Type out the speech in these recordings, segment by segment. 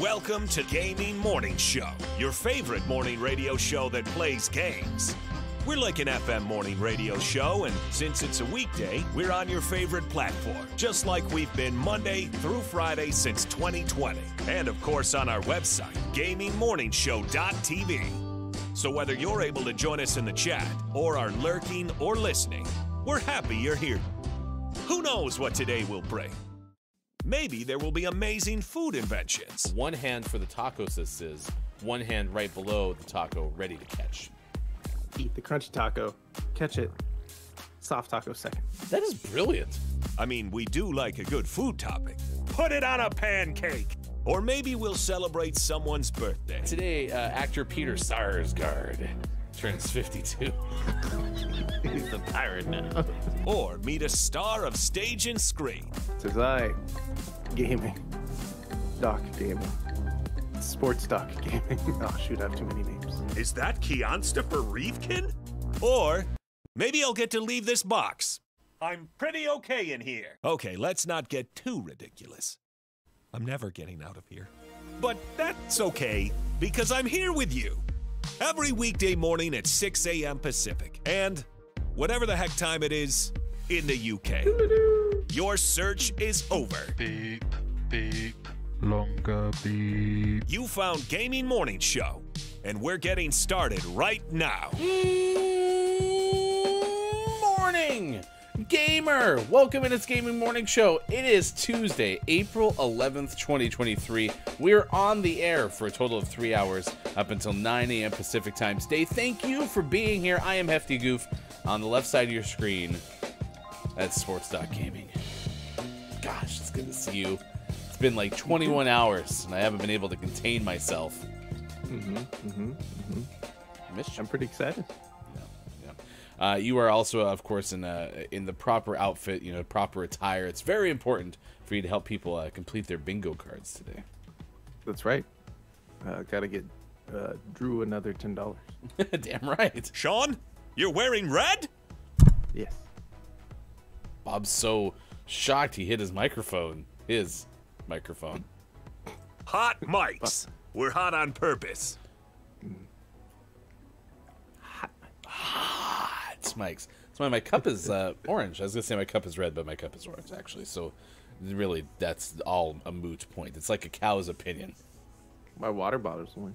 Welcome to Gaming Morning Show, your favorite morning radio show that plays games. We're like an FM morning radio show, and since it's a weekday, we're on your favorite platform, just like we've been Monday through Friday since 2020. And of course on our website, gamingmorningshow.tv. So whether you're able to join us in the chat, or are lurking or listening, we're happy you're here. Who knows what today will bring? Maybe there will be amazing food inventions. One hand for the taco says, one hand right below the taco ready to catch. Eat the crunchy taco, catch it, soft taco second. That is brilliant. I mean, we do like a good food topic. Put it on a pancake. Or maybe we'll celebrate someone's birthday. Today, actor Peter Sarsgaard turns 52. He's a pirate now. Or meet a star of stage and screen. Says I, gaming, doc gaming, sports doc gaming. Oh shoot, I have too many names. Is that Kiansta Bereavkin? Or maybe I'll get to leave this box. I'm pretty okay in here. Okay, let's not get too ridiculous. I'm never getting out of here. But that's okay, because I'm here with you. Every weekday morning at 6 a.m. Pacific, and whatever the heck time it is in the UK. Your search is over. Beep, beep, longer beep. You found Gaming Morning Show, and we're getting started right now. Morning, gamer. Welcome in. It's Gaming Morning Show. It is Tuesday, April 11th, 2023. We're on the air for a total of 3 hours up until 9 a.m. Pacific time today. Thank you for being here. I am Hefty Goof. On the left side of your screen, that's sports.gaming. Gosh, it's good to see you. It's been like 21 hours, and I haven't been able to contain myself. I'm pretty excited. Yeah, yeah. You are also, of course, in the proper outfit, you know, proper attire. It's very important for you to help people complete their bingo cards today. That's right. Gotta get Drew another $10. Damn right. Sean? You're wearing red? Yes. Bob's so shocked he hit his microphone. Hot mics. We're hot on purpose. Hot mics. That's why my cup is orange. I was going to say my cup is red, but my cup is orange, actually. So really, that's all a moot point. It's like a cow's opinion. My water bottle's orange.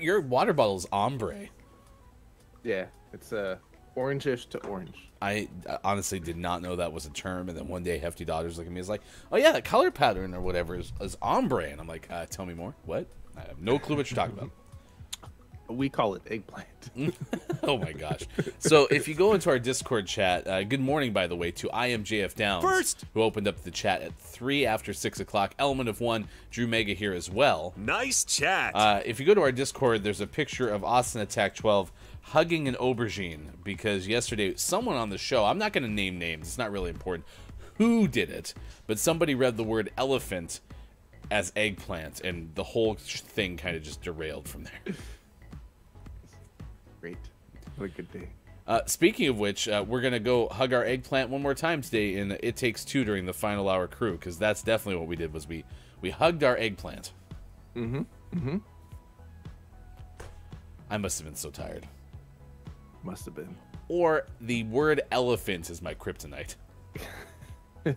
Your water bottle's ombre. Yeah, it's orangish to orange. I honestly did not know that was a term, and then one day Hefty Daughters looked at me and was like, oh yeah, that color pattern or whatever is ombre, and I'm like, tell me more. What? I have no clue what you're talking about. We call it eggplant. Oh my gosh. So if you go into our Discord chat, good morning, by the way, to IMJF Downs, who opened up the chat at 3 after 6 o'clock. Element of One, Drew Mega here as well. Nice chat. If you go to our Discord, there's a picture of Austin Attack 12 hugging an aubergine, because yesterday someone on the show, I'm not going to name names, it's not really important who did it, but somebody read the word elephant as eggplant, and the whole thing kind of just derailed from there. Great. What a good day. Speaking of which, we're going to go hug our eggplant one more time today in It Takes Two during the final hour crew, because that's definitely what we did, was we hugged our eggplant. I must have been so tired. Must have been. Or the word elephant is my kryptonite. I'm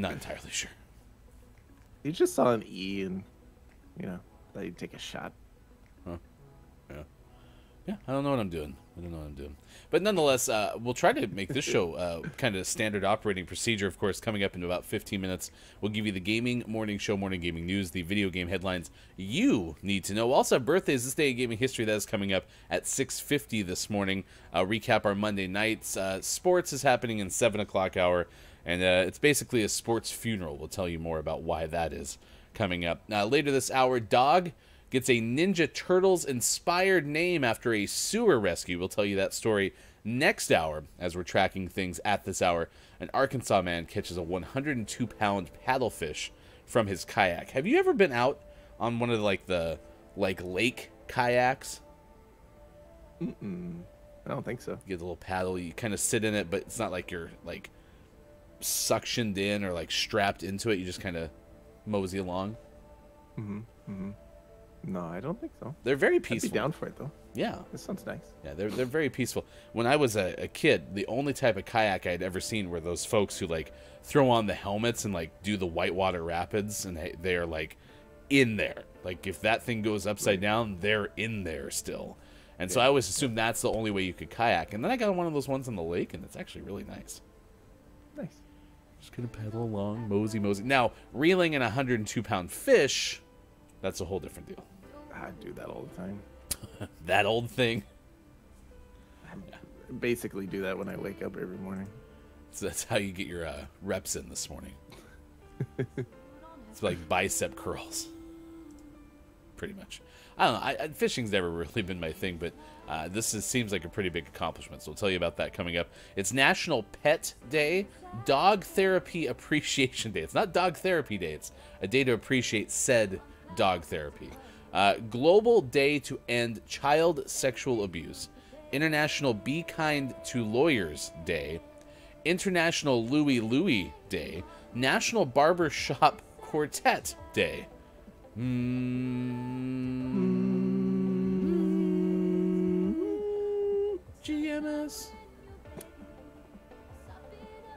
not entirely sure. You just saw an E and, you know, thought you'd take a shot. Huh. Yeah. Yeah, I don't know what I'm doing. But nonetheless, we'll try to make this show kind of standard operating procedure, of course. Coming up in about 15 minutes, we'll give you the Gaming Morning Show, Morning Gaming News, the video game headlines you need to know. We'll also have birthdays this day in gaming history. That is coming up at 6:50 this morning. Recap our Monday nights. Sports is happening in 7 o'clock hour, and it's basically a sports funeral. We'll tell you more about why that is coming up. Later this hour, Dog gets a Ninja Turtles-inspired name after a sewer rescue. We'll tell you that story next hour as we're tracking things at this hour. An Arkansas man catches a 102-pound paddlefish from his kayak. Have you ever been out on one of the lake kayaks? I don't think so. You get a little paddle, you kind of sit in it, but it's not like you're like suctioned in or like strapped into it. You just kind of mosey along. No, I don't think so. They're very peaceful. I'd be down for it, though. Yeah. This sounds nice. Yeah, they're very peaceful. When I was a kid, the only type of kayak I'd ever seen were those folks who, like, throw on the helmets and, like, do the whitewater rapids, and they're, like, in there. Like, if that thing goes upside down, they're in there still. And so I always assumed that's the only way you could kayak. And then I got one of those ones on the lake, and it's actually really nice. Nice. Just going to pedal along, mosey. Now, reeling in a 102-pound fish, that's a whole different deal. I do that all the time. That old thing. I basically do that when I wake up every morning. So that's how you get your reps in this morning. It's like bicep curls. Pretty much. I don't know. Fishing's never really been my thing, but seems like a pretty big accomplishment. So I'll tell you about that coming up. It's National Pet Day, Dog Therapy Appreciation Day. It's not Dog Therapy Day. It's a day to appreciate said dog therapy. Global Day to End Child Sexual Abuse, International Be Kind to Lawyers Day, International Louie Louie Day, National Barbershop Quartet Day. GMS.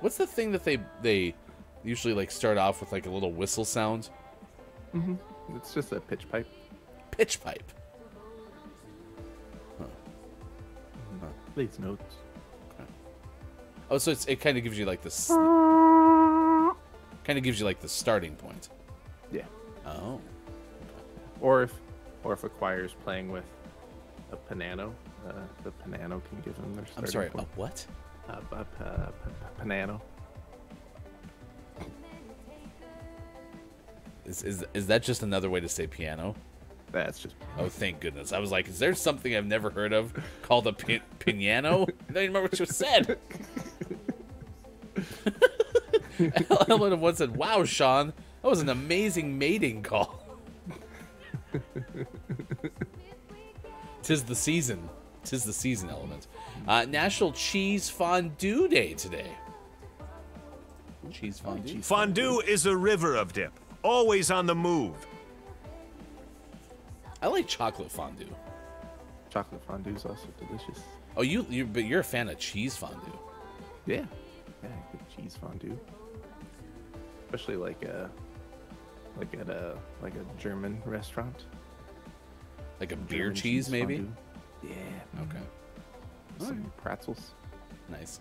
What's the thing that they usually like start off with, like a little whistle sound? It's just a pitch pipe. Pitch pipe. These notes. Oh, so it kind of gives you like this. Kind of gives you like the starting point. Yeah. Oh. Or if a choir is playing with a piano, the piano can give them their starting point. A what? A piano. Is that just another way to say piano? That's just. Oh, thank goodness! I was like, "Is there something I've never heard of called a piano?" I don't even remember what you said. Ellen of one said, "Wow, Sean, that was an amazing mating call." 'Tis the season. 'Tis the season element. National Cheese Fondue Day today. Cheese fondue. Fondue is a river of dip, always on the move. I like chocolate fondue. Chocolate fondue is also delicious. Oh, but you're a fan of cheese fondue. Yeah. Yeah, good cheese fondue. Especially like at a German restaurant. Like a beer cheese maybe? Fondue. Yeah. Okay. Some pretzels. Nice.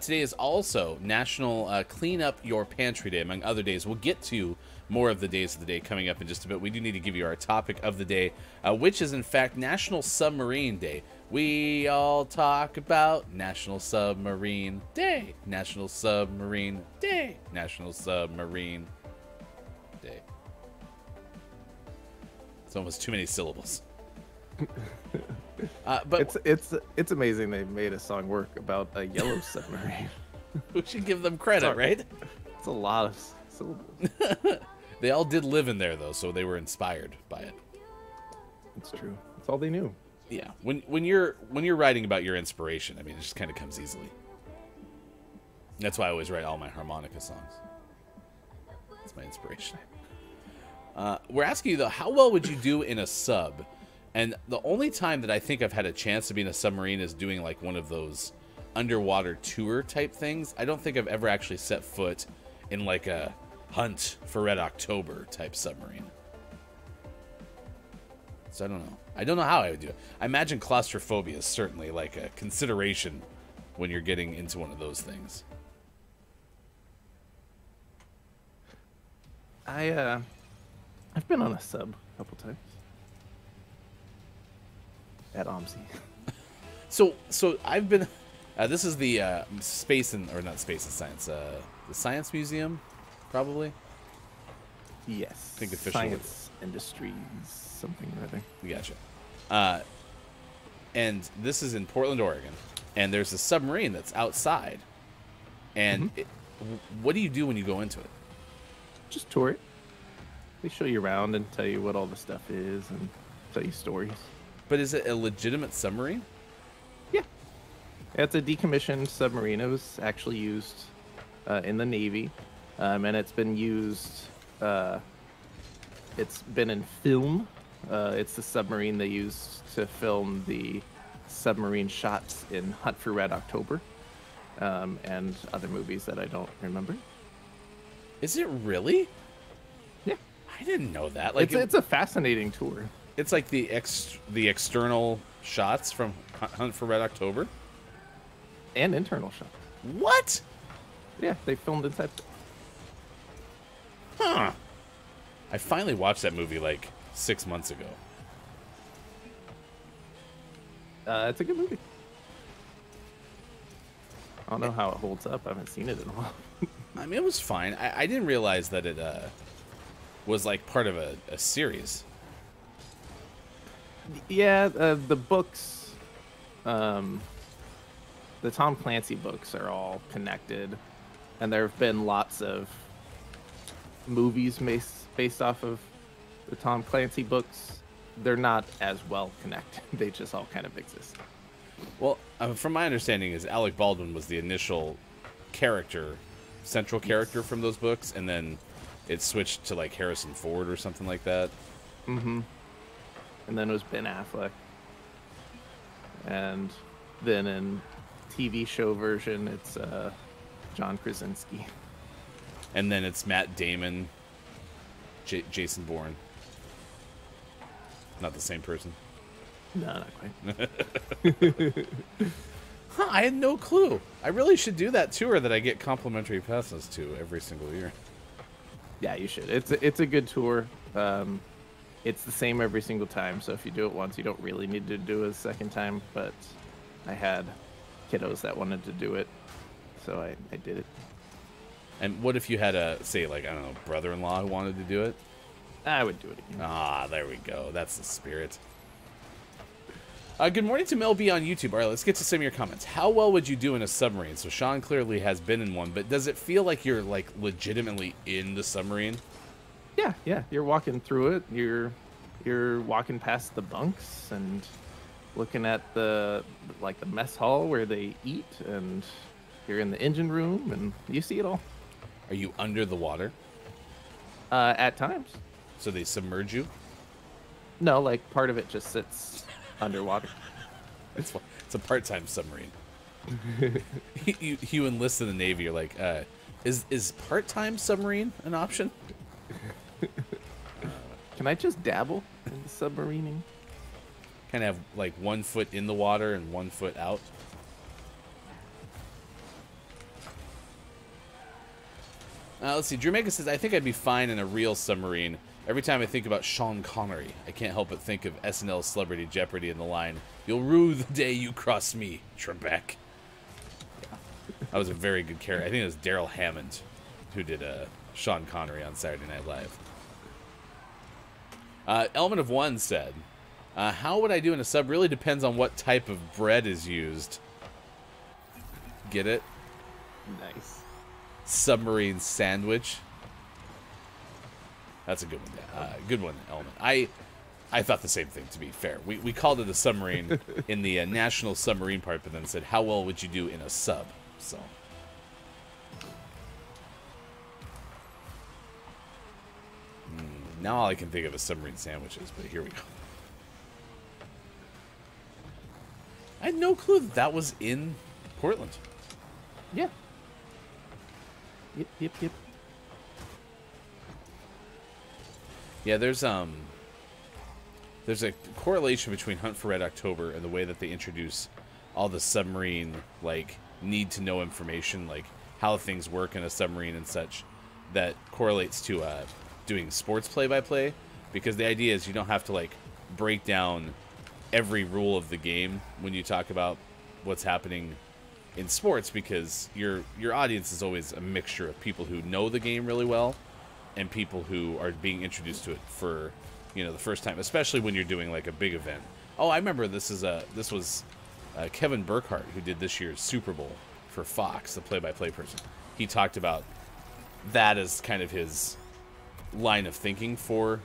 Today is also National Clean Up Your Pantry Day, among other days. We'll get to more of the days of the day coming up in just a bit. We do need to give you our topic of the day, which is, in fact, National Submarine Day. We all talk about National Submarine Day. National Submarine Day. National Submarine Day. It's almost too many syllables. But it's amazing they made a song work about a yellow submarine. We should give them credit, right? It's a lot of syllables. They all did live in there though, so they were inspired by it. It's true. That's all they knew. Yeah. When you're writing about your inspiration, I mean, it just kind of comes easily. That's why I always write all my harmonica songs. That's my inspiration. We're asking you though, how well would you do in a sub? And the only time that I think I've had a chance to be in a submarine is doing like one of those underwater tour type things. I don't think I've ever actually set foot in like a Hunt for Red October type submarine. So I don't know. I don't know how I would do it. I imagine claustrophobia is certainly like a consideration when you're getting into one of those things. I've been on a sub a couple times. At OMSI. So I've been. This is the the Science Museum, probably. Yes. I think the Science Industries, something or other. We gotcha. And this is in Portland, Oregon, and there's a submarine that's outside. And what do you do when you go into it? Just tour it. They show you around and tell you what all the stuff is and tell you stories. But is it a legitimate submarine? Yeah. It's a decommissioned submarine. It was actually used in the Navy, and it's been used It's been in film. It's the submarine they used to film the submarine shots in Hunt for Red October, and other movies that I don't remember. Is it really? Yeah. I didn't know that. Like, it's a fascinating tour. It's like the external shots from Hunt for Red October? And internal shots. What? Yeah, they filmed inside. Huh. I finally watched that movie like 6 months ago. It's a good movie. I don't know how it holds up. I haven't seen it in a while. I mean, it was fine. I didn't realize that it was like part of a series. Yeah, the books, the Tom Clancy books are all connected, and there have been lots of movies based off of the Tom Clancy books. They're not as well connected. They just all kind of exist. Well, from my understanding is Alec Baldwin was the initial character, central character from those books, and then it switched to like Harrison Ford or something like that. Mm-hmm. And then it was Ben Affleck. And then in TV show version, it's John Krasinski. And then it's Matt Damon, Jason Bourne. Not the same person. No, not quite. Huh, I had no clue. I really should do that tour that I get complimentary passes to every single year. Yeah, you should. It's a good tour. It's the same every single time, so if you do it once, you don't really need to do it a second time, but I had kiddos that wanted to do it, so I did it. And what if you had a, say, like, I don't know, brother-in-law who wanted to do it? I would do it again. Ah, there we go. That's the spirit. Good morning to Mel B on YouTube. All right, let's get to some of your comments. How well would you do in a submarine? So Sean clearly has been in one, but does it feel like you're, like, legitimately in the submarine? Yeah, yeah. You're walking through it. You're walking past the bunks and looking at the like the mess hall where they eat, and you're in the engine room, and you see it all. Are you under the water? At times. So they submerge you? No, like part of it just sits underwater. It's a part-time submarine. you enlist in the Navy. You're like, is part-time submarine an option? Can I just dabble in the submarining? Kind of have like 1 foot in the water and 1 foot out. Let's see. Drew Mega says, I think I'd be fine in a real submarine. Every time I think about Sean Connery, I can't help but think of SNL Celebrity Jeopardy in the line, "You'll rue the day you cross me, Trebek." That was a very good character. I think it was Daryl Hammond who did a Sean Connery on Saturday Night Live. Element of One said, how would I do in a sub really depends on what type of bread is used. Get it? Nice. Submarine sandwich. That's a good one. Good one, Element. I thought the same thing, to be fair. We called it a submarine in the National Submarine part, but then said, how well would you do in a sub? So... now all I can think of is submarine sandwiches, but here we go. I had no clue that that was in Portland. Yeah. Yep. Yeah, there's a correlation between Hunt for Red October and the way that they introduce all the submarine, like, need-to-know information, like how things work in a submarine and such, that correlates to... doing sports play-by-play, because the idea is you don't have to like break down every rule of the game when you talk about what's happening in sports, because your audience is always a mixture of people who know the game really well and people who are being introduced to it for, you know, the first time, especially when you're doing like a big event. Oh, I remember this was Kevin Burkhart who did this year's Super Bowl for Fox, the play-by-play person. He talked about that as kind of his line of thinking for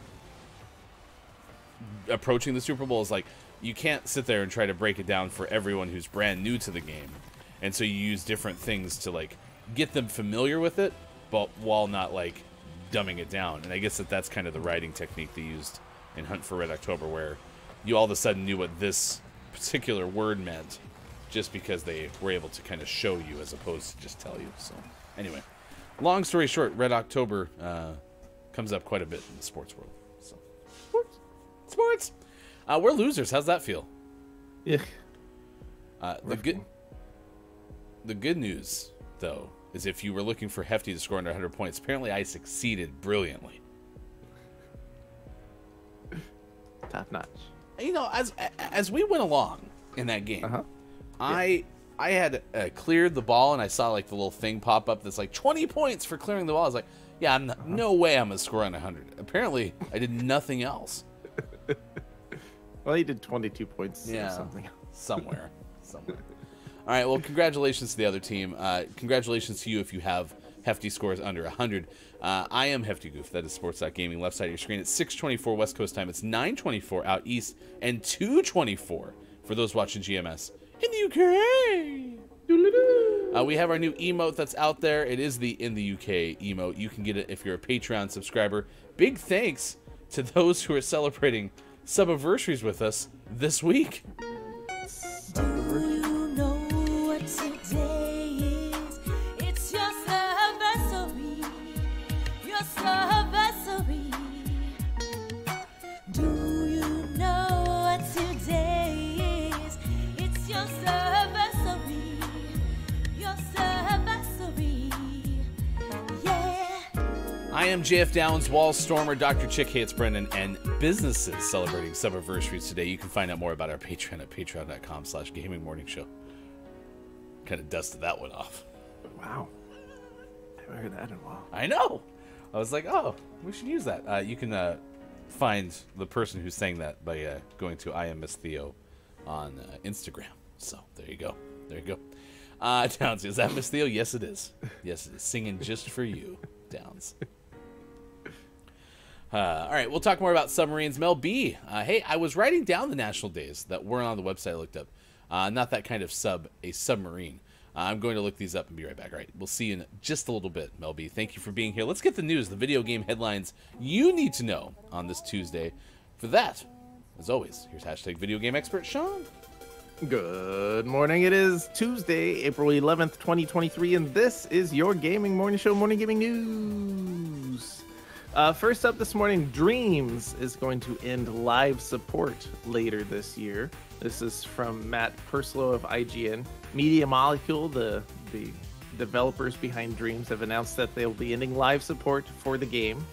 approaching the Super Bowl is like, you can't sit there and try to break it down for everyone who's brand new to the game, and so you use different things to like get them familiar with it, but while not like dumbing it down. And I guess that that's kind of the writing technique they used in Hunt for Red October, where you all of a sudden knew what this particular word meant just because they were able to kind of show you as opposed to just tell you. So anyway, long story short, Red October comes up quite a bit in the sports world. So sports. We're losers. How's that feel? Yeah. The good news, though, is if you were looking for Hefty to score under 100 points, apparently I succeeded brilliantly. Top notch. You know, as we went along in that game, I had cleared the ball, and I saw like the little thing pop up that's like 20 points for clearing the ball. I was like, yeah, I'm not, no way I'm gonna score on 100. Apparently, I did nothing else. Well, he did 22 points. Yeah, or something. somewhere. All right. Well, congratulations to the other team. Congratulations to you if you have Hefty scores under 100. I am Hefty Goof. That is sports.gaming. Left side of your screen. It's 6:24 West Coast time. It's 9:24 out east and 2:24 for those watching GMS in the UK. We have our new emote that's out there. It is the in the UK emote. You can get it if you're a Patreon subscriber. Big thanks to those who are celebrating subversaries with us this week. I am JF Downs, Wall Stormer, Dr. Chick, hey, it's Brendan, and businesses celebrating subversaries today. You can find out more about our Patreon at patreon.com/gamingmorningshow. Kind of dusted that one off. Wow. I haven't heard that in a while. I know. I was like, oh, we should use that. You can find the person who sang that by going to I Am Miss Theo on Instagram. So there you go. There you go. Downs, is that Miss Theo? Yes, it is. Yes, it is. Singing just for you, Downs. All right, we'll talk more about submarines. Mel B, hey, I was writing down the national days that weren't on the website I looked up. Not that kind of sub, a submarine. I'm going to look these up and be right back. All right, we'll see you in just a little bit, Mel B. Thank you for being here. Let's get the news, the video game headlines you need to know on this Tuesday. For that, as always, here's hashtag video game expert Sean. Good morning. It is Tuesday, April 11th, 2023, and this is your Gaming Morning Show Morning Gaming News. First up this morning, Dreams is going to end live support later this year. This is from Matt Perslow of IGN. Media Molecule, the developers behind Dreams, have announced that they'll be ending live support for the game.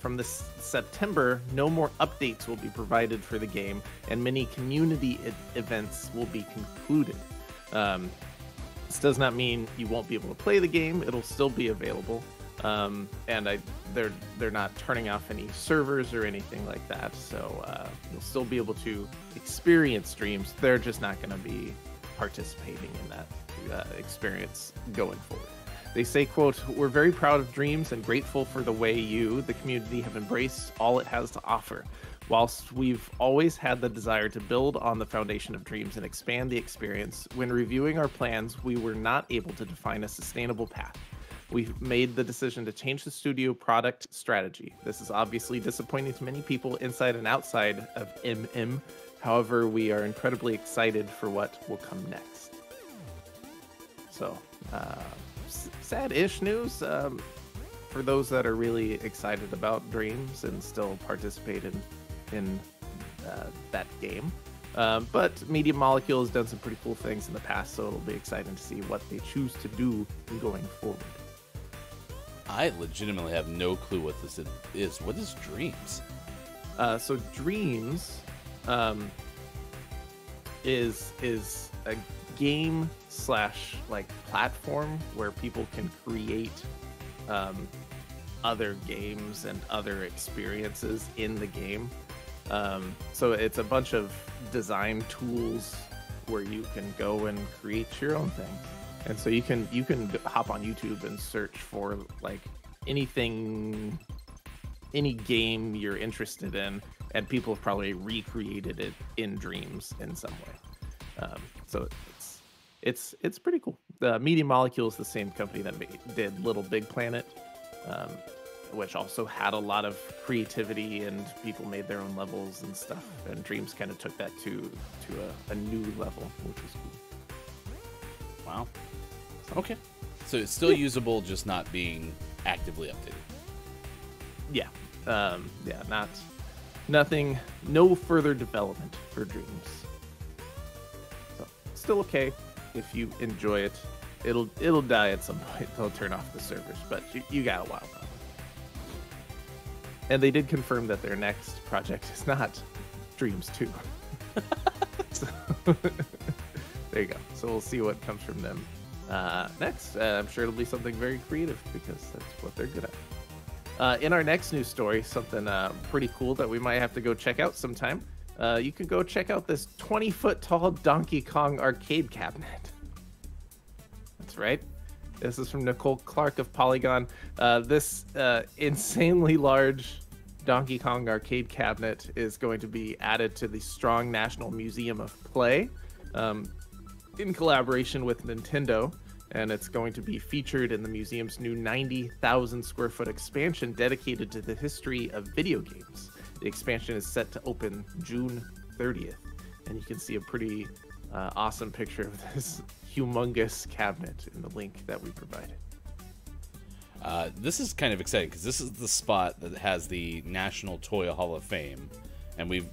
From this September, no more updates will be provided for the game, and many community events will be concluded. This does not mean you won't be able to play the game. It'll still be available. And they're not turning off any servers or anything like that, so you'll still be able to experience Dreams. They're just not going to be participating in that experience going forward. They say, quote, "We're very proud of Dreams and grateful for the way you, the community, have embraced all it has to offer. Whilst we've always had the desire to build on the foundation of Dreams and expand the experience, when reviewing our plans, we were not able to define a sustainable path. We've made the decision to change the studio product strategy. This is obviously disappointing to many people inside and outside of MM. However, we are incredibly excited for what will come next." So, sad-ish news for those that are really excited about Dreams and still participate in that game. But Media Molecule has done some pretty cool things in the past, so it'll be exciting to see what they choose to do going forward. I legitimately have no clue what this is. What is Dreams? So Dreams is a game slash like platform where people can create other games and other experiences in the game. So it's a bunch of design tools where you can go and create your own thing. And so you can hop on YouTube and search for like anything, any game you're interested in, and people have probably recreated it in Dreams in some way. So it's pretty cool. Media Molecule is the same company that did Little Big Planet, which also had a lot of creativity and people made their own levels and stuff. And Dreams kind of took that to a new level, which was cool. Wow. Okay. So it's still usable, just not being actively updated. Yeah. Yeah, no further development for Dreams. So still okay if you enjoy it. It'll die at some point. They'll turn off the servers, but you got a while. And they did confirm that their next project is not Dreams 2. So, there you go. So we'll see what comes from them next. I'm sure it'll be something very creative because that's what they're good at. In our next news story, something pretty cool that we might have to go check out sometime. You can go check out this 20-foot tall Donkey Kong arcade cabinet. That's right. This is from Nicole Clark of Polygon. This insanely large Donkey Kong arcade cabinet is going to be added to the Strong National Museum of Play in collaboration with Nintendo. And it's going to be featured in the museum's new 90,000 square foot expansion dedicated to the history of video games. The expansion is set to open June 30th. And you can see a pretty awesome picture of this humongous cabinet in the link that we provided. This is kind of exciting because this is the spot that has the National Toy Hall of Fame. And we've,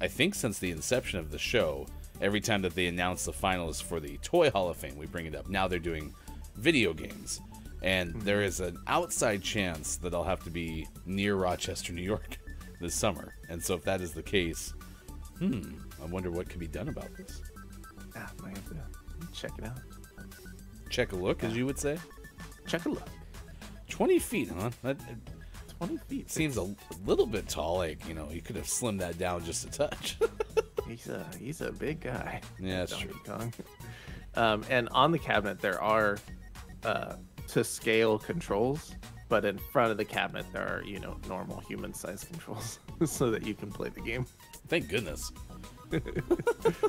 I think since the inception of the show, every time that they announce the finalists for the Toy Hall of Fame, we bring it up. Now they're doing video games. And there is an outside chance that I'll have to be near Rochester, New York this summer. And so if that is the case, I wonder what could be done about this. Ah, I might have to check it out. Check a look, as you would say? Check a look. 20 feet, huh? That 20 feet seems a little bit tall. Like, you know, you could have slimmed that down just a touch. He's a big guy. Yeah, that's true. Kong. And on the cabinet there are to scale controls, but in front of the cabinet there are, you know, normal human sized controls so that you can play the game. Thank goodness.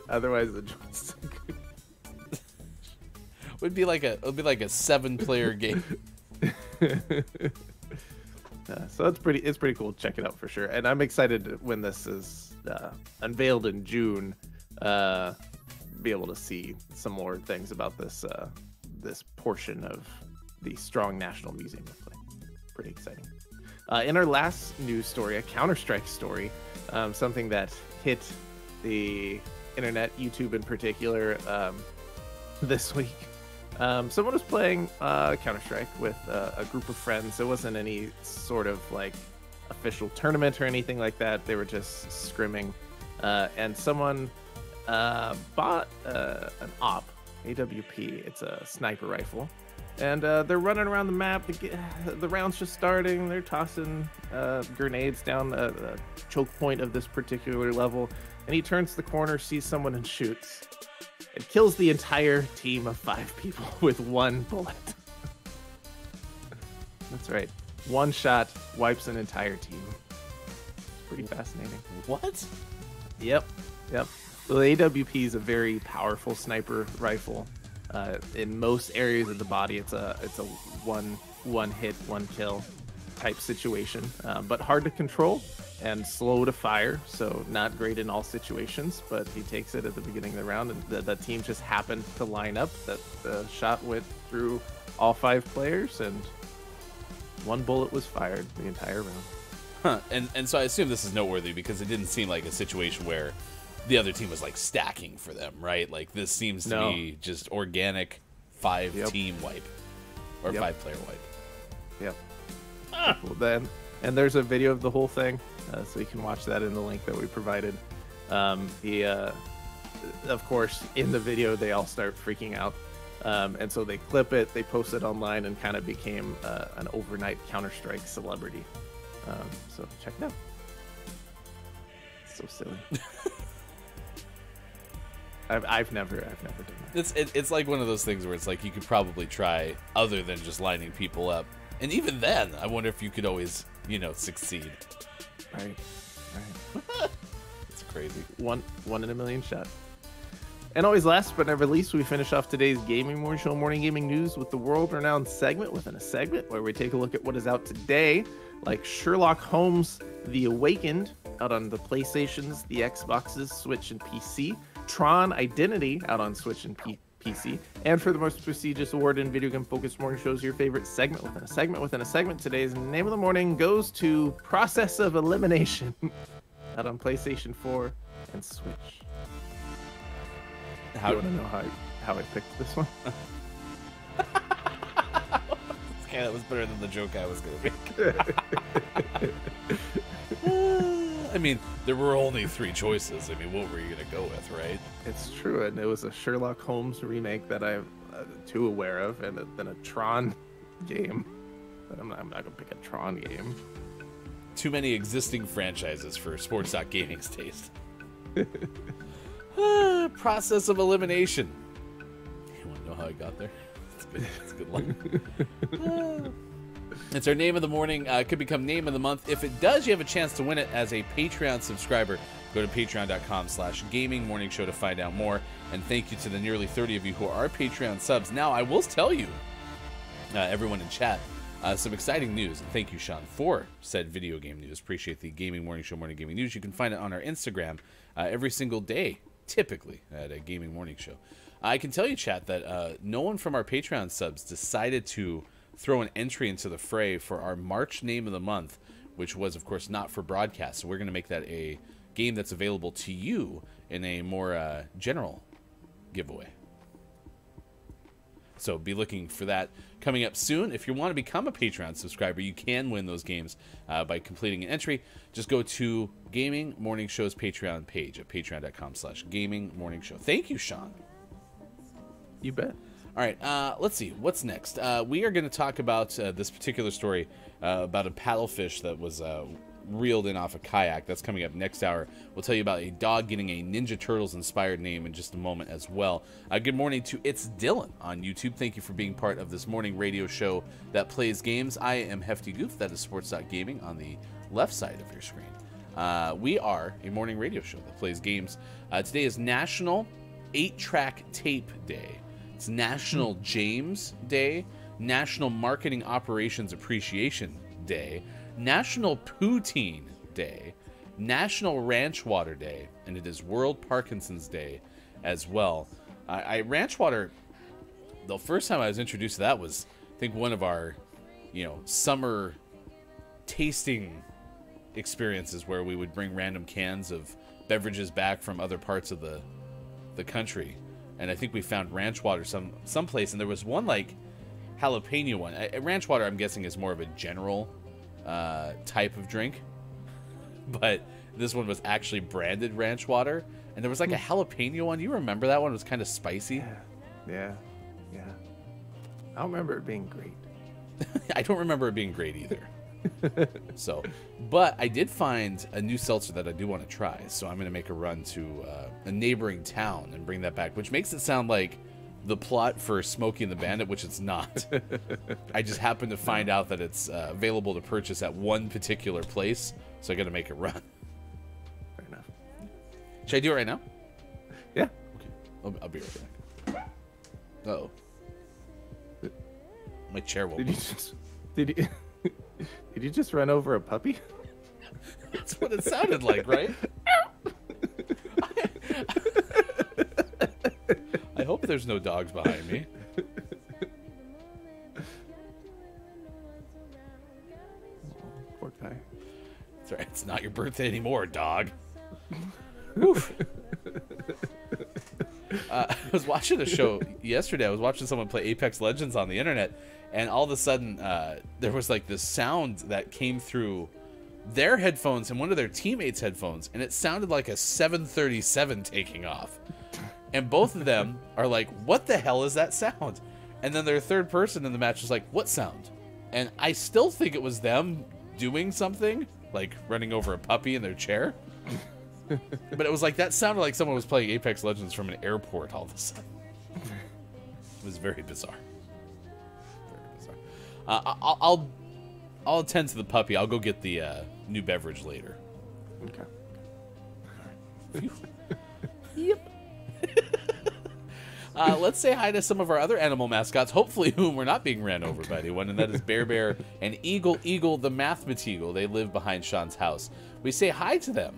Otherwise the joystick would be like a 7-player game. So it's pretty cool. Check it out for sure. And I'm excited when this is unveiled in June, be able to see some more things about this this portion of the Strong National Museum of Play. Pretty exciting. In our last news story, a Counter-Strike story, something that hit the internet, YouTube in particular, this week. Someone was playing Counter-Strike with a group of friends. It wasn't any sort of like official tournament or anything like that. They were just scrimming, and someone bought an OP, AWP. It's a sniper rifle, and they're running around the map. The round's just starting. They're tossing grenades down the choke point of this particular level, and he turns the corner, sees someone, and shoots. It kills the entire team of 5 people with one bullet. That's right. One shot wipes an entire team. It's pretty fascinating. What? Yep. So the AWP is a very powerful sniper rifle. In most areas of the body, it's a one hit, one kill type situation, but hard to control and slow to fire. So not great in all situations. But he takes it at the beginning of the round, and the team just happened to line up that the shot went through all 5 players and one bullet was fired the entire round. Huh. And so I assume this is noteworthy because it didn't seem like a situation where the other team was like stacking for them, right? Like this seems to be just organic 5 team wipe or 5 player wipe. Yep. Ah. Well, then, and there's a video of the whole thing, so you can watch that in the link that we provided. Of course, in the video they all start freaking out. And so they clip it, they post it online, and kind of became an overnight Counter-Strike celebrity. So check it out. It's so silly. I've never done that. It's like one of those things where it's like you could probably try other than just lining people up, and even then, I wonder if you could always, you know, succeed. Right. It's crazy. One in a million shot. And always last but never least, we finish off today's Gaming Morning Show Morning Gaming News with the world-renowned segment within a segment, where we take a look at what is out today, like Sherlock Holmes the Awakened, out on the PlayStations, the Xboxes, Switch, and PC. Tron Identity, out on Switch and PC. And for the most prestigious award in video game-focused morning shows, your favorite segment within a segment within a segment. Today's name of the morning goes to Process of Elimination, out on PlayStation 4 and Switch. How do you want to know how I picked this one? Okay, that was better than the joke I was going to make. I mean, there were only three choices. I mean, what were you going to go with, right? It's true, and it was a Sherlock Holmes remake that I'm too aware of, and then a Tron game. But I'm not going to pick a Tron game. Too many existing franchises for sports.gaming's taste. Process of elimination. You want to know how I got there? It's good luck. It's our name of the morning. It could become name of the month. If it does, you have a chance to win it as a Patreon subscriber. Go to patreon.com/gamingmorningshow to find out more. And thank you to the nearly 30 of you who are Patreon subs. Now, I will tell you, everyone in chat, some exciting news. And thank you, Sean, for said video game news. Appreciate the Gaming Morning Show Morning Gaming News. You can find it on our Instagram every single day, typically at a Gaming Morning Show. I can tell you, chat, that no one from our Patreon subs decided to throw an entry into the fray for our March name of the month, which was, of course, not for broadcast. So we're going to make that a game that's available to you in a more general giveaway. So be looking for that coming up soon. If you want to become a Patreon subscriber, you can win those games by completing an entry. Just go to Gaming Morning Show's Patreon page at patreon.com/gamingmorningshow. Thank you, Sean. You bet. All right, let's see. What's next? We are going to talk about this particular story about a paddlefish that was reeled in off a kayak. That's coming up next hour. We'll tell you about a dog getting a Ninja Turtles-inspired name in just a moment as well. Good morning to It's Dylan on YouTube. Thank you for being part of this morning radio show that plays games. I am Hefty Goof. That is sports.gaming on the left side of your screen. We are a morning radio show that plays games. Today is National 8-Track Tape Day. It's National James Day, National Marketing Operations Appreciation Day, National Poutine Day, National Ranch Water Day, and it is World Parkinson's Day as well. Ranch water, the first time I was introduced to that was, I think, one of our, summer tasting experiences where we would bring random cans of beverages back from other parts of the country. And I think we found ranch water someplace, and there was one like jalapeno one. Ranch water, I'm guessing, is more of a general type of drink, but this one was actually branded ranch water, and there was like a jalapeno one. You remember that one? It was kind of spicy. Yeah. I don't remember it being great. I don't remember it being great either. So, but I did find a new seltzer that I do want to try, so I'm going to make a run to a neighboring town and bring that back, which makes it sound like the plot for Smokey and the Bandit, which it's not. I just happened to find out that it's available to purchase at one particular place, so I got to make it run. Fair enough. Should I do it right now? Yeah. Okay. I'll be right back. Uh-oh. My chair won't move. Did you just run over a puppy? That's what it sounded like, right? I hope there's no dogs behind me. Poor guy. That's right. It's not your birthday anymore, dog. Oof. I was watching a show yesterday. I was watching someone play Apex Legends on the internet, and all of a sudden there was like this sound that came through their headphones and one of their teammates' headphones, and it sounded like a 737 taking off. And both of them are like, what the hell is that sound? And then their third person in the match was like, what sound? And I still think it was them doing something, like running over a puppy in their chair. But it was like, that sounded like someone was playing Apex Legends from an airport all of a sudden. It was very bizarre. Very bizarre. I'll attend to the puppy. I'll go get the new beverage later. Okay. All right. Yep. Let's say hi to some of our other animal mascots, hopefully whom we're not being ran over by anyone, and that is Bear Bear and Eagle Eagle the Mathemateagle. They live behind Sean's house. We say hi to them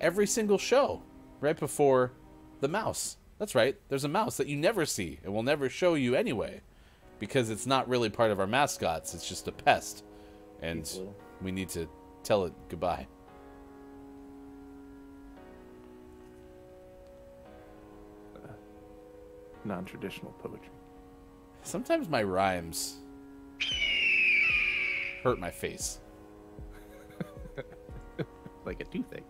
every single show right before the mouse. That's right, there's a mouse that you never see and we'll never show you anyway because it's not really part of our mascots. It's just a pest and we need to tell it goodbye. Non-traditional poetry. Sometimes my rhymes hurt my face. Like a toothache.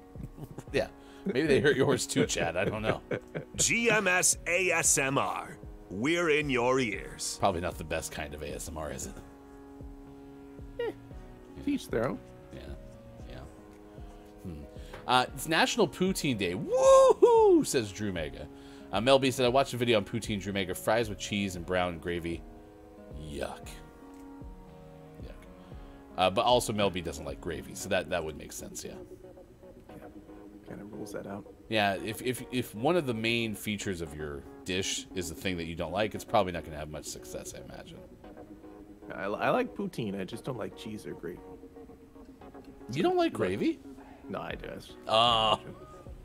Yeah. Maybe they hurt yours too, Chad. I don't know. GMS ASMR. We're in your ears. Probably not the best kind of ASMR, is it? Eh, teach their own. Yeah. Yeah. Hmm. It's National Poutine Day. Woohoo! Says Drew Mega. Mel B said, I watched a video on poutine, Drew Maker, fries with cheese and brown gravy. Yuck. Yuck. But also Mel B doesn't like gravy, so that would make sense, yeah. Yeah, kind of rules that out. Yeah, if one of the main features of your dish is the thing that you don't like, it's probably not going to have much success, I imagine. I like poutine, I just don't like cheese or gravy. You don't like gravy? No, I do. Oh,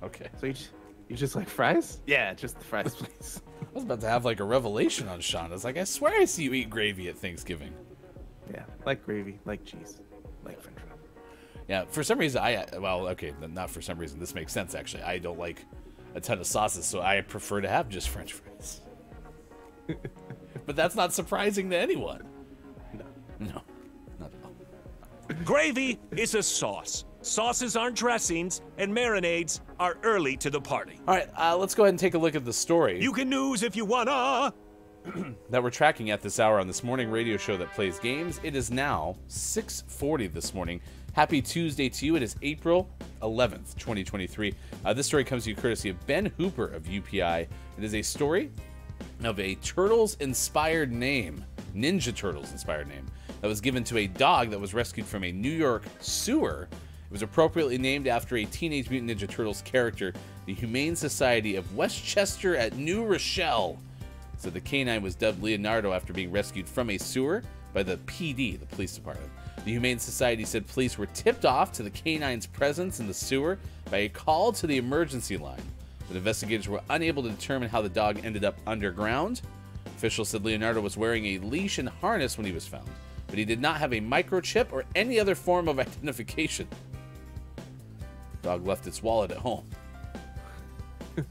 okay. So you just... You just like fries? Yeah, just the fries, please. I was about to have like a revelation on Sean. I was like, I swear I see you eat gravy at Thanksgiving. Yeah, like gravy, like cheese, like French fries. Yeah, for some reason, well, okay, not for some reason. This makes sense, actually. I don't like a ton of sauces, so I prefer to have just French fries. But that's not surprising to anyone. No. No, not at all. Gravy is a sauce. Sauces aren't dressings, and marinades are early to the party. All right, let's go ahead and take a look at the story. You can news if you wanna. That we're tracking at this hour on this morning radio show that plays games. It is now 6:40 this morning. Happy Tuesday to you. It is April 11th, 2023. This story comes to you courtesy of Ben Hooper of UPI. It is a story of a Turtles-inspired name, Ninja Turtles-inspired name, that was given to a dog that was rescued from a New York sewer. It was appropriately named after a Teenage Mutant Ninja Turtles character, the Humane Society of Westchester at New Rochelle. So the canine was dubbed Leonardo after being rescued from a sewer by the PD, the police department. The Humane Society said police were tipped off to the canine's presence in the sewer by a call to the emergency line. But investigators were unable to determine how the dog ended up underground. Officials said Leonardo was wearing a leash and harness when he was found, but he did not have a microchip or any other form of identification. Dog left its wallet at home. I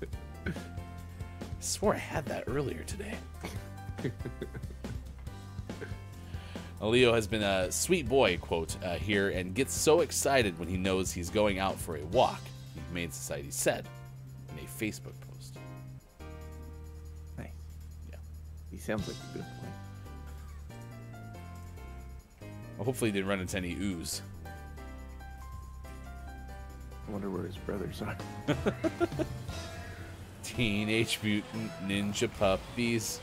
swore I had that earlier today. Leo has been a sweet boy, quote, here, and gets so excited when he knows he's going out for a walk, the Humane Society said in a Facebook post. Nice. Yeah. He sounds like a good boy. Well, hopefully he didn't run into any ooze. I wonder where his brothers are. Teenage Mutant Ninja Puppies.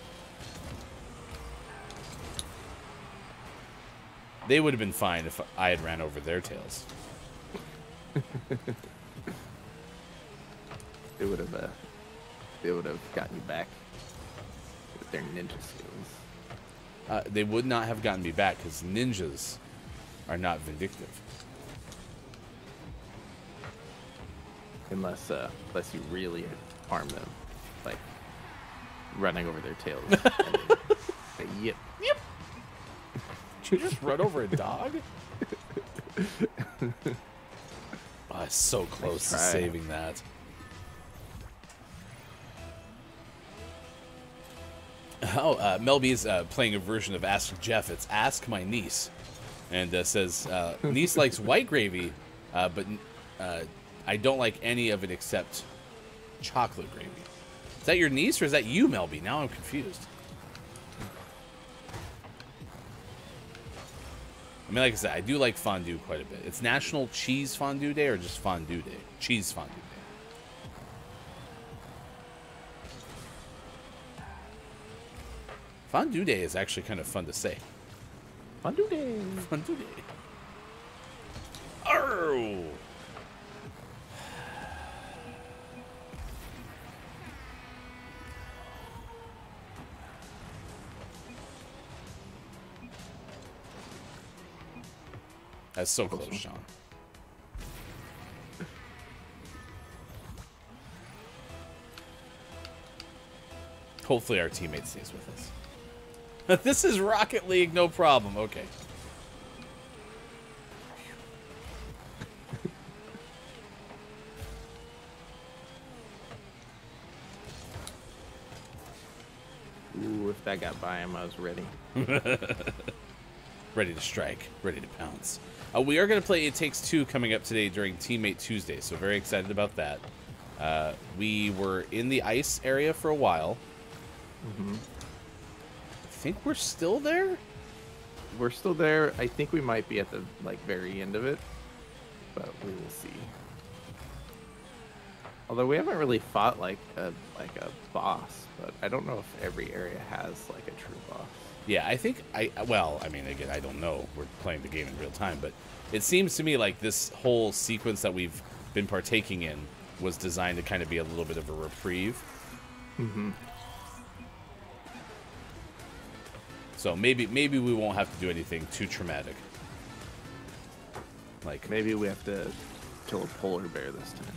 They would have been fine if I had ran over their tails. They would have gotten you back with their ninja skills. They would not have gotten me back because ninjas are not vindictive. Unless, unless you really harm them, like running over their tails. They yip. Yep. Did you just run over a dog? Oh, it's so close to saving that. Oh, Mel B is playing a version of Ask Jeff. It's Ask My Niece, and says niece likes white gravy, but. I don't like any of it except chocolate gravy. Is that your niece or is that you, Melby? Now I'm confused. I mean, like I said, I do like fondue quite a bit. It's National Cheese Fondue Day or just Fondue Day? Cheese Fondue Day. Fondue Day is actually kind of fun to say. Fondue Day. Fondue Day. Oh! That's so close, Sean. Hopefully our teammate stays with us. But this is Rocket League, no problem. Okay. Ooh, if that got by him, I was ready. Ready to strike, ready to pounce. We are going to play It Takes Two coming up today during Teammate Tuesday, so very excited about that. We were in the ice area for a while. Mm-hmm. I think we're still there? We're still there. I think we might be at the very end of it, but we will see. Although we haven't really fought like a boss, but I don't know if every area has a true boss. Yeah, I think well, I mean, again, I don't know. We're playing the game in real time, but it seems to me like this whole sequence that we've been partaking in was designed to kind of be a little bit of a reprieve. Mm-hmm. So maybe we won't have to do anything too traumatic. Like maybe we have to kill a polar bear this time.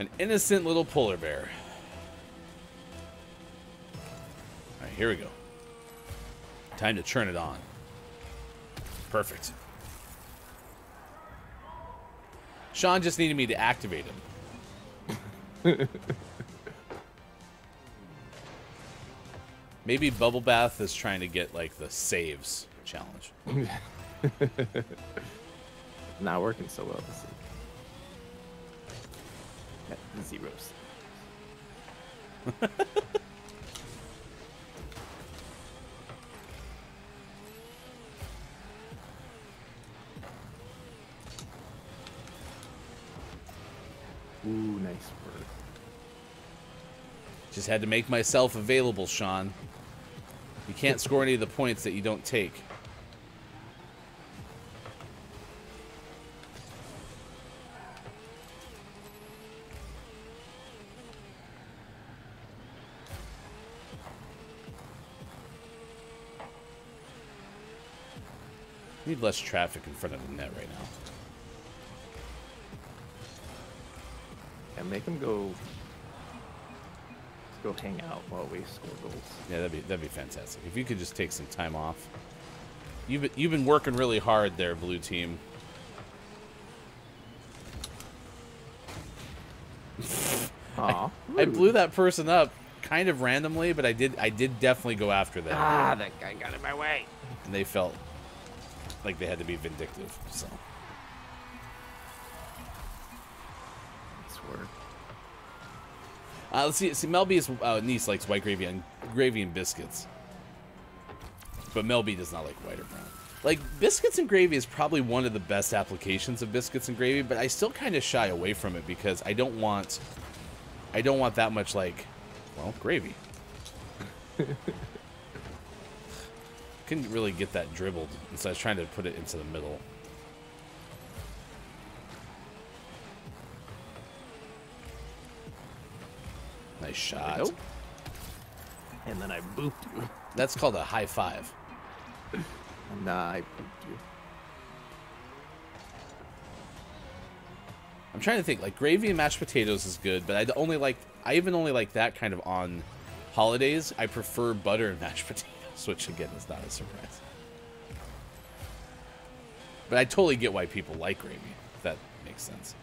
An innocent little polar bear. All right, here we go. Time to turn it on. Perfect. Sean just needed me to activate him. Maybe Bubble Bath is trying to get the saves challenge. Not working so well this week. Got zeros. Ooh, nice work. Just had to make myself available, Sean. You can't score any of the points that you don't take. We need less traffic in front of the net right now. And make them go hang out while we score goals. Yeah, that'd be fantastic. If you could just take some time off. You've been working really hard there, blue team. I blew that person up kind of randomly, but I did definitely go after them. Ah, that guy got in my way. And they felt like they had to be vindictive, so. Let's see. Melby's niece likes white gravy and biscuits, but Melby does not like white or brown. Like biscuits and gravy is probably one of the best applications of biscuits and gravy, but I still kind of shy away from it because I don't want that much gravy. Couldn't really get that dribbled, and so I was trying to put it into the middle. Nice shot. Nope. And then I booped you. That's called a high five. Nah, I booped you. I'm trying to think. Gravy and mashed potatoes is good, but I even only like that kind of on holidays. I prefer butter and mashed potatoes, which again is not a surprise. But I totally get why people like gravy, if that makes sense.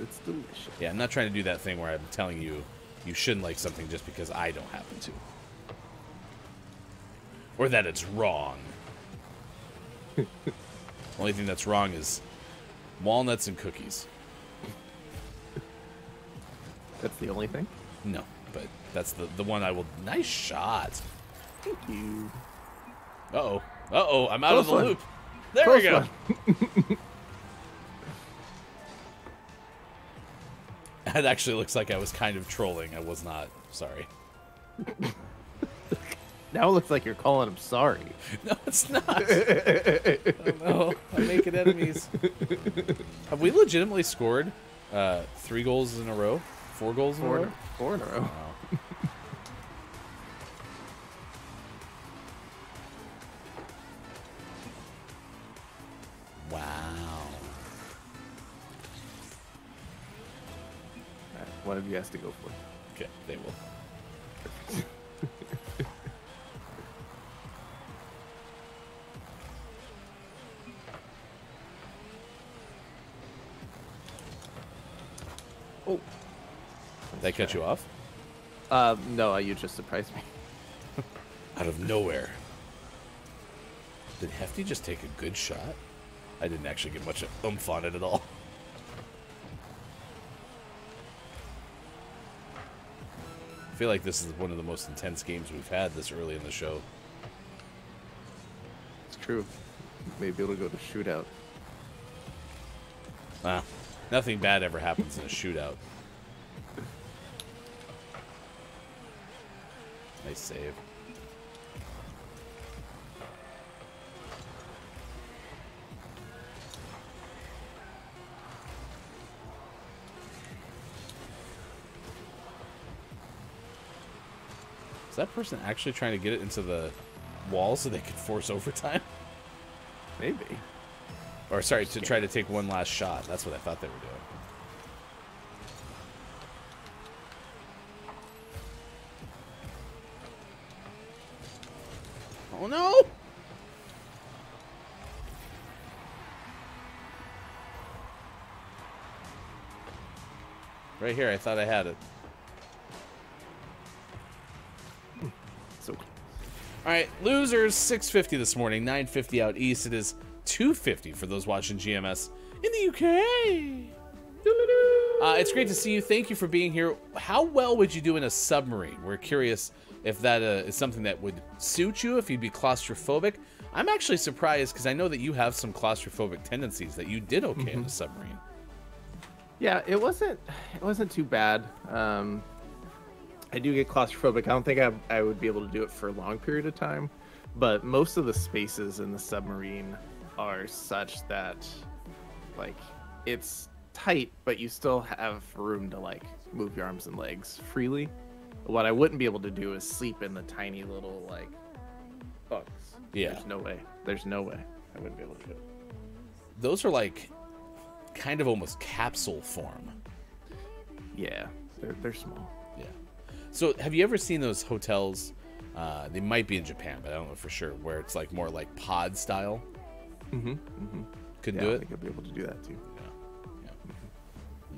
It's delicious. Yeah, I'm not trying to do that thing where I'm telling you you shouldn't like something just because I don't happen to. Or that it's wrong. Only thing that's wrong is walnuts and cookies. That's the only thing? No, but that's the one I will... Nice shot. Thank you. Uh-oh. Uh-oh, I'm out Close of the one. Loop. There Close we go. One. That actually looks like I was kind of trolling. I was not. Sorry. Now it looks like you're calling him sorry. No, it's not. Oh, no. I'm making enemies. Have we legitimately scored 3 goals in a row? 4 goals in a row? 4 in a row. Wow. one he has to go for. Okay, they will. Oh. Did that cut you off? No, you just surprised me. Out of nowhere. Did Hefty just take a good shot? I didn't actually get much oomph on it at all. I feel like this is one of the most intense games we've had this early in the show. It's true. Maybe it'll go to shootout. Ah, nothing bad ever happens in a shootout. Nice save. Is that person actually trying to get it into the wall so they could force overtime? Maybe. Or sorry, to try to take one last shot. That's what I thought they were doing. Oh no! Right here, I thought I had it. All right, losers, 6:50 this morning, 9:50 out east. It is 2:50 for those watching GMS in the UK. It's great to see you. Thank you for being here. How well would you do in a submarine? We're curious if that is something that would suit you, if you'd be claustrophobic. I'm actually surprised because I know that you have some claustrophobic tendencies, that you did okay in the submarine. Yeah, it wasn't too bad. I do get claustrophobic. I don't think I would be able to do it for a long period of time, but most of the spaces in the submarine are such that, like, it's tight, but you still have room to, like, move your arms and legs freely. What I wouldn't be able to do is sleep in the tiny little, like, bunks. Yeah. There's no way. There's no way I wouldn't be able to do it. Those are, like, kind of almost capsule form. Yeah. They're small. Yeah. So have you ever seen those hotels, they might be in Japan, but I don't know for sure, where it's like more like pod style? Could do it? I think I'd be able to do that too.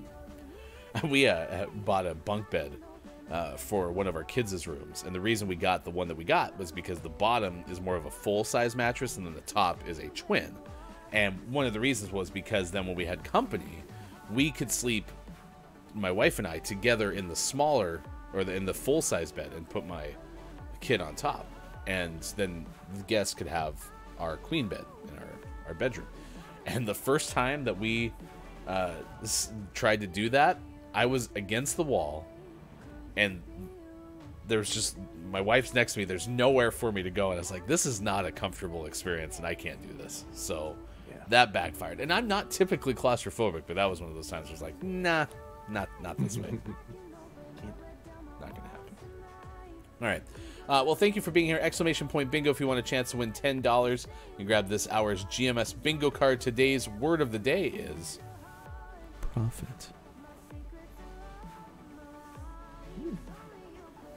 Yeah. We bought a bunk bed for one of our kids' rooms, and the reason we got the one that we got was because the bottom is more of a full-size mattress, and then the top is a twin. And one of the reasons was because then when we had company, we could sleep, my wife and I, together in the smaller, or in the full-size bed, and put my kid on top, and then the guests could have our queen bed in our bedroom. And the first time that we tried to do that, I was against the wall, and there's just, my wife's next to me, there's nowhere for me to go, and I was like, this is not a comfortable experience, and I can't do this. So that backfired. And I'm not typically claustrophobic, but that was one of those times where I was like, nah, not this way. All right. Well, thank you for being here. Exclamation point bingo if you want a chance to win $10. You grab this hour's GMS bingo card. Today's word of the day is... profit.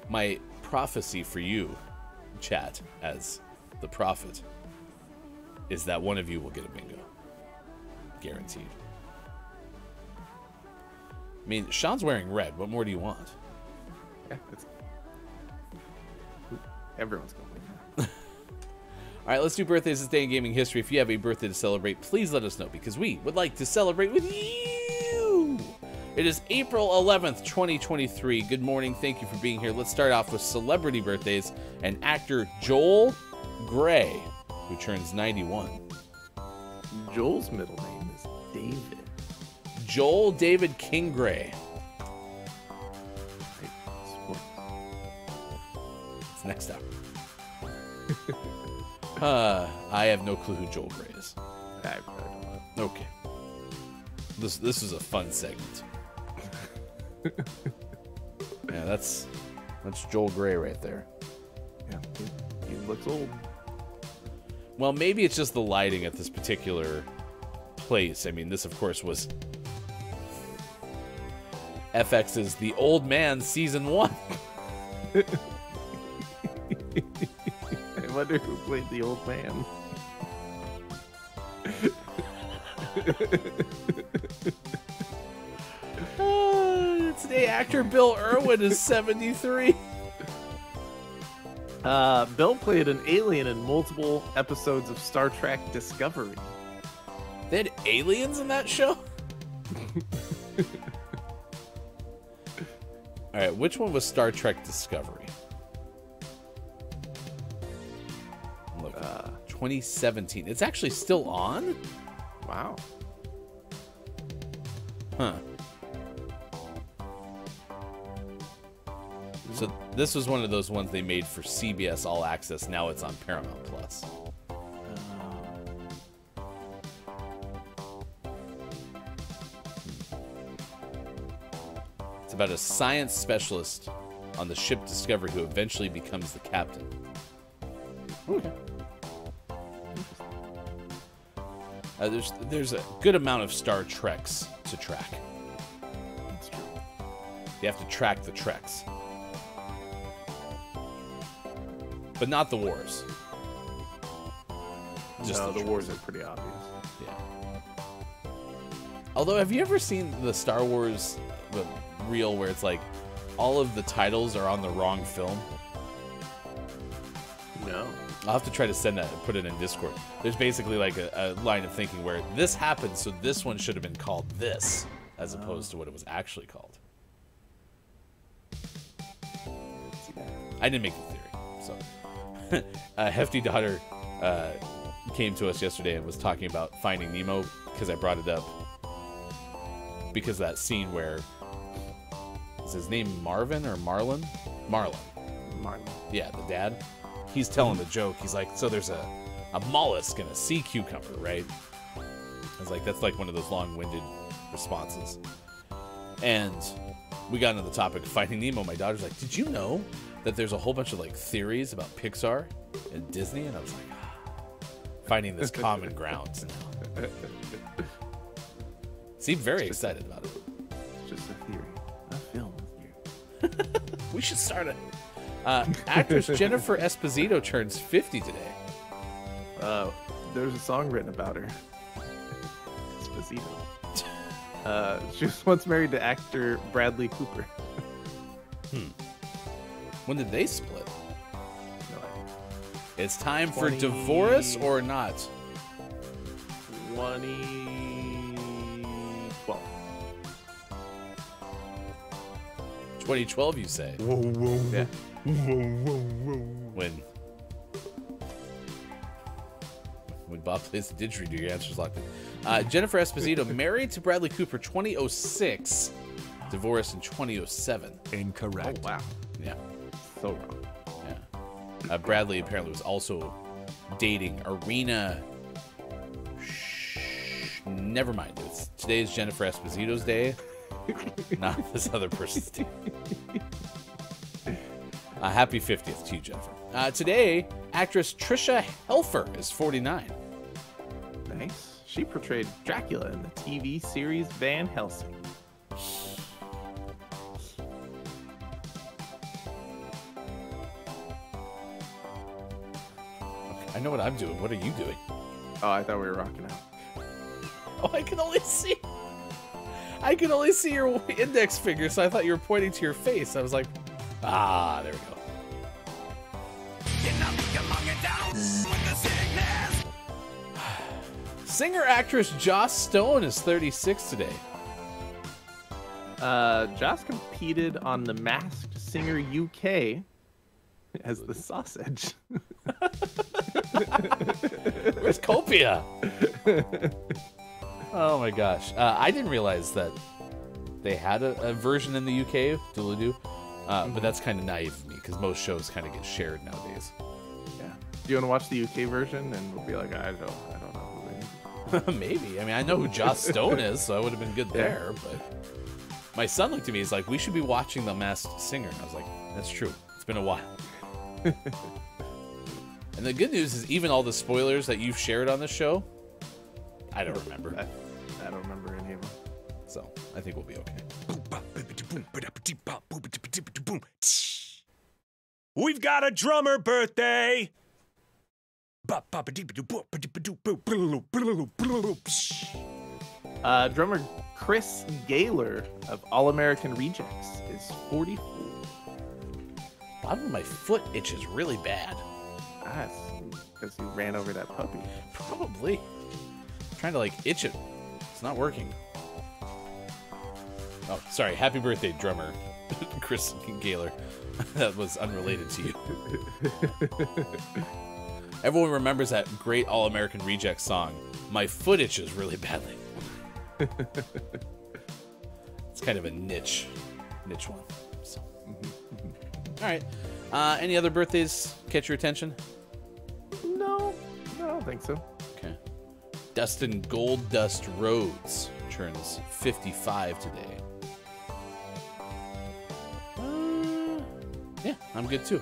My prophecy for you, chat, as the prophet, is that one of you will get a bingo. Guaranteed. I mean, Sean's wearing red. What more do you want? Yeah, that's... everyone's going to win. All right, let's do birthdays this day in gaming history. If you have a birthday to celebrate, please let us know, because we would like to celebrate with you. It is April 11th, 2023. Good morning. Thank you for being here. Let's start off with celebrity birthdays and actor Joel Grey, who turns 91. Joel's middle name is David. Joel David King Grey. Next up. I have no clue who Joel Grey is. I've heard a lot. Okay. This is a fun segment. Yeah, that's Joel Grey right there. Yeah, he looks old. Well, maybe it's just the lighting at this particular place. I mean, this of course was FX's The Old Man Season 1. I wonder who played the old man. Today, actor Bill Irwin is 73. Bill played an alien in multiple episodes of Star Trek Discovery. They had aliens in that show? Alright, which one was Star Trek Discovery? Look, 2017. It's actually still on? Wow. Huh. So this was one of those ones they made for CBS All Access. Now it's on Paramount Plus. It's about a science specialist on the ship Discovery who eventually becomes the captain. Okay. There's a good amount of Star Treks to track. That's true. You have to track the Treks. But not the wars. Just no, the wars are pretty obvious. Yeah. Although, have you ever seen the Star Wars reel where it's like all of the titles are on the wrong film? No. I'll have to try to send that and put it in Discord. There's basically like a line of thinking where this happened, so this one should have been called this, as opposed to what it was actually called. I didn't make the theory, so. A Hefty Daughter came to us yesterday and was talking about Finding Nemo, because I brought it up. Because of that scene where, is his name Marvin or Marlon? Marlon. Marlon. Yeah, the dad. He's telling the joke. He's like, so there's a mollusk and a sea cucumber, right? I was like, that's like one of those long-winded responses. And we got into the topic of Finding Nemo. My daughter's like, did you know that there's a whole bunch of like theories about Pixar and Disney? And I was like, finding this common ground now. Seemed very excited about it. It's just a theory. A film theory. We should start a... Actress Jennifer Esposito turns 50 today. There's a song written about her. Esposito. She was once married to actor Bradley Cooper. When did they split? No idea. It's time for divorce or not. 2012. 2012, you say? Whoa, whoa, yeah. When Bob plays the didgeridoo, your answer's locked in. Jennifer Esposito married to Bradley Cooper 2006, divorced in 2007. Incorrect. Oh, wow. Yeah. So wrong. Yeah. Bradley apparently was also dating Arena. Never mind. Today's Jennifer Esposito's day, not this other person's day. Happy 50th to you, Jennifer. Today, actress Tricia Helfer is 49. Nice. She portrayed Dracula in the TV series Van Helsing. Okay, I know what I'm doing. What are you doing? Oh, I thought we were rocking out. Oh, I can only see your index finger, so I thought you were pointing to your face. I was like, ah, there we go. Singer-actress Joss Stone is 36 today. Joss competed on The Masked Singer UK as the sausage. Where's Copia? Oh my gosh. I didn't realize that they had a version in the UK of Doolidoo. But that's kind of naive of me, because most shows kind of get shared nowadays. Yeah. Do you want to watch the UK version? And we'll be like, I don't know who they are. Maybe. I mean, I know who Joss Stone is, so I would have been good there. But my son looked at me. He's like, we should be watching The Masked Singer. And I was like, that's true. It's been a while. And the good news is even all the spoilers that you've shared on the show, I don't remember. I don't remember any of them. So I think we'll be okay. We've got a drummer birthday. Drummer Chris Gaylor of All American Rejects is 44. Bottom of my foot itches really bad. Ah, because you ran over that puppy. Probably. I'm trying to like itch it. It's not working. Oh, sorry. Happy birthday, drummer Chris Gaylor. That was unrelated to you. Everyone remembers that great All-American Reject song. My foot itches really badly. It's kind of a niche one. So. All right. Any other birthdays catch your attention? No, I don't think so. Okay. Dustin Gold Dust Rhodes turns 55 today. Yeah, I'm good too.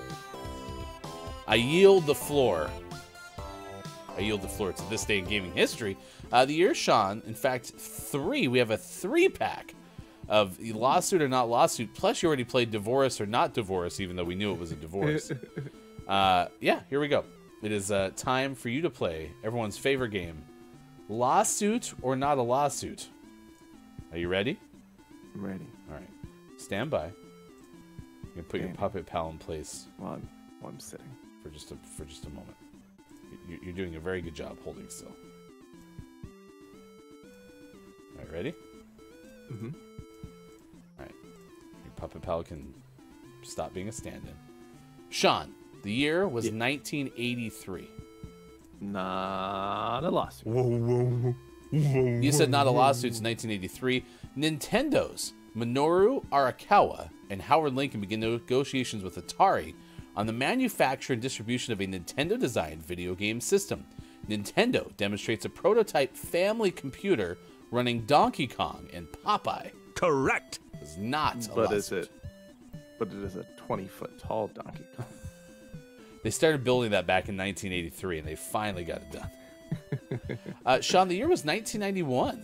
I yield the floor to this day in gaming history. The year, Sean, in fact, three. We have a three-pack of lawsuit or not lawsuit, plus you already played divorce or not divorce, even though we knew it was a divorce. Yeah, here we go. It is time for you to play everyone's favorite game, lawsuit or not a lawsuit. Are you ready? I'm ready. All right. Stand by. You can put your puppet pal in place. Well, I'm sitting. For just a moment. You're doing a very good job holding still. All right, ready? Mm-hmm. All right. Your puppet pal can stop being a stand-in. Sean, the year was 1983. Not a lawsuit. You said not a lawsuit. It's 1983. Nintendo's Minoru Arakawa and Howard Lincoln begin negotiations with Atari on the manufacture and distribution of a Nintendo-designed video game system. Nintendo demonstrates a prototype family computer running Donkey Kong and Popeye. Correct. It's not a lawsuit. But it is a 20-foot-tall Donkey Kong. They started building that back in 1983, and they finally got it done. Sean, the year was 1991.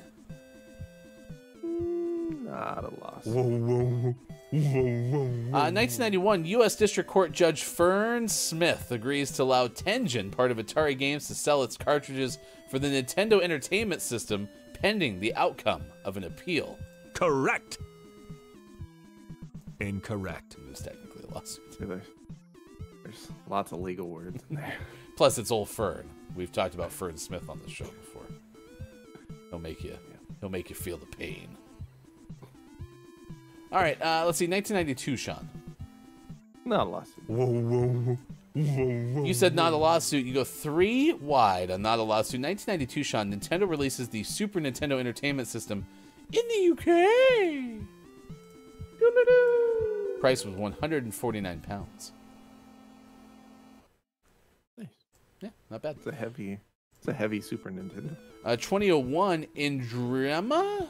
Not a lawsuit. 1991, U.S. District Court Judge Fern Smith agrees to allow Tengen, part of Atari Games, to sell its cartridges for the Nintendo Entertainment System pending the outcome of an appeal. Correct. Incorrect. It was technically a lawsuit. There's lots of legal words in there. Plus, it's old Fern. We've talked about Fern Smith on the show before. He'll make you feel the pain. All right, let's see. 1992, Sean. Not a lawsuit. You said not a lawsuit. You go three wide on not a lawsuit. 1992, Sean. Nintendo releases the Super Nintendo Entertainment System in the UK. Doo-doo-doo. Price was £149. Nice. Yeah, not bad. It's a heavy Super Nintendo. 2001 Indrema.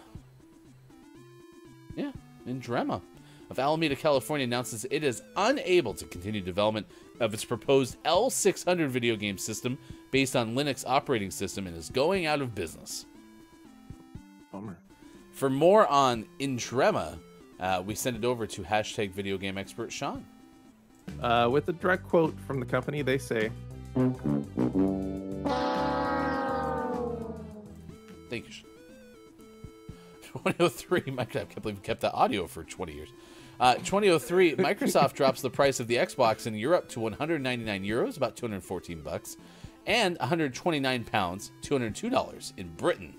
Yeah. Indrema of Alameda, California announces it is unable to continue development of its proposed L600 video game system based on Linux operating system and is going out of business. Bummer. For more on Indrema, we send it over to hashtag video game expert Sean. With a direct quote from the company, they say, thank you, Sean. 2003, Microsoft, I can't believe we kept that audio for 20 years. 2003, Microsoft drops the price of the Xbox in Europe to €199, about $214, and £129, $202 in Britain.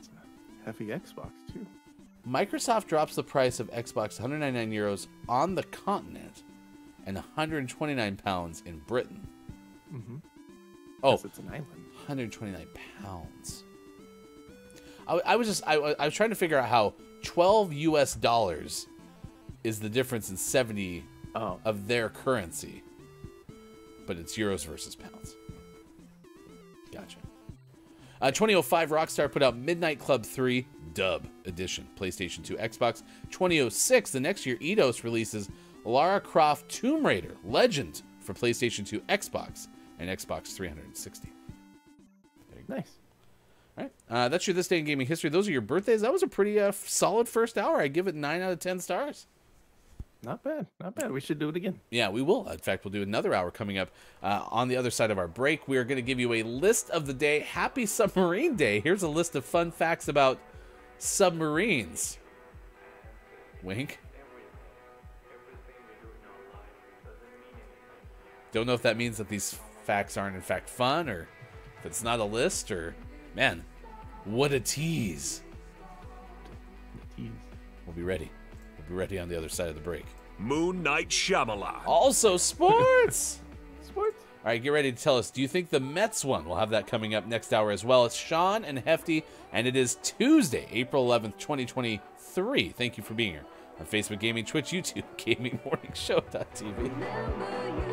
It's a heavy Xbox, too. Microsoft drops the price of Xbox €199 on the continent and £129 in Britain. Mm-hmm. Oh, it's an island. £129. I was trying to figure out how $12 is the difference in 70 of their currency, but it's euros versus pounds. Gotcha. 2005, Rockstar put out Midnight Club 3 Dub Edition, PlayStation 2, Xbox. 2006, the next year, Eidos releases Lara Croft Tomb Raider Legend for PlayStation 2, Xbox, and Xbox 360. Nice. All right. That's your This Day in Gaming History. Those are your birthdays. That was a pretty solid first hour. I give it 9 out of 10 stars. Not bad. Not bad. We should do it again. Yeah, we will. In fact, we'll do another hour coming up on the other side of our break. We are going to give you a list of the day. Happy Submarine Day. Here's a list of fun facts about submarines. Wink. Don't know if that means that these facts aren't in fact fun, or if it's not a list, or man, what a tease. We'll be ready. We'll be ready on the other side of the break. Moon Knight Shyamalan. Also sports. Sports. All right, get ready to tell us. Do you think the Mets won? We'll have that coming up next hour as well. It's Sean and Hefty, and it is Tuesday, April 11th, 2023. Thank you for being here on Facebook Gaming, Twitch, YouTube, GamingMorningShow.tv.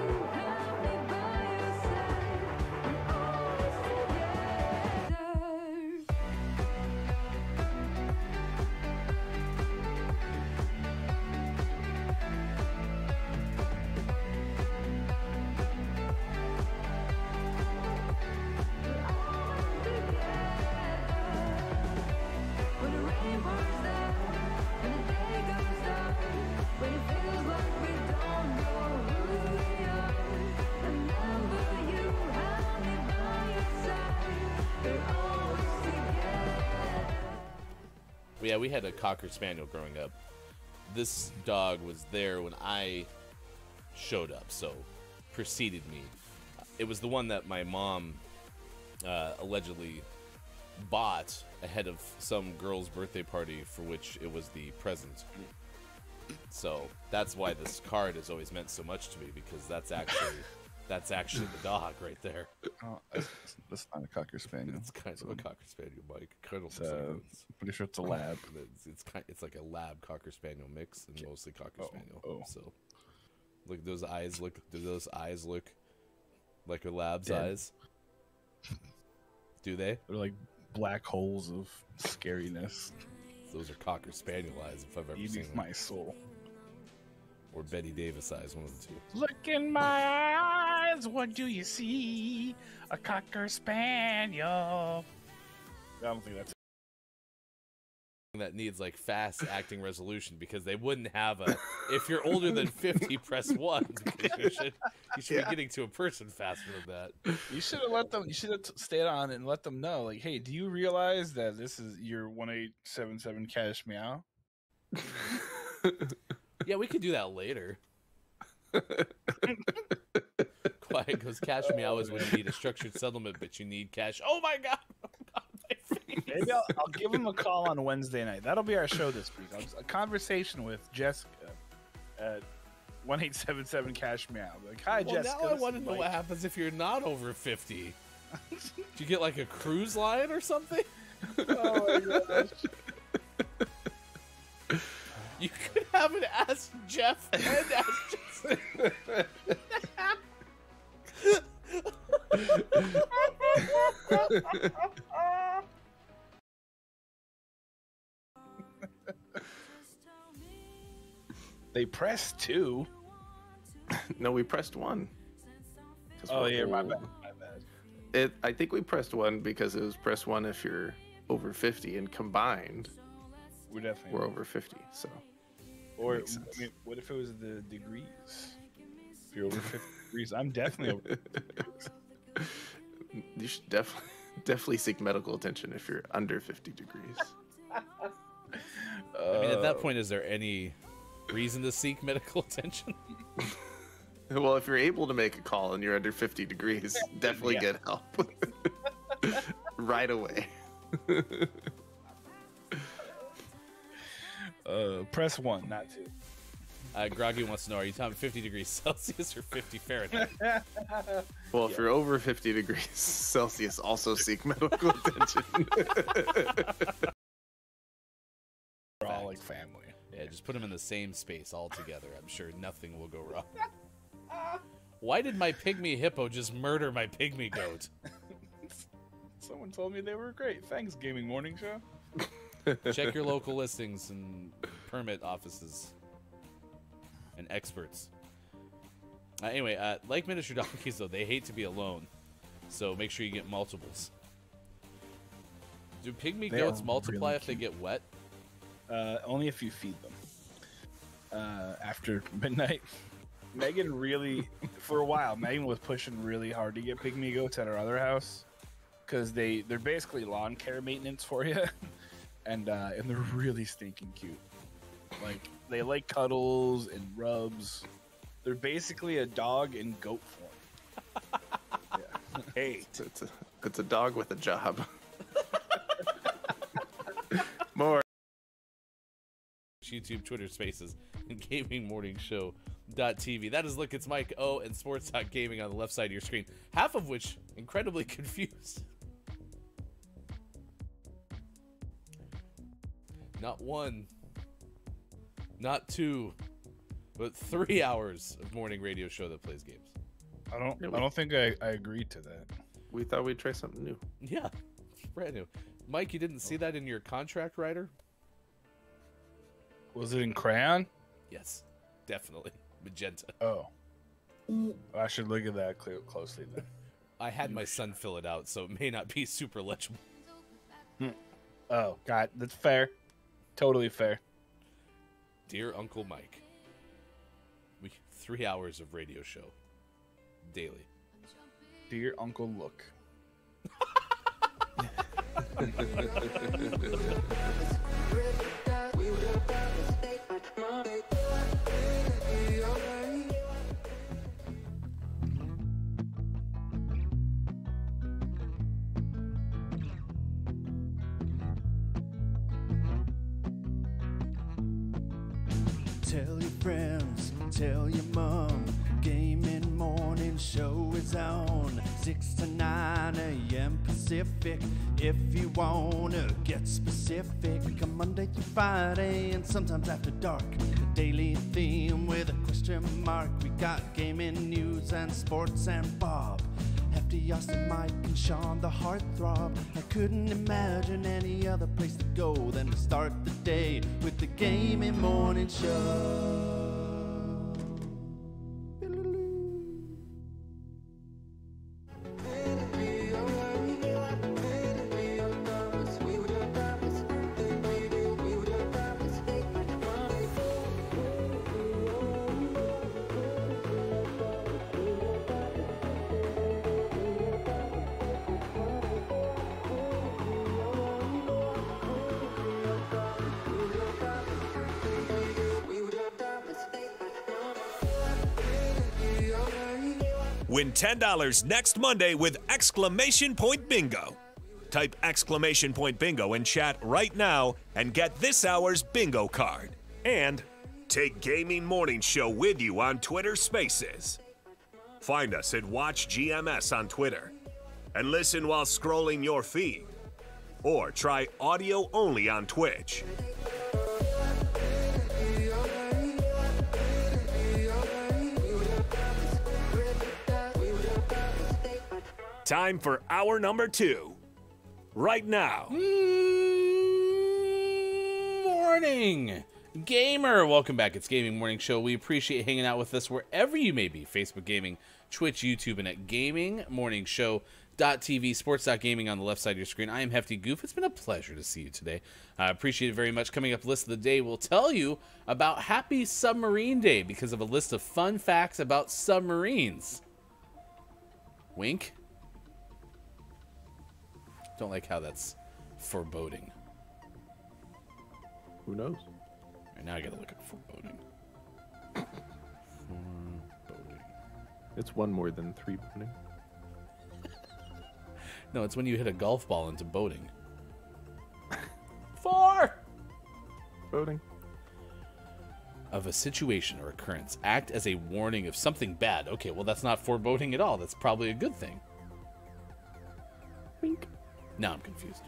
Yeah, we had a Cocker Spaniel growing up. This dog was there when I showed up, so preceded me. It was the one that my mom allegedly bought ahead of some girl's birthday party for which it was the present. So that's why this card has always meant so much to me, because that's actually the dog right there. Oh, that's not a Cocker Spaniel. It's kind of a Cocker Spaniel, Mike. Kind of pretty sure it's a lab. It's like a lab Cocker Spaniel mix, and mostly Cocker Spaniel. Oh. So, like those eyes look. Do those eyes look like a lab's eyes? Do they? They're like black holes of scariness. Those are Cocker Spaniel eyes, if I've ever seen them. My soul. Or Betty Davis eyes, one of the two. Look in my eyes, what do you see? A Cocker Spaniel. I don't think that's it. That needs like fast acting resolution, because they wouldn't have a. If you're older than 50, press 1. You should be getting to a person faster than that. You should have let them. You should have stayed on and let them know, like, hey, do you realize that this is your 1877 cash meow? Yeah, we could do that later. Quiet goes, cash meow is when you need a structured settlement, but you need cash. Oh my god! Oh god, my face. Maybe I'll give him a call on Wednesday night. That'll be our show this week. A conversation with Jessica at 1877 cash meow. Like, hi, well, Jessica. Now I want to know what happens if you're not over 50. Do you get like a cruise line or something? Oh my gosh. You could have an Ask Jeff and Ask Justin. They pressed 2. No, we pressed 1. Oh yeah, my bad. My bad. I think we pressed 1 because it was press 1 if you're over 50, and combined, we're over 50, so. Or I mean, what if it was the degrees? If you're over 50 degrees, I'm definitely over 50. You should definitely seek medical attention if you're under 50 degrees. I mean, at that point, is there any reason to seek medical attention? Well, if you're able to make a call and you're under 50 degrees, definitely get help right away. Press 1, not 2. Groggy wants to know, are you talking 50 degrees Celsius or 50 Fahrenheit? Well, if you're over 50 degrees Celsius, also seek medical attention. We're all like family. Yeah, just put them in the same space all together. I'm sure nothing will go wrong. Why did my pygmy hippo just murder my pygmy goat? Someone told me they were great. Thanks, Gaming Morning Show. Check your local listings and permit offices and experts. Anyway, like miniature donkeys, though, they hate to be alone, so make sure you get multiples. Do pygmy goats multiply if they get wet? Only if you feed them. After midnight. Megan really, for a while, Megan was pushing really hard to get pygmy goats at our other house because they're basically lawn care maintenance for you, and they're really stinking cute. Like, they like cuddles and rubs. They're basically a dog in goat form. Yeah. Hey, it's a dog with a job. More. YouTube, Twitter Spaces, and Gaming Morning Show. .tv. That is Look, It's Mike O and Sports.Gaming on the left side of your screen, half of which incredibly confused. Not one, not two, but 3 hours of morning radio show that plays games. I don't think I agreed to that. We thought we'd try something new. Yeah, brand new. Mike, you didn't see that in your contract writer? Was it in crayon? Yes, definitely. Magenta. Oh, I should look at that closely then. I had my son fill it out, so it may not be super legible. Oh God, that's fair. Totally fair. Dear Uncle Mike, 3 hours of radio show daily. Dear Uncle Look. Tell your friends, tell your mom, Gaming Morning Show is on 6 to 9 a.m. Pacific. If you wanna get specific, come Monday through Friday and sometimes after dark. The daily theme with a question mark. We got gaming news and sports and Bob. Hefty, Austin, Mike, and Sean, the heartthrob. I couldn't imagine any other place to go than to start the day with the Gaming Morning Show. Win $10 next Monday with exclamation point bingo. Type exclamation point bingo in chat right now and get this hour's bingo card. And take Gaming Morning Show with you on Twitter Spaces. Find us at WatchGMS on Twitter and listen while scrolling your feed, or try audio only on Twitch. Time for hour number 2. Right now. Morning, gamer. Welcome back. It's Gaming Morning Show. We appreciate hanging out with us wherever you may be. Facebook Gaming, Twitch, YouTube, and at gamingmorningshow.tv, sports.gaming on the left side of your screen. I am Hefty Goof. It's been a pleasure to see you today. I appreciate it very much. Coming up, list of the day, we'll tell you about Happy Submarine Day because of a list of fun facts about submarines. Wink. Don't like how that's foreboding. Who knows? Right now I gotta look at foreboding. Foreboding. It's one more than three boating. No, it's when you hit a golf ball into boating. 4. Boating. Of a situation or occurrence, act as a warning of something bad. Okay, well that's not foreboding at all. That's probably a good thing. Wink. Now I'm confused.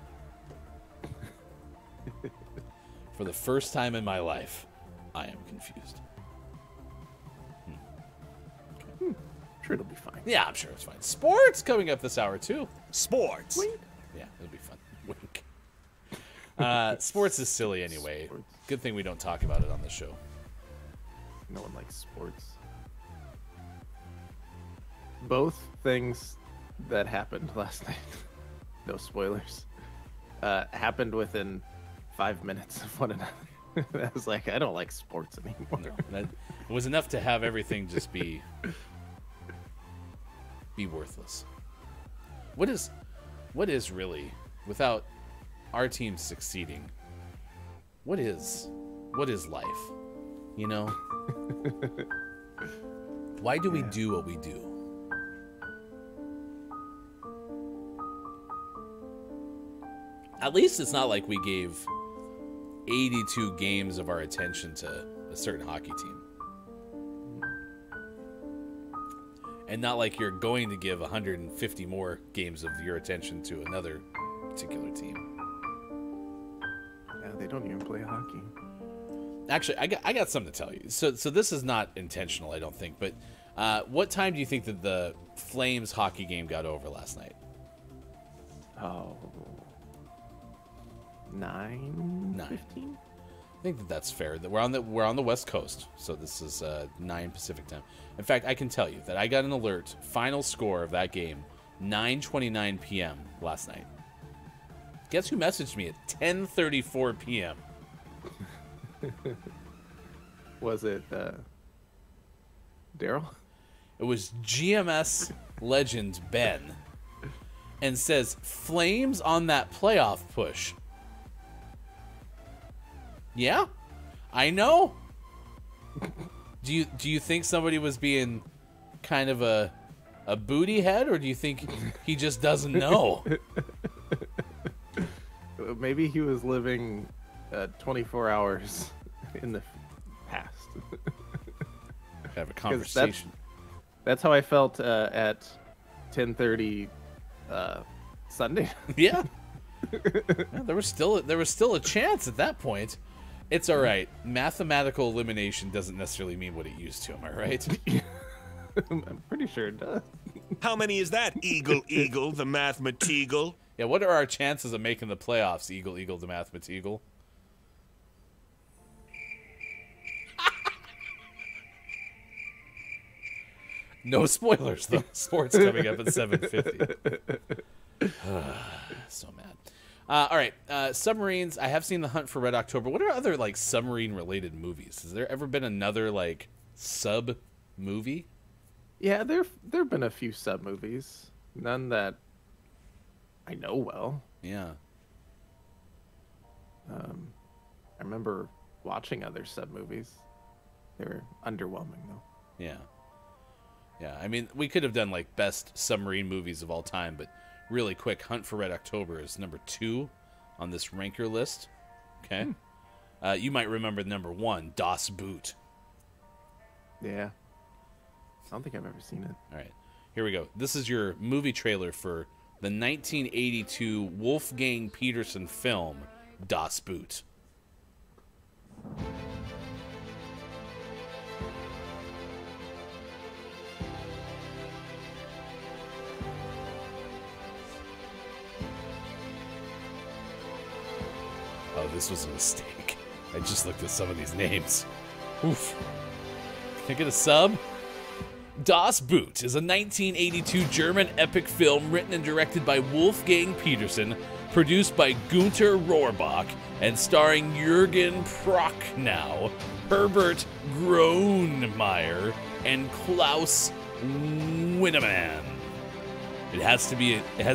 For the first time in my life, I am confused. Okay. Sure, it'll be fine. Yeah, I'm sure it's fine. Sports coming up this hour, too. Sports. Wink. Yeah, it'll be fun. Wink. Sports is silly anyway. Sports. Good thing we don't talk about it on the show. No one likes sports. Both things that happened last night. No spoilers. happened within 5 minutes of one another. I was like, I don't like sports anymore. No, that was enough to have everything just be worthless. What is really, without our team succeeding, what is life? You know? Why do we do what we do? At least it's not like we gave 82 games of our attention to a certain hockey team. And not like you're going to give 150 more games of your attention to another particular team. Yeah, they don't even play hockey. Actually, I got something to tell you. So this is not intentional, I don't think, but what time do you think that the Flames hockey game got over last night? Oh, 9:15. I think that that's fair. That we're on the West Coast, so this is 9 Pacific time. In fact, I can tell you that I got an alert. Final score of that game, 9:29 p.m. last night. Guess who messaged me at 10:34 p.m. Was it Daryl? It was GMS legend Ben, and says Flames on that playoff push. Yeah, I know. Do you think somebody was being kind of a booty head, or do you think he just doesn't know? Maybe he was living 24 hours in the past. Have a conversation. That's how I felt at 10:30 Sunday. Yeah. Yeah, there was still a chance at that point. It's all right. Mathematical elimination doesn't necessarily mean what it used to. Am I right? I'm pretty sure it does. How many is that? Eagle, eagle, the mathemateagle. Yeah, what are our chances of making the playoffs? Eagle, eagle, the mathemateagle. No spoilers, though. Sports coming up at 7:50. So mad. All right, submarines. I have seen The Hunt for Red October. What are other like submarine-related movies? Has there ever been another like sub movie? Yeah, there've been a few sub movies. None that I know well. Yeah. I remember watching other sub movies. They were underwhelming though. Yeah. Yeah, I mean, we could have done like best submarine movies of all time, but. Really quick, Hunt for Red October is number 2 on this ranker list. Okay. You might remember number 1, Das Boot. Yeah. I don't think I've ever seen it. All right. Here we go. This is your movie trailer for the 1982 Wolfgang Petersen film, Das Boot. Oh, this was a mistake. I just looked at some of these names. Oof. Can I get a sub? Das Boot is a 1982 German epic film written and directed by Wolfgang Petersen, produced by Günter Rohrbach, and starring Jürgen Prochnow, Herbert Grönemeyer, and Klaus Winnemann. It has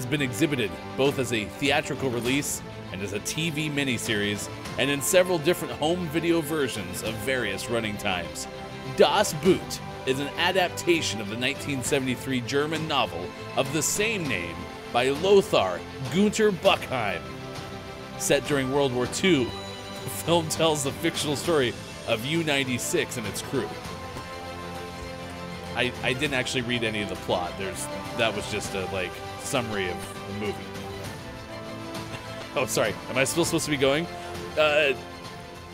been exhibited both as a theatrical release and as a TV miniseries, and in several different home video versions of various running times. Das Boot is an adaptation of the 1973 German novel of the same name by Lothar Gunther Buchheim. Set during World War II, the film tells the fictional story of U-96 and its crew. I didn't actually read any of the plot. That was just a like summary of the movie. Oh, sorry. Am I still supposed to be going?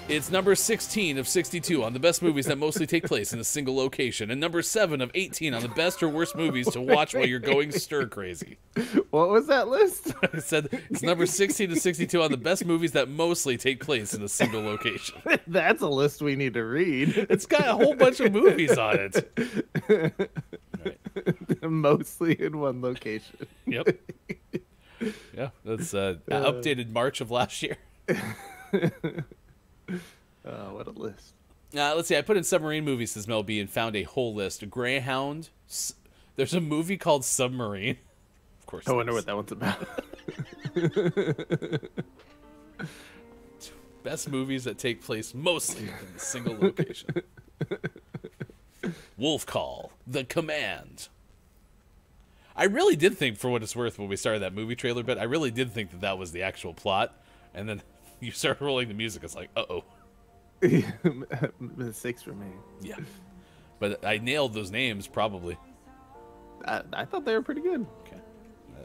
It's number 16 of 62 on the best movies that mostly take place in a single location, and number 7 of 18 on the best or worst movies to watch while you're going stir crazy. What was that list? I said it's number 16 to 62 on the best movies that mostly take place in a single location. That's a list we need to read. It's got a whole bunch of movies on it. All right. Mostly in one location. Yep. Yeah, that's updated March of last year. What a list. Let's see. I put in submarine movies, says Mel B, and found a whole list. Greyhound. There's a movie called Submarine. Of course. I wonder what that one's about. Best movies that take place mostly in a single location. Wolf Call. The Command. I really did think, for what it's worth, when we started that movie trailer bit, I really did think that that was the actual plot. And then you start rolling the music. It's like, uh-oh. Mistakes were made. Yeah. But I nailed those names, probably. I thought they were pretty good. Okay.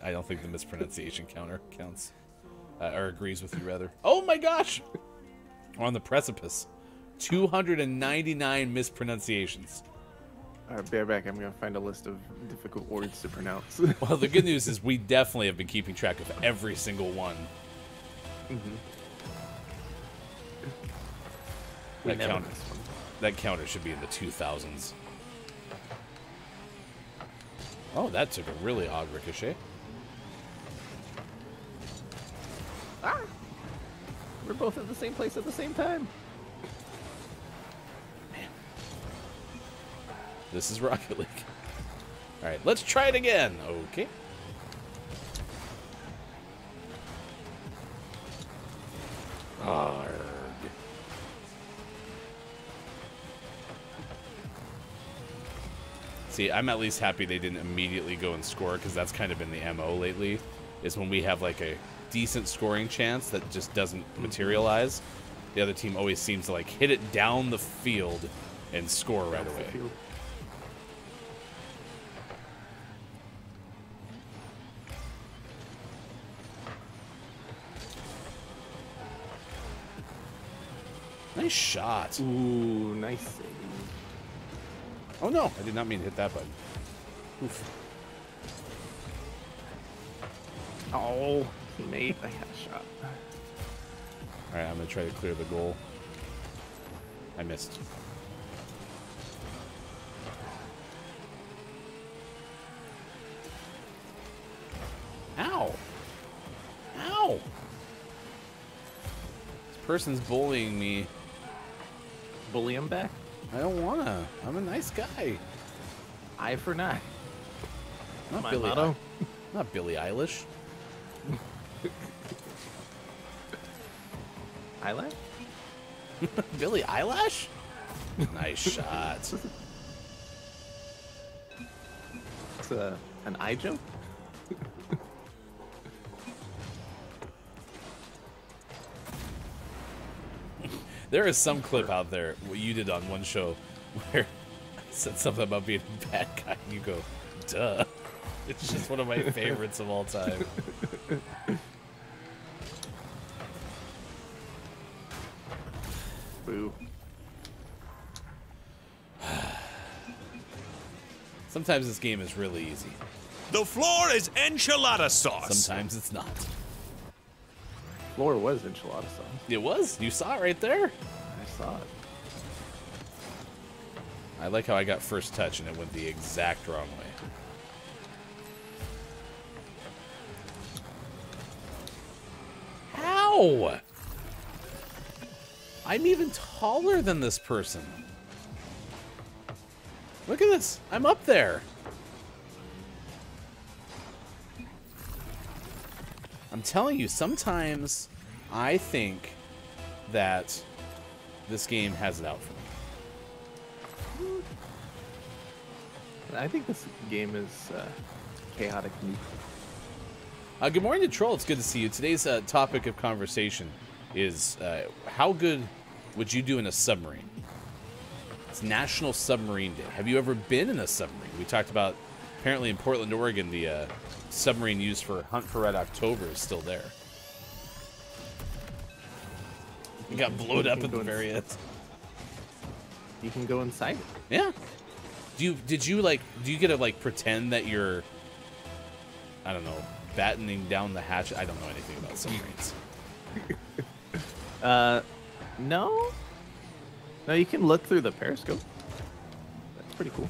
I don't think the mispronunciation counts. Or agrees with you, rather. Oh, my gosh. We're on the precipice. 299 mispronunciations. All right, bareback, I'm going to find a list of difficult words to pronounce. Well, the good news is we definitely have been keeping track of every single one. Mm-hmm. That counter should be in the 2000s. Oh, that took a really odd ricochet. Ah! We're both at the same place at the same time. Man. This is Rocket League. Alright, let's try it again. Okay. Arrgh. See, I'm at least happy they didn't immediately go and score, because that's kind of been the MO lately, is when we have like a decent scoring chance that just doesn't materialize, the other team always seems to like hit it down the field and score right away. Nice shot. Ooh, nice save. Oh no, I did not mean to hit that button. Oof. Oh, mate, I had a shot. Alright, I'm going to try to clear the goal. I missed. Ow! Ow! This person's bullying me. Bully him back? I don't want to. I'm a nice guy. Eye for an eye. Not Billie Eilish. Eyelash? Billie Eyelash? Nice shot. It's an eye jump? There is some clip out there, what you did on one show, where I said something about being a bad guy and you go, duh. It's just one of my favorites of all time. Boo. Sometimes this game is really easy. The floor is enchilada sauce. Sometimes it's not. Floor was enchilada sauce. It was. You saw it right there. I saw it. I like how I got first touch and it went the exact wrong way. Ow! I'm even taller than this person. Look at this. I'm up there. I'm telling you, sometimes I think that this game has it out for me. I think this game is chaotic neutral. Good morning to Troll. It's good to see you. Today's topic of conversation is how good would you do in a submarine? It's National Submarine Day. Have you ever been in a submarine? We talked about apparently in Portland, Oregon, the submarine used for Hunt for Red October is still there. It got blown up at the very end. You can go inside it. Yeah. Did you get to like pretend that you're, I don't know, battening down the hatch? I don't know anything about submarines. No. No, you can look through the periscope. That's pretty cool.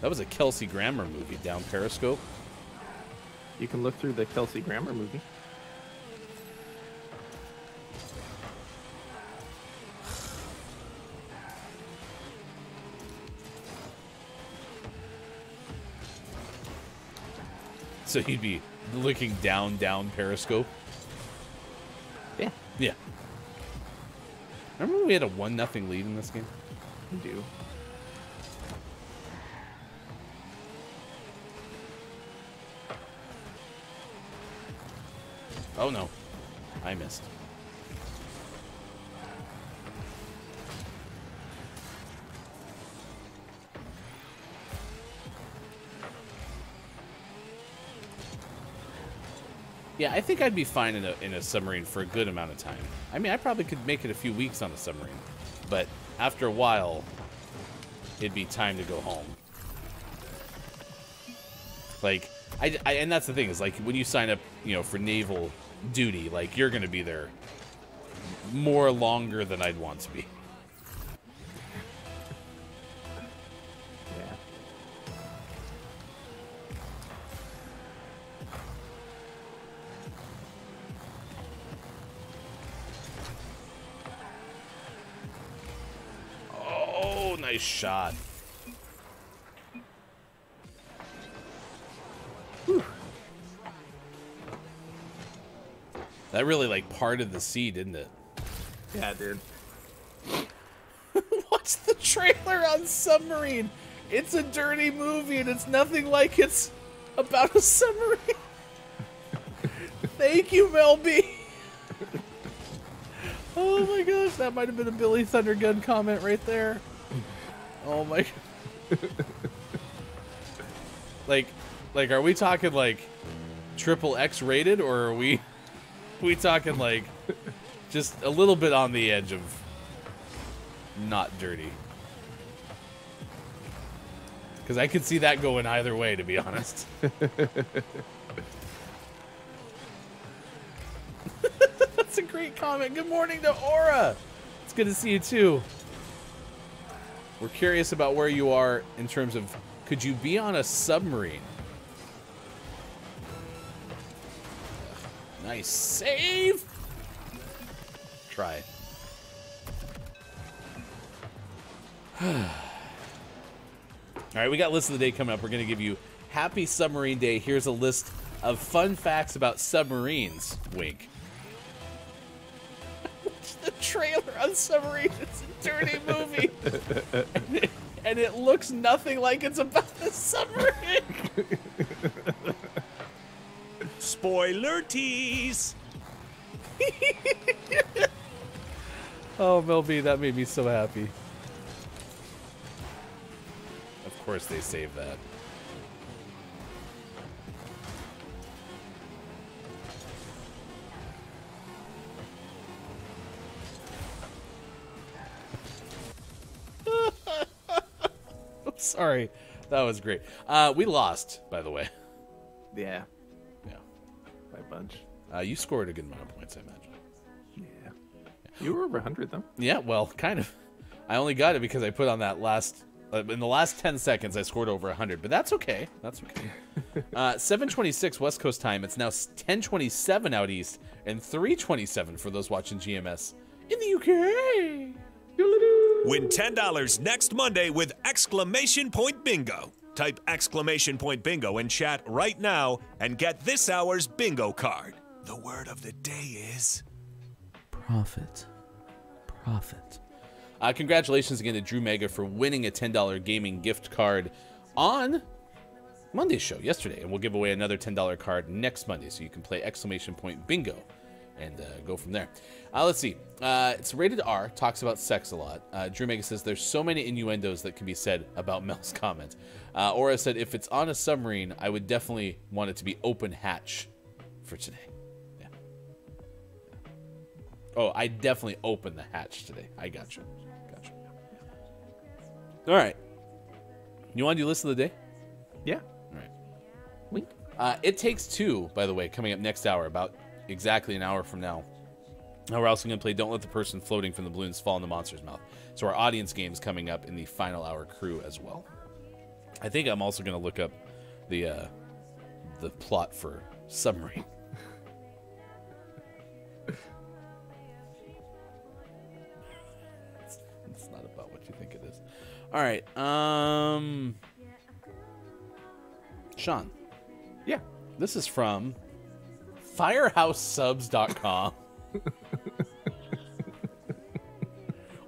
That was a Kelsey Grammer movie, Down Periscope. You can look through the Kelsey Grammer movie. So you'd be looking down Periscope. Yeah. Yeah. Remember when we had a 1-0 lead in this game? We do. Oh no. I missed. Yeah, I think I'd be fine in a submarine for a good amount of time. I mean, I probably could make it a few weeks on a submarine, but after a while, it'd be time to go home. Like, I and that's the thing is, like, when you sign up, you know, for naval duty, like, you're gonna be there more longer than I'd want to be. Shot. Whew. That really like parted the sea, didn't it? Yeah, dude. Watch the trailer on Submarine. It's a dirty movie and it's nothing like it's about a submarine. Thank you, Mel B. Oh my gosh, that might have been a Billy Thundergun comment right there. Oh my God. like are we talking like XXX rated, or are we talking like just a little bit on the edge of not dirty? Because I could see that going either way, to be honest. That's a great comment. Good morning to Aura. It's good to see you too. We're curious about where you are in terms of, could you be on a submarine? Nice save. Try. All right, we got list of the day coming up. We're going to give you Happy Submarine Day. Here's a list of fun facts about submarines. Wink. The trailer on Submarine. It's a dirty movie. and it looks nothing like it's about the submarine. Spoiler tease. Oh, Mel B, that made me so happy. Of course they saved that. Sorry, that was great. We lost, by the way. Yeah. Yeah. By a bunch. You scored a good amount of points, I imagine. Yeah. You were over 100, though. Yeah, well, kind of. I only got it because I put on that last... in the last 10 seconds, I scored over 100, but that's okay. That's okay. 7:26 West Coast time. It's now 10:27 out east and 3:27 for those watching GMS in the UK. Win $10 next Monday with exclamation point bingo. Type exclamation point bingo in chat right now and get this hour's bingo card. The word of the day is profit. Profit. Congratulations again to Drew Mega for winning a $10 gaming gift card on Monday's show yesterday. And we'll give away another $10 card next Monday, so you can play exclamation point bingo and go from there. Let's see. It's rated R, talks about sex a lot. Drew Mega says there's so many innuendos that can be said about Mel's comment. Aura said, if it's on a submarine, I would definitely want it to be open hatch for today. Yeah. Oh, I definitely opened the hatch today. I got you. Gotcha. All right. You want to do list of the day? Yeah. All right. Wink. It Takes Two, by the way, coming up next hour, about exactly an hour from now. Now we're also going to play Don't Let the Person Floating from the Balloons Fall in the Monster's Mouth. So our audience game's coming up in the final hour crew as well. I think I'm also going to look up the plot for Submarine. It's not about what you think it is. All right. Sean. Yeah. This is from FirehouseSubs.com.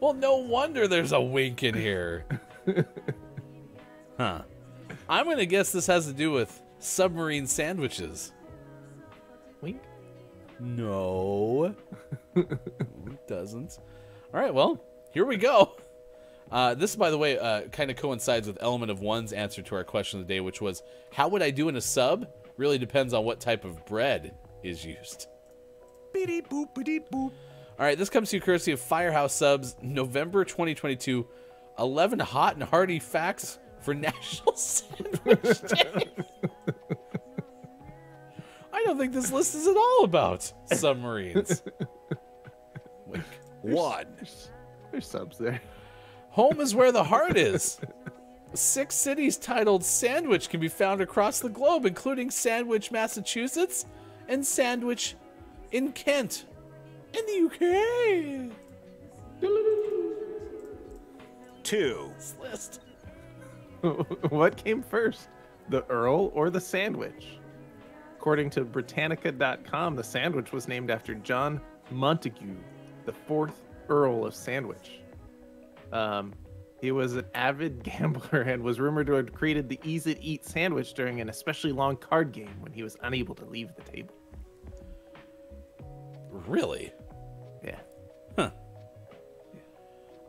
Well, no wonder there's a wink in here. Huh. I'm going to guess this has to do with submarine sandwiches. Wink? No. It doesn't. All right, well, here we go. This, by the way, kind of coincides with Element of One's answer to our question of the day, which was, how would I do in a sub? Really depends on what type of bread is used. Beep boop, beep boop. All right, this comes to you courtesy of Firehouse Subs, November 2022, 11 hot and hearty facts for National Sandwich Day. I don't think this list is at all about submarines. Wait, one. There's subs there. Home is where the heart is. 6 cities titled Sandwich can be found across the globe, including Sandwich, Massachusetts, and Sandwich in Kent. In the UK. 2. This list. What came first, the Earl or the sandwich? According to Britannica.com, the sandwich was named after John Montague, the 4th Earl of Sandwich. He was an avid gambler and was rumored to have created the easy-to-eat sandwich during an especially long card game when he was unable to leave the table. Really? Yeah. Huh.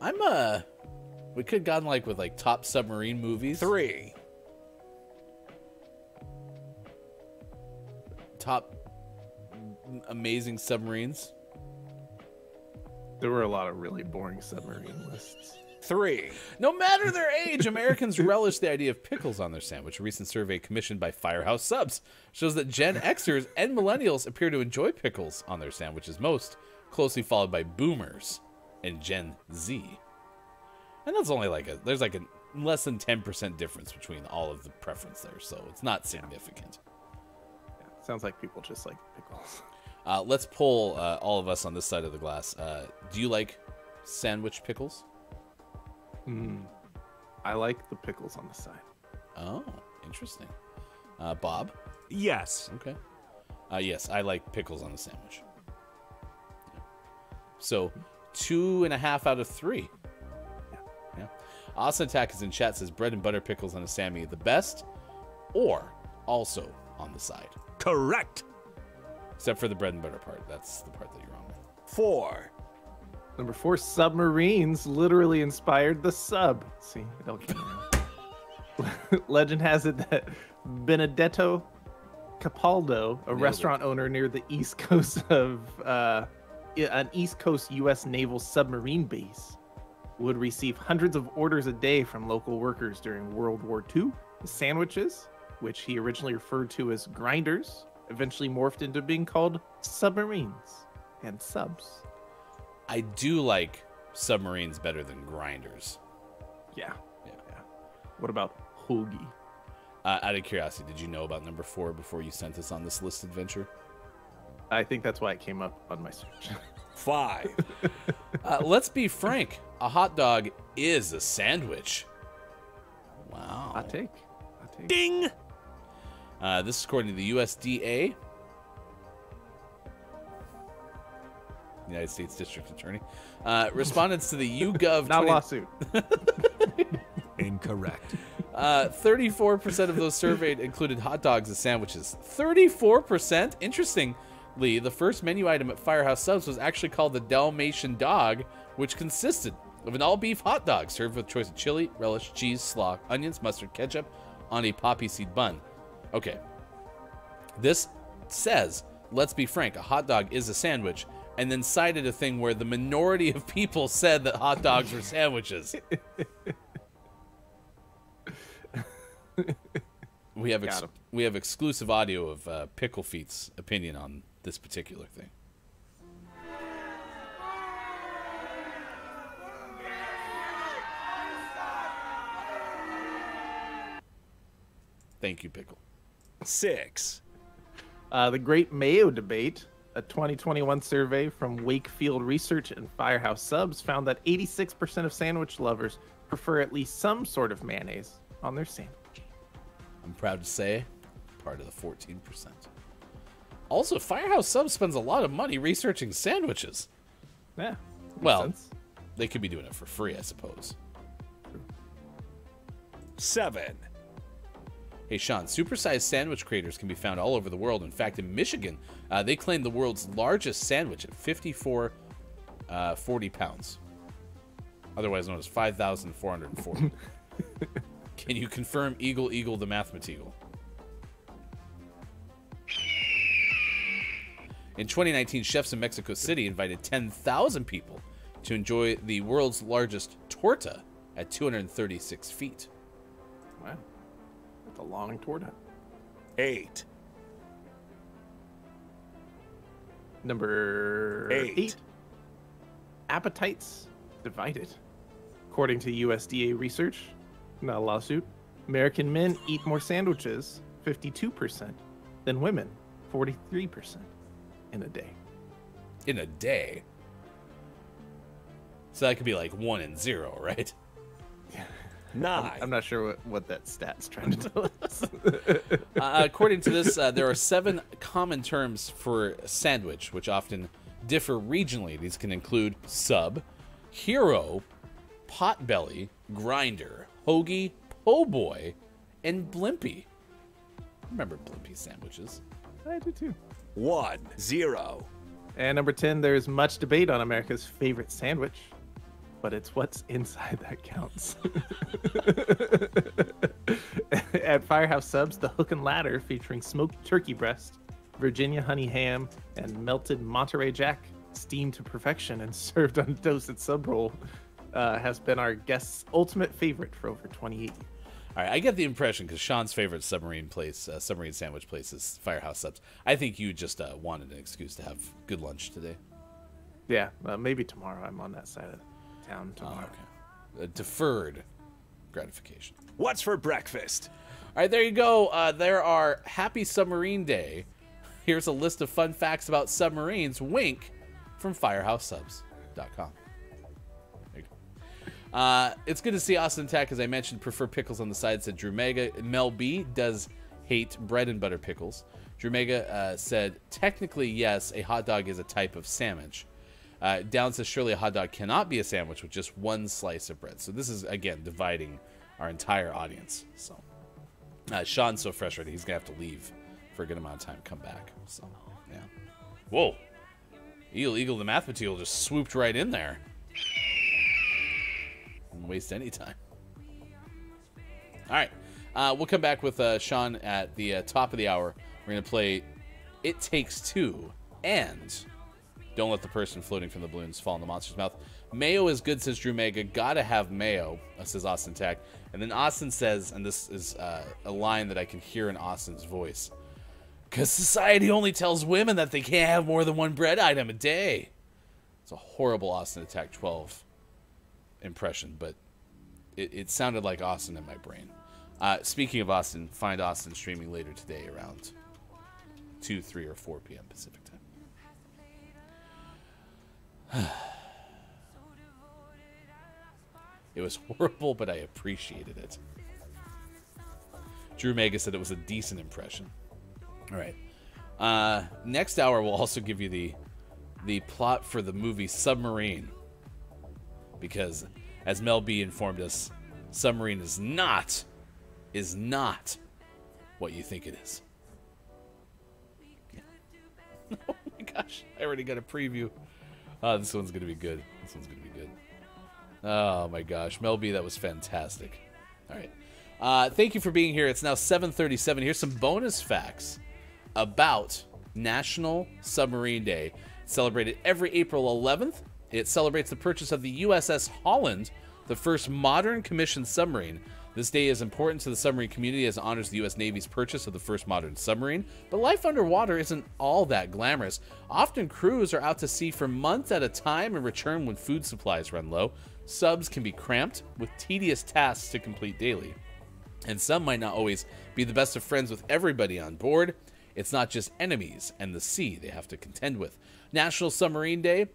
Yeah. We could have gone like with like top submarine movies. 3. Top amazing submarines. There were a lot of really boring submarine lists. 3. No matter their age, Americans relish the idea of pickles on their sandwich. A recent survey commissioned by Firehouse Subs shows that Gen Xers and millennials appear to enjoy pickles on their sandwiches most, closely followed by boomers and Gen Z. And that's only like there's like a less than 10% difference between all of the preference there, so it's not significant. Yeah, sounds like people just like pickles. Let's poll all of us on this side of the glass. Do you like sandwich pickles? I like the pickles on the side. Oh, interesting. Bob? Yes. Okay. Yes, I like pickles on the sandwich. Yeah. So 2.5 out of 3. Yeah. Yeah. Austin Attack is in chat, says bread and butter pickles on a Sammy the best, or also on the side. Correct. Except for the bread and butter part. That's the part that you're wrong with. 4. Number 4, submarines literally inspired the sub. See, it all came out. Legend has it that Benedetto Capaldo, a restaurant owner near the east coast of an East Coast U.S. naval submarine base, would receive hundreds of orders a day from local workers during World War II. The sandwiches, which he originally referred to as grinders, eventually morphed into being called submarines and subs. I do like submarines better than grinders. Yeah. Yeah. What about hoagie? Out of curiosity, did you know about number 4 before you sent us on this list adventure? I think that's why it came up on my search. 5. Let's be frank. A hot dog is a sandwich. Wow. Hot take. Hot take. Ding! This is according to the USDA. United States District Attorney. Respondents to the YouGov... Not lawsuit. Incorrect. 34% of those surveyed included hot dogs as sandwiches. 34%? Interestingly, the first menu item at Firehouse Subs was actually called the Dalmatian Dog, which consisted of an all-beef hot dog served with a choice of chili, relish, cheese, slaw, onions, mustard, ketchup on a poppy seed bun. Okay. This says, let's be frank, a hot dog is a sandwich, and then cited a thing where the minority of people said that hot dogs were sandwiches. we have exclusive audio of Picklefeet's opinion on this particular thing. Thank you, Pickle. Six. The Great Mayo Debate, a 2021 survey from Wakefield Research and Firehouse Subs found that 86% of sandwich lovers prefer at least some sort of mayonnaise on their sandwich. I'm proud to say, part of the 14%. Also, Firehouse Subs spends a lot of money researching sandwiches. Yeah. Well, sense. They could be doing it for free, I suppose. 7. Hey, Sean, supersized sandwich creators can be found all over the world. In fact, in Michigan, they claim the world's largest sandwich at 40 pounds. Otherwise known as 5,440. Can you confirm Eagle Eagle the Mathemateagle? In 2019, chefs in Mexico City invited 10,000 people to enjoy the world's largest torta at 236 feet. Wow. That's a long torta. 8. Number 8. Appetites divided. According to USDA research, not a lawsuit, American men eat more sandwiches, 52%, than women, 43%, in a day. In a day? So that could be like 1 and 0, right? Yeah. Nah, I'm not sure what that stat's trying to tell us. According to this, there are 7 common terms for sandwich, which often differ regionally. These can include sub, hero, potbelly, grinder, hoagie, po' boy, and blimpie. I remember blimpie sandwiches. I do too. 1, 0. And number 10, there's much debate on America's favorite sandwich, but it's what's inside that counts. At Firehouse Subs, the hook and ladder featuring smoked turkey breast, Virginia honey ham, and melted Monterey Jack steamed to perfection and served on a toasted sub roll has been our guest's ultimate favorite for over 28 years. All right, I get the impression, because Sean's favorite submarine sandwich place is Firehouse Subs. I think you just wanted an excuse to have good lunch today. Yeah, maybe tomorrow. I'm on that side of it. Down tomorrow. Oh, okay. Deferred gratification. What's for breakfast? All right, there you go. There are Happy Submarine Day. Here's a list of fun facts about submarines. Wink from FirehouseSubs.com. There you go. It's good to see Austin Tack, as I mentioned, prefer pickles on the side, said Drew Mega. Mel B does hate bread and butter pickles. Drew Mega said, technically, yes, a hot dog is a type of sandwich. Down says, surely a hot dog cannot be a sandwich with just one slice of bread. So this is, again, dividing our entire audience. So Sean's so frustrated, he's going to have to leave for a good amount of time and come back. So, yeah. Whoa. Eagle Eagle the Mathemateagle just swooped right in there. Didn't waste any time. All right. We'll come back with Sean at the top of the hour. We're going to play It Takes Two and... Don't let the person floating from the balloons fall in the monster's mouth. Mayo is good, says Drew Mega. Gotta have mayo, says Austin Tack. And then Austin says, and this is a line that I can hear in Austin's voice, because society only tells women that they can't have more than one bread item a day. It's a horrible Austin Attack 12 impression, but it sounded like Austin in my brain. Speaking of Austin, find Austin streaming later today around 2, 3, or 4 p.m. Pacific. It was horrible, but I appreciated it. Drew Mega said it was a decent impression. All right. Next hour, we'll also give you the plot for the movie Submarine. Because, as Mel B informed us, Submarine is not what you think it is. Yeah. Oh my gosh, I already got a preview. Oh, this one's going to be good. This one's going to be good. Oh, my gosh. Mel B, that was fantastic. All right. Thank you for being here. It's now 7:37. Here's some bonus facts about National Submarine Day. It's celebrated every April 11th. It celebrates the purchase of the USS Holland, the first modern commissioned submarine. This day is important to the submarine community as it honors the U.S. Navy's purchase of the first modern submarine, but life underwater isn't all that glamorous. Often crews are out to sea for months at a time and return when food supplies run low. Subs can be cramped with tedious tasks to complete daily. and some might not always be the best of friends with everybody on board. It's not just enemies and the sea they have to contend with. National Submarine Day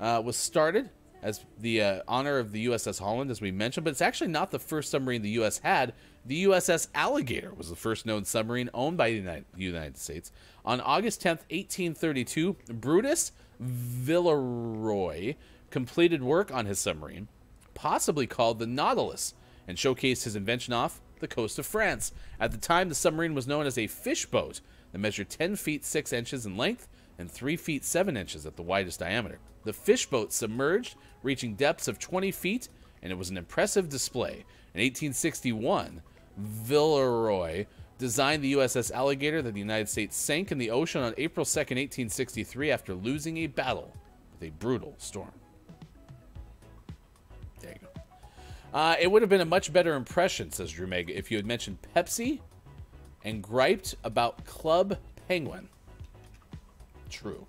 was started as the honor of the USS Holland, as we mentioned, but it's actually not the first submarine the U.S. had. The USS Alligator was the first known submarine owned by the United States. On August 10th, 1832, Brutus Villaroy completed work on his submarine, possibly called the Nautilus, and showcased his invention off the coast of France. At the time, the submarine was known as a fish boat that measured 10 feet 6 inches in length and 3 feet 7 inches at the widest diameter. The fish boat submerged, reaching depths of 20 feet, and it was an impressive display. In 1861, Villaroy designed the USS Alligator that the United States sank in the ocean on April 2nd, 1863, after losing a battle with a brutal storm. There you go. It would have been a much better impression, says Drew Mega, if you had mentioned Pepsi and griped about Club Penguin. True.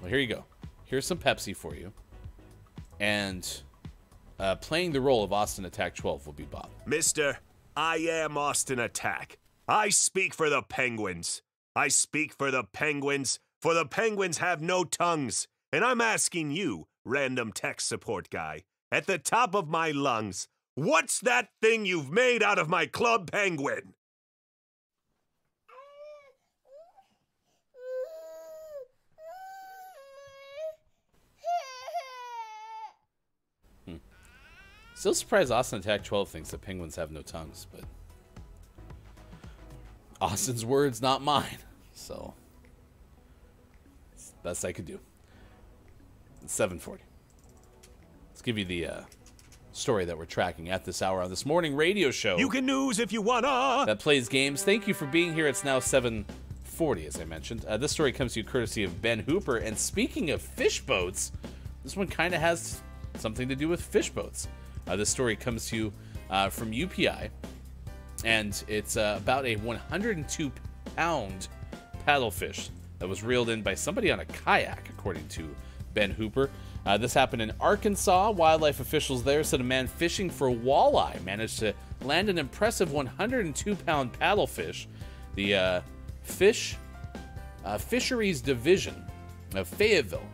Well, here you go. Here's some Pepsi for you. And playing the role of Austin Attack 12 will be Bob. Mister, I am Austin Attack. I speak for the Penguins. I speak for the Penguins have no tongues. And I'm asking you, random tech support guy, at the top of my lungs, what's that thing you've made out of my Club Penguin? Still surprised Austin Attack 12 thinks that penguins have no tongues, but Austin's words, not mine. So it's the best I could do. It's 7:40. Let's give you the story that we're tracking at this hour on this morning radio show. You can news if you wanna. That plays games. Thank you for being here. It's now 7:40, as I mentioned. This story comes to you courtesy of Ben Hooper. And speaking of fish boats, this one kind of has something to do with fish boats. This story comes to you from UPI, and it's about a 102-pound paddlefish that was reeled in by somebody on a kayak, according to Ben Hooper. This happened in Arkansas. Wildlife officials there said a man fishing for walleye managed to land an impressive 102-pound paddlefish. The Fisheries Division of Fayetteville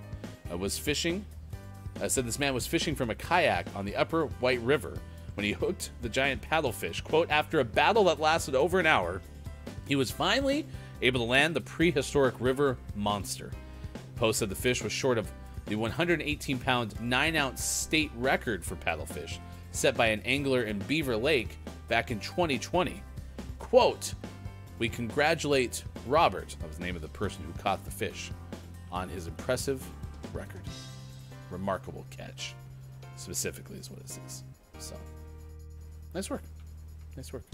was fishing. Said this man was fishing from a kayak on the upper White River when he hooked the giant paddlefish. Quote, after a battle that lasted over an hour, he was finally able to land the prehistoric river monster. Post said the fish was short of the 118-pound, 9-ounce state record for paddlefish set by an angler in Beaver Lake back in 2020. Quote, we congratulate Robert, that was the name of the person who caught the fish, on his impressive record. Remarkable catch, specifically, is what it says. So, nice work. Nice work.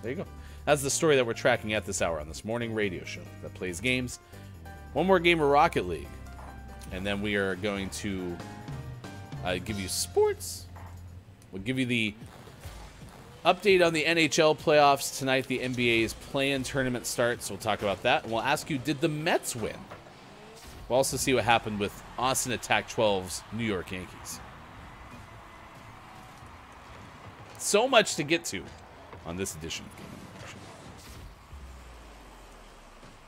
There you go. That's the story that we're tracking at this hour on this morning radio show that plays games. One more game of Rocket League, and then we are going to give you sports. We'll give you the update on the NHL playoffs tonight. The NBA's play-in tournament starts. We'll talk about that, and we'll ask you, did the Mets win? We'll also see what happened with Austin Attack 12's New York Yankees. So much to get to on this edition of Gaming Morning Show.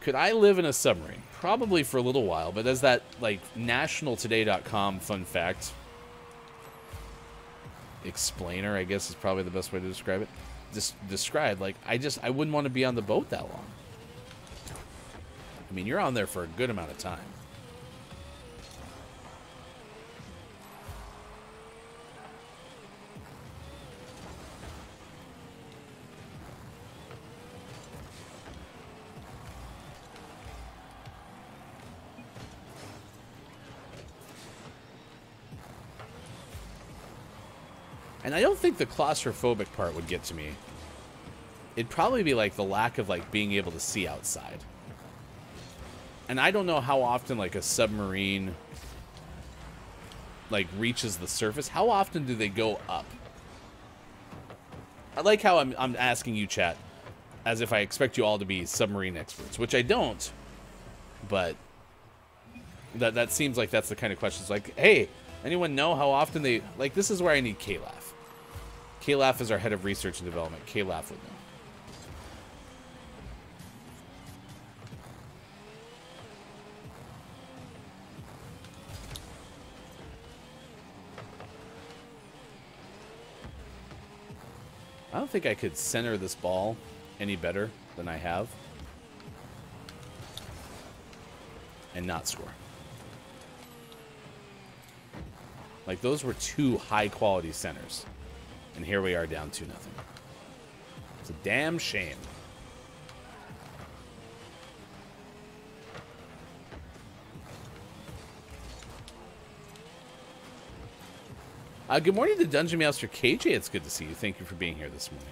Could I live in a submarine? Probably for a little while, but as that like nationaltoday.com fun fact explainer, I guess is probably the best way to describe it. Just described, like I wouldn't want to be on the boat that long. I mean, you're on there for a good amount of time. And I don't think the claustrophobic part would get to me. It'd probably be like the lack of like being able to see outside. And I don't know how often like a submarine like reaches the surface. How often do they go up? I like how I'm asking you, chat, as if I expect you all to be submarine experts, which I don't. But that seems like that's the kind of questions like, hey, anyone know how often they, like, this is where I need K-Laugh. Kalaf is our head of research and development. Kalaf would know. I don't think I could center this ball any better than I have and not score. Like, those were two high-quality centers. And here we are down 2-0. It's a damn shame. Good morning to Dungeon Master KJ. It's good to see you. Thank you for being here this morning.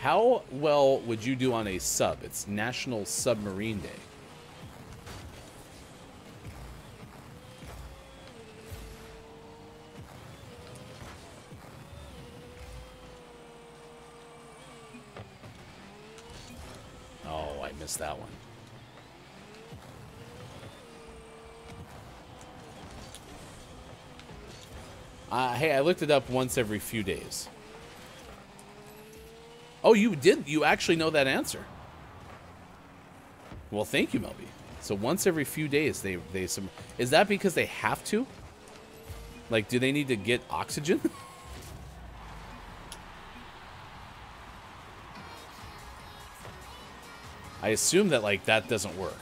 How well would you do on a sub? It's National Submarine Day. Oh, I missed that one. Hey, I looked it up once every few days. Oh, you did. You actually know that answer. Well, thank you, Melby. So once every few days, is that because they have to? Like, do they need to get oxygen? I assume that, like, that doesn't work.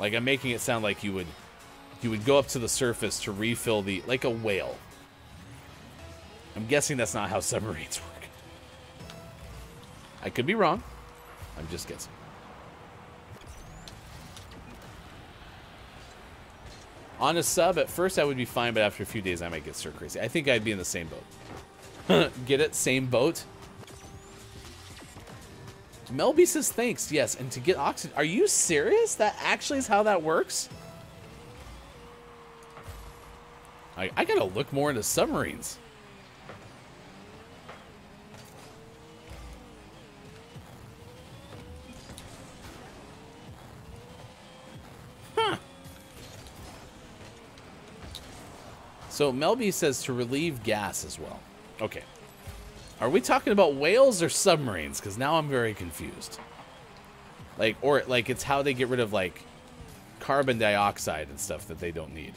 Like, I'm making it sound like you would go up to the surface to refill the, like a whale. I'm guessing that's not how submarines work. I could be wrong. I'm just guessing. On a sub, at first I would be fine, but after a few days I might get stir crazy. I think I'd be in the same boat. Get it? Same boat? Melby says thanks, yes, and to get oxygen. Are you serious? That actually is how that works? I gotta look more into submarines. So Melby says to relieve gas as well. Okay. Are we talking about whales or submarines? Because now I'm very confused. Like, or like it's how they get rid of like carbon dioxide and stuff that they don't need.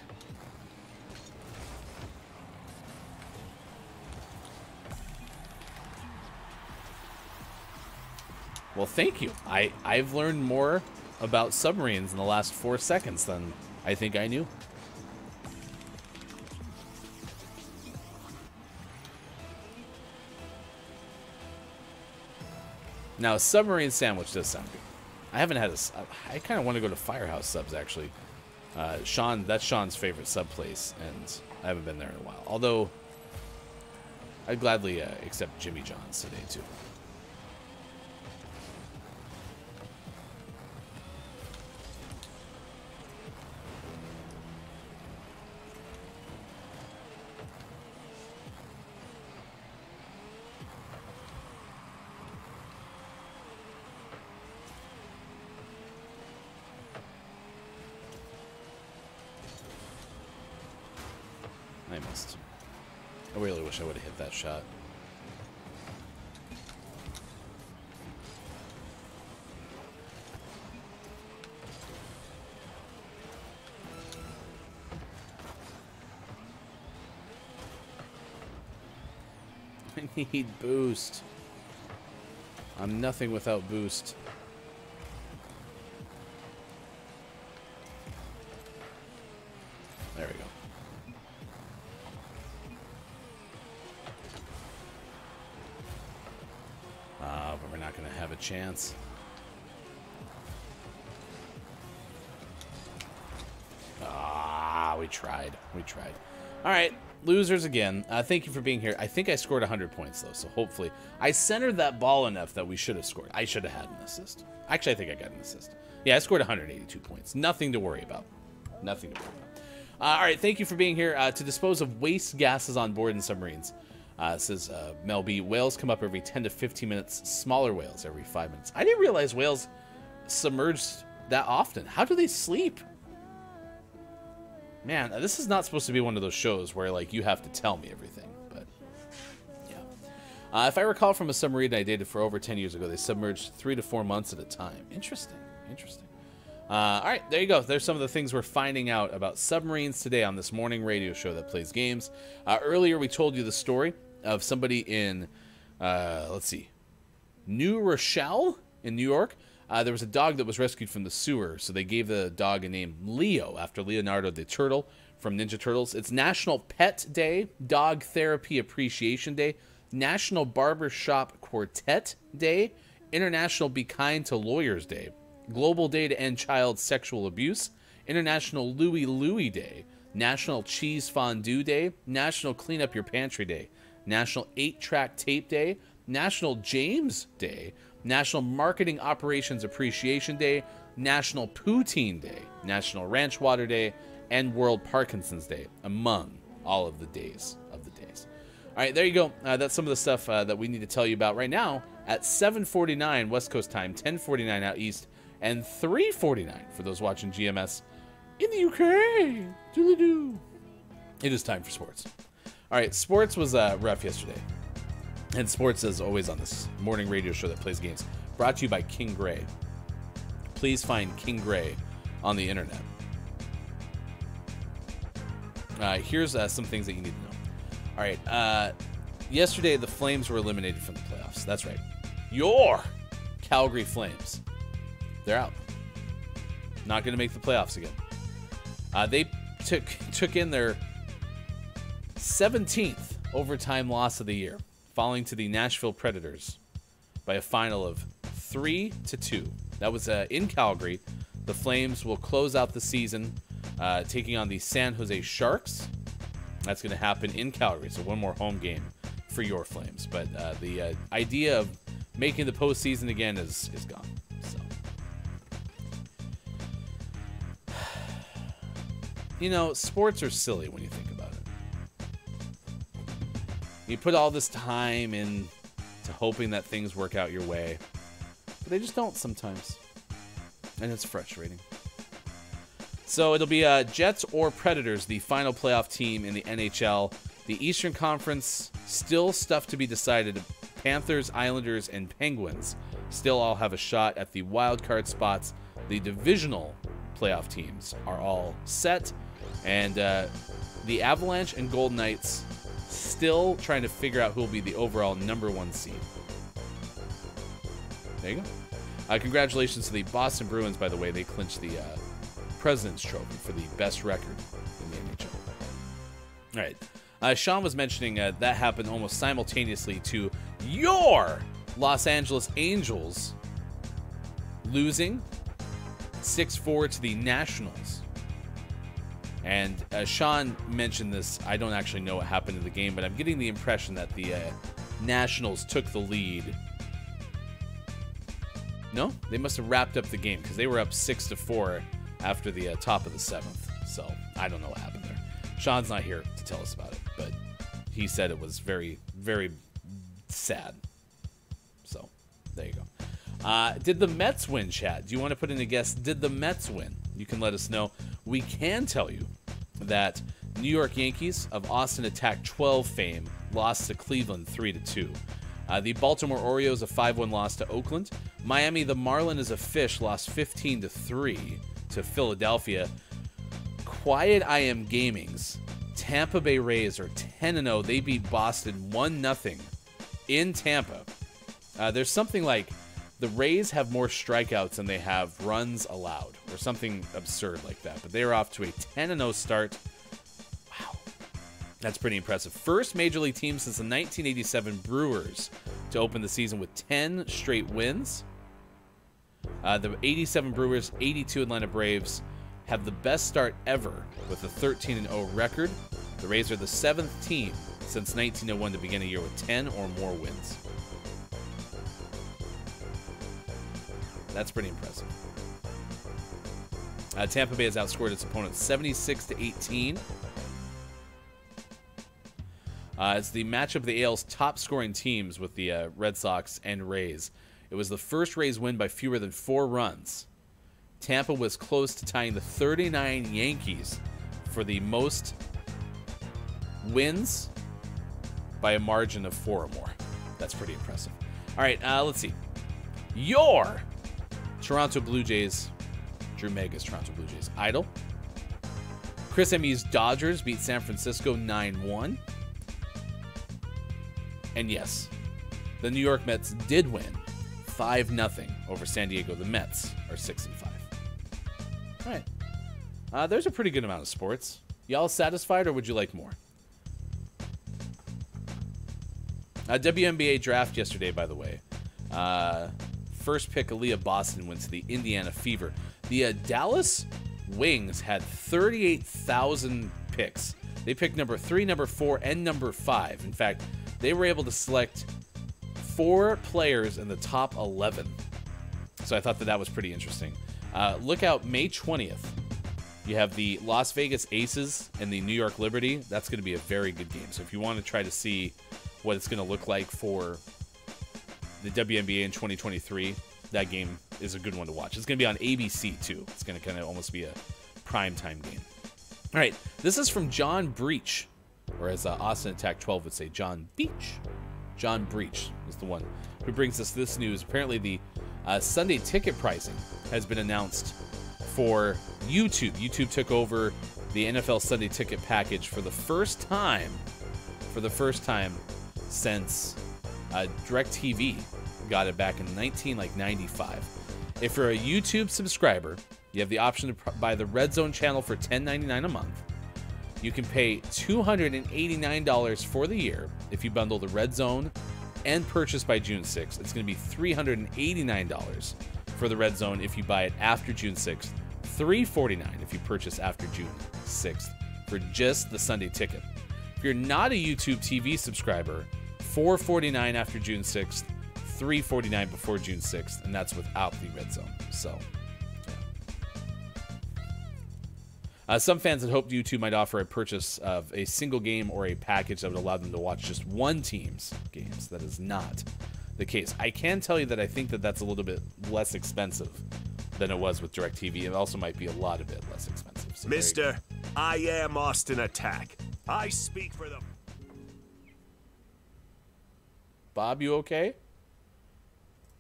Well, thank you. I've learned more about submarines in the last 4 seconds than I think I knew. Now, a submarine sandwich does sound good. I haven't had a... I kind of want to go to Firehouse Subs, actually. Sean, that's Sean's favorite sub place, and I haven't been there in a while. Although, I'd gladly accept Jimmy John's today, too. I would have hit that shot. I need boost. I'm nothing without boost. There we go. But we're not going to have a chance. Ah, we tried. We tried. All right, losers again. Thank you for being here. I think I scored 100 points, though, so hopefully. I centered that ball enough that we should have scored. I should have had an assist. Actually, I think I got an assist. Yeah, I scored 182 points. Nothing to worry about. Nothing to worry about. All right, thank you for being here. To dispose of waste gases on board in submarines. It says, Mel B, whales come up every 10 to 15 minutes, smaller whales every 5 minutes. I didn't realize whales submerged that often. How do they sleep? Man, this is not supposed to be one of those shows where, like, you have to tell me everything, but, yeah. If I recall from a submarine I dated for over 10 years ago, they submerged 3 to 4 months at a time. Interesting, interesting. All right, there you go. There's some of the things we're finding out about submarines today on this morning radio show that plays games. Earlier, we told you the story of somebody in, let's see, New Rochelle in New York. There was a dog that was rescued from the sewer, so they gave the dog a name Leo, after Leonardo the Turtle from Ninja Turtles. It's National Pet Day, Dog Therapy Appreciation Day, National Barbershop Quartet Day, International Be Kind to Lawyers Day, Global Day to End Child Sexual Abuse, International Louie Louie Day, National Cheese Fondue Day, National Clean Up Your Pantry Day, National 8-Track Tape Day, National James Day, National Marketing Operations Appreciation Day, National Poutine Day, National Ranch Water Day, and World Parkinson's Day, among all of the days of the days. All right, there you go. That's some of the stuff that we need to tell you about right now at 7:49 West Coast time, 10:49 out east, and 3:49 for those watching GMS in the UK. Doo-doo-doo. It is time for sports. All right, sports was rough yesterday. And sports is always on this morning radio show that plays games, brought to you by King Gray. Please find King Gray on the internet. Here's some things that you need to know. All right. Yesterday, the Flames were eliminated from the playoffs. That's right. Your Calgary Flames. They're out. Not going to make the playoffs again. They took in their 17th overtime loss of the year, falling to the Nashville Predators by a final of 3-2. That was in Calgary. The Flames will close out the season taking on the San Jose Sharks. That's going to happen in Calgary, so one more home game for your Flames. But the idea of making the postseason again is gone. So, you know, sports are silly when you think about it. You put all this time into hoping that things work out your way, but they just don't sometimes, and it's frustrating. So it'll be Jets or Predators, the final playoff team in the NHL. The Eastern Conference, still stuff to be decided. Panthers, Islanders, and Penguins still all have a shot at the wild card spots. The divisional playoff teams are all set, and the Avalanche and Golden Knights still trying to figure out who will be the overall #1 seed. There you go. Congratulations to the Boston Bruins, by the way. They clinched the President's Trophy for the best record in the NHL. All right. Sean was mentioning that happened almost simultaneously to your Los Angeles Angels losing 6-4 to the Nationals. And Sean mentioned this. I don't actually know what happened in the game, but I'm getting the impression that the Nationals took the lead. No, they must have wrapped up the game because they were up 6-4 after the top of the 7th. So I don't know what happened there. Sean's not here to tell us about it, but he said it was very, very sad. So there you go. Did the Mets win, Chad? Do you want to put in a guess? Did the Mets win? You can let us know. We can tell you that New York Yankees of Austin Attack 12 fame lost to Cleveland 3-2. The Baltimore Orioles a 5-1 loss to Oakland. Miami, the Marlin is a fish, lost 15-3 to Philadelphia. Quiet I Am Gaming's Tampa Bay Rays are 10-0. They beat Boston 1-0 in Tampa. There's something like the Rays have more strikeouts than they have runs allowed, or something absurd like that. But they are off to a 10-0 start. Wow. That's pretty impressive. First major league team since the 1987 Brewers to open the season with 10 straight wins. The 87 Brewers, 82 Atlanta Braves have the best start ever with a 13-0 record. The Rays are the 7th team since 1901 to begin a year with 10 or more wins. That's pretty impressive. Tampa Bay has outscored its opponent 76-18. It's the matchup of the AL's top-scoring teams with the Red Sox and Rays. It was the first Rays win by fewer than 4 runs. Tampa was close to tying the 39 Yankees for the most wins by a margin of 4 or more. That's pretty impressive. All right, let's see. Your Toronto Blue Jays, Drew Mega's Toronto Blue Jays, idol. Chris Me's Dodgers beat San Francisco 9-1. And yes, the New York Mets did win 5-0 over San Diego. The Mets are 6-5. All right. There's a pretty good amount of sports. Y'all satisfied, or would you like more? WNBA draft yesterday, by the way. First pick, Aaliyah Boston went to the Indiana Fever. The Dallas Wings had 38,000 picks. They picked number 3, number 4, and number 5. In fact, they were able to select 4 players in the top 11. So I thought that was pretty interesting. Look out, May 20th. You have the Las Vegas Aces and the New York Liberty. That's going to be a very good game. So if you want to try to see what it's going to look like for the WNBA in 2023, that game is a good one to watch. It's going to be on ABC, too. It's going to kind of almost be a primetime game. All right, this is from John Breach, or as Austin Attack 12 would say, John Beach. John Breach is the one who brings us this news. Apparently, the Sunday ticket pricing has been announced for YouTube. YouTube took over the NFL Sunday Ticket package for the first time, since DirecTV got it back in 1995. If you're a YouTube subscriber, you have the option to buy the Red Zone channel for $10.99 a month. You can pay $289 for the year if you bundle the Red Zone and purchase by June 6th. It's going to be $389 for the Red Zone if you buy it after June 6th. $349 if you purchase after June 6th for just the Sunday ticket. If you're not a YouTube TV subscriber, $449 after June 6th, $349 before June 6th, and that's without the Red Zone. So, yeah. Some fans had hoped YouTube might offer a purchase of a single game or a package that would allow them to watch just one team's games. That is not the case. I can tell you that I think that that's a little bit less expensive than it was with DirecTV. It also might be a lot of bit less expensive. So Mister, I am Austin Attack. I speak for the... Bob, you okay?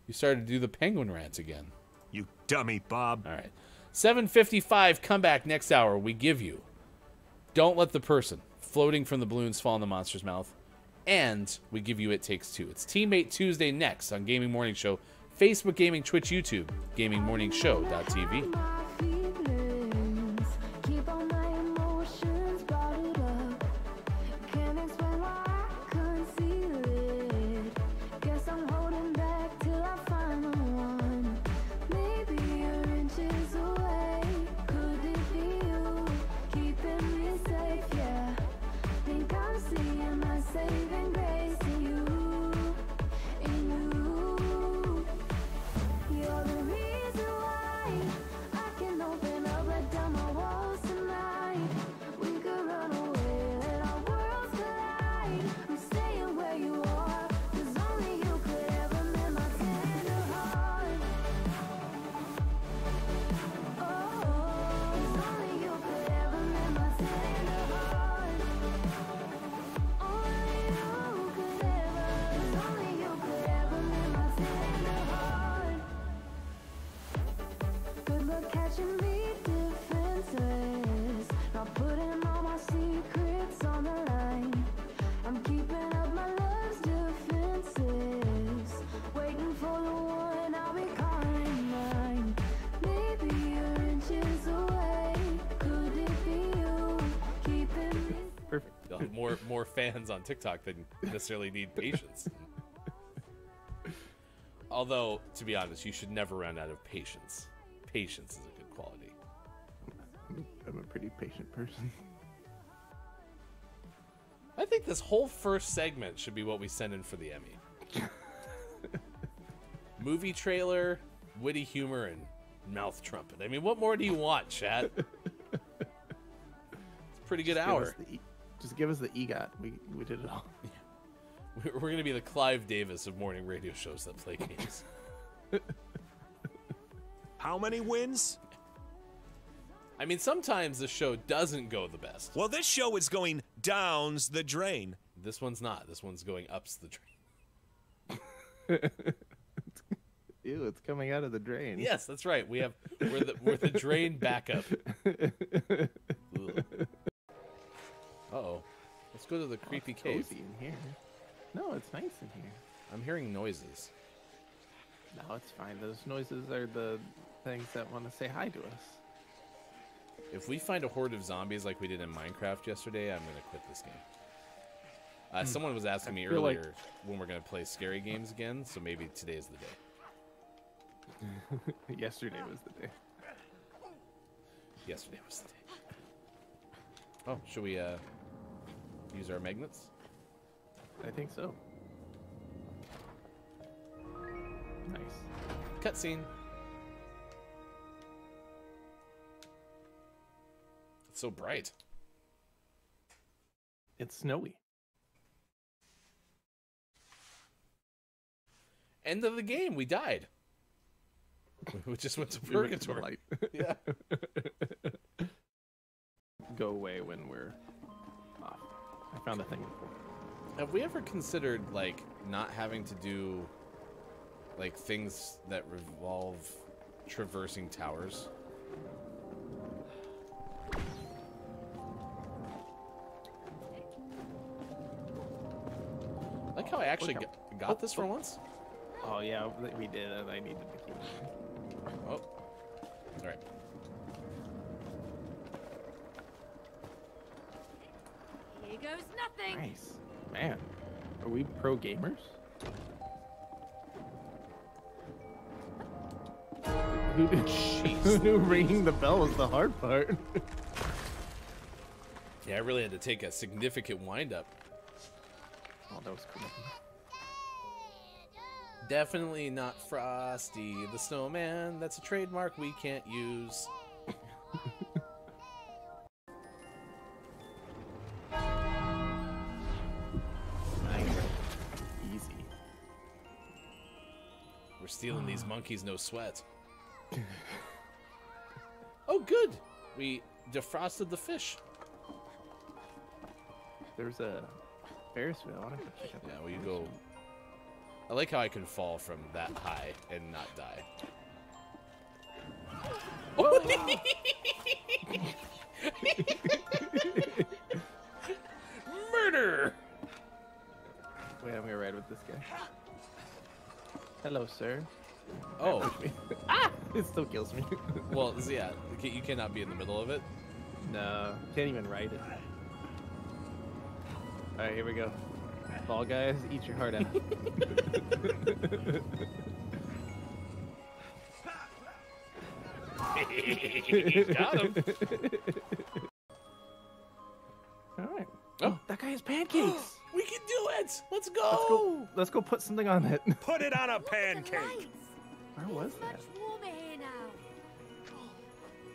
You started to do the penguin rants again. You dummy, Bob. All right. 7:55, come back next hour. We give you Don't Let the Person Floating from the Balloons Fall in the Monster's Mouth. And we give you It Takes Two. It's Teammate Tuesday next on Gaming Morning Show. Facebook Gaming, Twitch, YouTube, GamingMorningShow.tv. More fans on TikTok than necessarily need patience. Although, to be honest, you should never run out of patience. Patience is a good quality. I'm a pretty patient person. I think this whole first segment should be what we send in for the Emmy. Movie trailer, witty humor, and mouth trumpet. I mean, what more do you want, chat? It's a pretty good hour. Just give us the EGOT. We did it all. Yeah. We're going to be the Clive Davis of morning radio shows that play games. How many wins? I mean, sometimes the show doesn't go the best. Well, this show is going downs the drain. This one's not. This one's going ups the drain. Ew, it's coming out of the drain. Yes, that's right. We have we're the drain backup. Uh-oh. Let's go to the creepy cave. Cozy in here. No, it's nice in here. I'm hearing noises. No, it's fine. Those noises are the things that want to say hi to us. If we find a horde of zombies like we did in Minecraft yesterday, I'm going to quit this game. Someone was asking me earlier when we're going to play scary games again, so maybe today is the day. Yesterday was the day. Yesterday was the day. Oh, should we use our magnets? I think so. Nice. Cutscene. It's so bright. It's snowy. End of the game. We died. We just went to purgatory. Yeah. Go away when we're off. I found a thing before. Have we ever considered, like, not having to do, like, things that revolve traversing towers? I like how I actually got this for once. Oh, yeah, we did, and I needed to keep it. Oh. All right. Here goes nothing. Nice. Man, are we pro gamers? Who knew ringing the bell was the hard part? Yeah, I really had to take a significant wind-up. Oh, that was cool. Definitely not Frosty the Snowman. That's a trademark we can't use. Easy. We're stealing these monkeys, no sweat. Oh, good. We defrosted the fish. There's a Ferris wheel. I don't think yeah, well, you go. I like how I can fall from that high and not die. Oh. Murder! Wait, I'm gonna ride with this guy. Hello, sir. Oh. Ah! It still kills me. Well, yeah, you cannot be in the middle of it. No, can't even ride it. Alright, here we go. Ball guys, eat your heart out. Got him. All right. Oh, that guy has pancakes. We can do it. Let's go. Let's go put something on it. Put it on a pancake. Where was that? It's much warmer here now. Oh,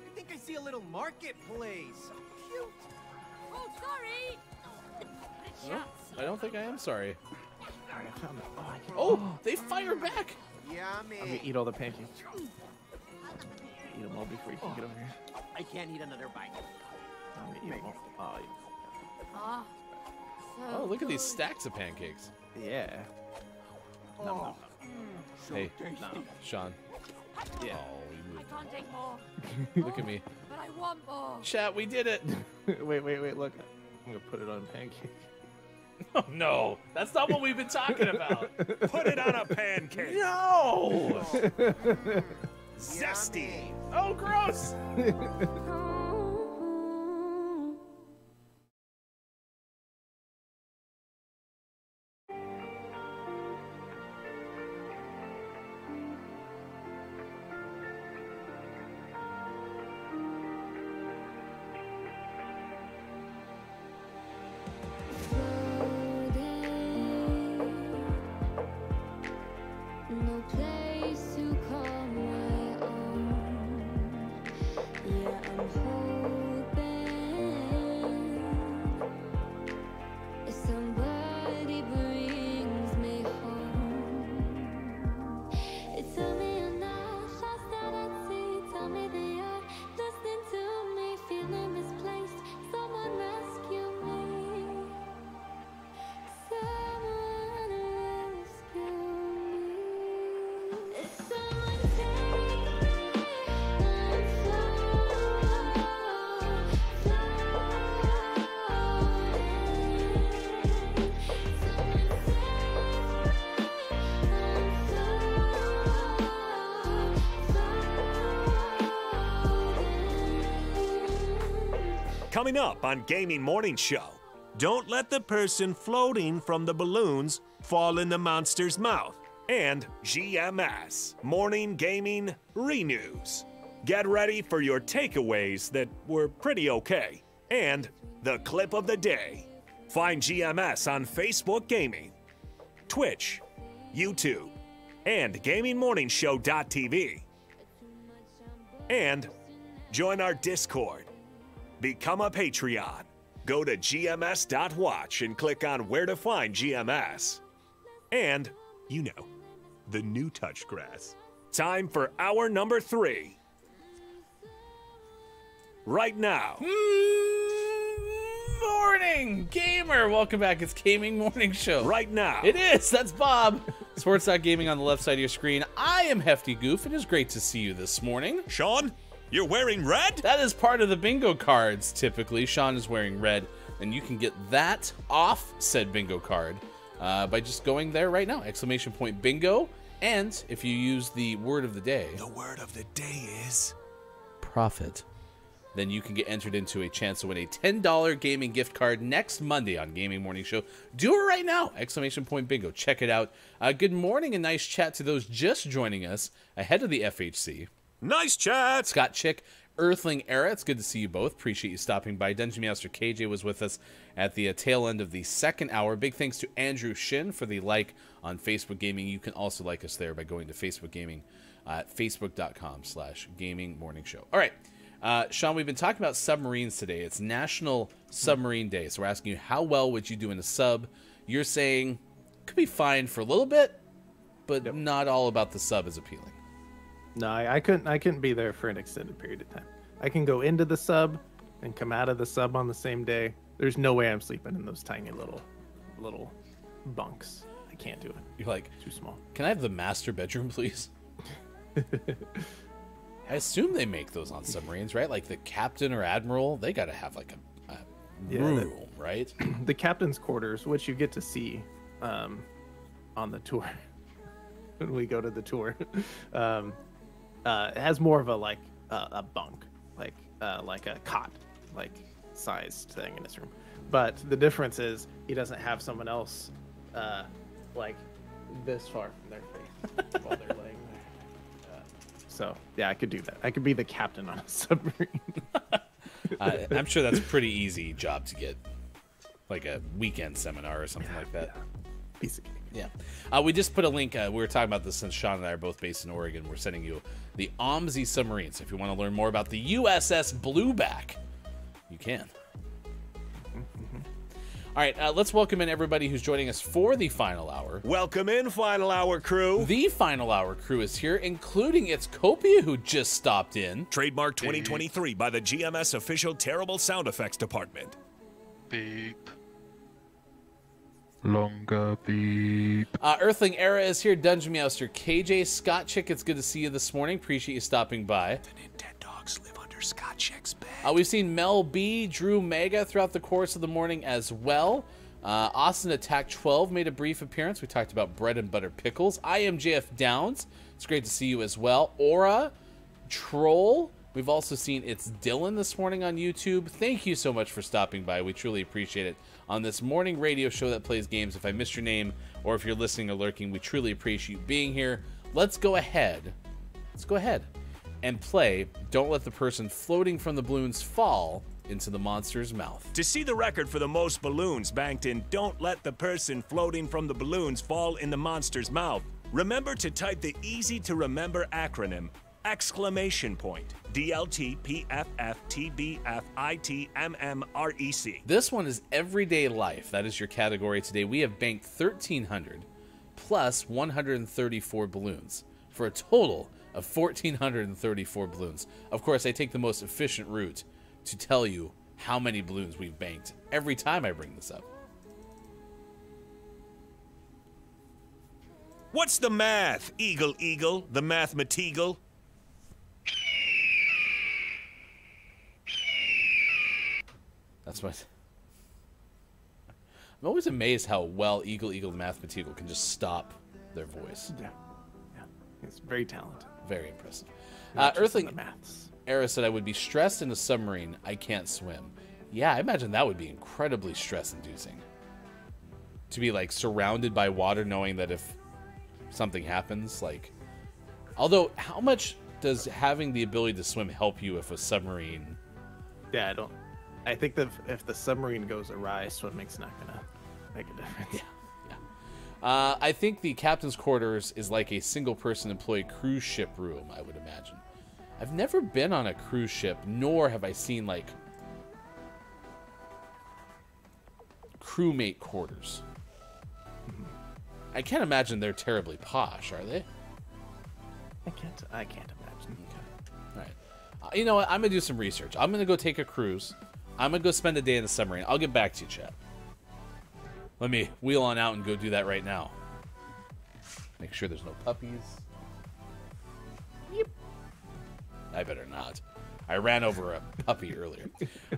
I think I see a little marketplace. So cute. Oh, sorry. No, I don't think I am sorry. Alright, I found it. Oh, they fire back! Yummy. I'm gonna eat all the pancakes. Eat them all before you can get over here. I can't eat another bite. I'm gonna eat them all. Oh, look at these stacks of pancakes. Yeah. Nom, nom, nom. Hey, Sean. Yeah. Oh, you moved. I can't take more. Look at me. But I want more. Chat, we did it! wait, look. I'm gonna put it on pancake. Oh, no, that's not what we've been talking about. Put it on a pancake. No. Zesty. Oh, gross. Tell me the art, just into me. coming up on Gaming Morning Show. Don't let the person floating from the balloons fall in the monster's mouth. And GMS, Morning Gaming Renews. Get ready for your takeaways that were pretty okay. And the clip of the day. Find GMS on Facebook Gaming, Twitch, YouTube, and GamingMorningShow.tv. And join our Discord. Become a Patreon. Go to gms.watch and click on where to find GMS. And, you know, the new touch grass. Time for hour number 3. Right now. Morning, gamer. Welcome back. It's Gaming Morning Show. Right now. It is. That's Bob. Sports.gaming on the left side of your screen. I am Hefty Goof. It is great to see you this morning. Sean, you're wearing red? That is part of the bingo cards, typically. Sean is wearing red, and you can get that off said bingo card by just going there right now. Exclamation point bingo. And if you use the word of the day. The word of the day is profit. Then you can get entered into a chance to win a $10 gaming gift card next Monday on Gaming Morning Show. Do it right now! Exclamation point bingo. Check it out. Good morning and nice chat to those just joining us ahead of the FHC. Nice chat! Scott Chick, Earthling Era, it's good to see you both. Appreciate you stopping by. Dungeon Master KJ was with us at the tail end of the second hour. Big thanks to Andrew Shin for the like on Facebook Gaming. You can also like us there by going to Facebook Gaming at facebook.com/gamingmorningshow. All right. Sean, we've been talking about submarines today. It's National Submarine Day. So we're asking you, how well would you do in a sub? You're saying, could be fine for a little bit, but yep, not all about the sub is appealing. No, I couldn't be there for an extended period of time. I can go into the sub and come out of the sub on the same day. There's no way I'm sleeping in those tiny little bunks. I can't do it. You're like, too small. Can I have the master bedroom, please? I assume they make those on submarines, right? Like the captain or admiral, they got to have like a room, right? The captain's quarters, which you get to see on the tour when we go to the tour, it has more of a like a bunk, like a cot, like sized thing in his room. But the difference is he doesn't have someone else like this far from their face while they're laying. So, yeah, I could do that. I could be the captain on a submarine. I'm sure that's a pretty easy job to get, like a weekend seminar or something like that. Yeah. Basically. Yeah. We just put a link. We were talking about this since Sean and I are both based in Oregon. We're sending you the OMSI submarines. If you want to learn more about the USS Blueback, you can. All right, let's welcome in everybody who's joining us for the final hour. Welcome in, final hour crew. The final hour crew is here, including its Copia, who just stopped in. Trademark 2023 by the GMS official Terrible Sound Effects Department. Beep. Longer beep. Earthling Era is here. Dungeon Meowster KJ. Scott Chick, it's good to see you this morning. Appreciate you stopping by. The Nintendogs live under Scott Chick's bed. We've seen Mel B, Drew Mega throughout the course of the morning as well. Austin Attack 12 made a brief appearance. We talked about bread and butter pickles. I am JF Downs. It's great to see you as well. Aura, Troll. We've also seen It's Dylan this morning on YouTube. Thank you so much for stopping by. We truly appreciate it. On this morning radio show that plays games, if I missed your name or if you're listening or lurking, we truly appreciate you being here. Let's go ahead. Let's go ahead and play Don't Let the Person Floating from the Balloons Fall into the Monster's Mouth. To see the record for the most balloons banked in Don't Let the Person Floating from the Balloons Fall in the Monster's Mouth, remember to type the easy-to-remember acronym, exclamation point, DLT PFF TBFITMMREC. This one is Everyday Life. That is your category today. We have banked 1,300 plus 134 balloons for a total of 1,434 balloons. Of course, I take the most efficient route to tell you how many balloons we've banked every time I bring this up. What's the math, Eagle Eagle, the mathematigal? That's what... I'm always amazed how well Eagle Eagle, the mathematigal can just stop their voice. Yeah, yeah. It's very talented. Very impressive. Earthling Era said, I would be stressed in a submarine. I can't swim. Yeah, I imagine that would be incredibly stress-inducing. To be, like, surrounded by water, knowing that if something happens, like... Although, how much does having the ability to swim help you if a submarine... Yeah, I don't... I think that if the submarine goes awry, swimming's not gonna make a difference. Yeah. I think the captain's quarters is like a single-person employee cruise ship room, I would imagine. I've never been on a cruise ship, nor have I seen, like, crewmate quarters. I can't imagine they're terribly posh, are they? I can't imagine. Okay. All right. You know what? I'm going to do some research. I'm going to go take a cruise. I'm going to go spend a day in the submarine. I'll get back to you, chat. Let me wheel on out and go do that right now. Make sure there's no puppies. Yep. I better not. I ran over a puppy earlier.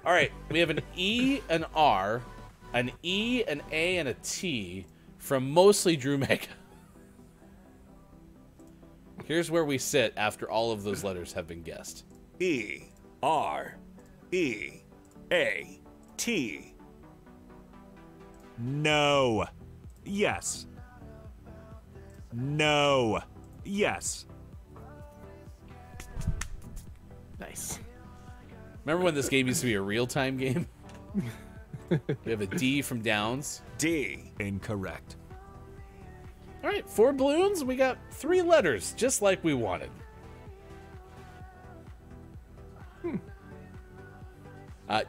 All right, we have an E, an R, an E, an A, and a T from mostly Drew Mega. Here's where we sit after all of those letters have been guessed. E, R, E, A, T. No. Yes. No. Yes. Nice. Remember when this game used to be a real-time game? We have a D from Downs. D. Incorrect. All right, 4 balloons. We got 3 letters, just like we wanted. Hmm.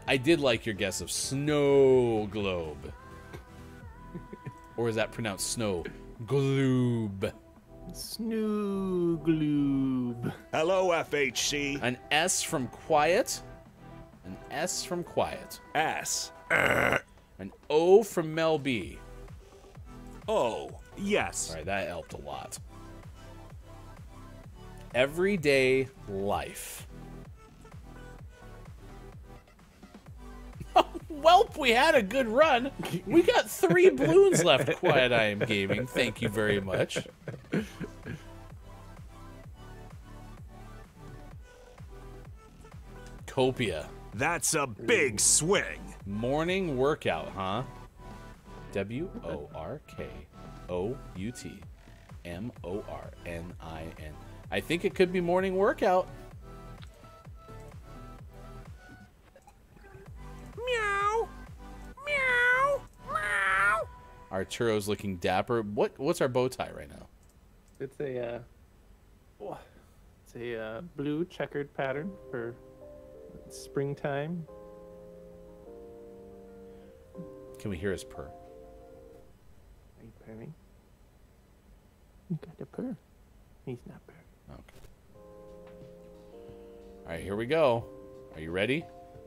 I did like your guess of snow globe. Or is that pronounced snow? Gloob. Snow gloob. Hello, FHC. An S from quiet. An S from quiet. S. An O from Mel B. Oh, yes. All right, that helped a lot. Everyday life. Welp, we had a good run. We got 3 balloons left, Quiet I Am Gaming. Thank you very much. Copia. That's a big swing. Morning workout, huh? W-O-R-K-O-U-T-M-O-R-N-I-N. I think it could be morning workout. Meow, meow, meow. Arturo's looking dapper. What's our bow tie right now? It's a blue checkered pattern for springtime. Can we hear his purr? Are you purring? You got to purr. He's not purring. Okay. All right, here we go. Are you ready?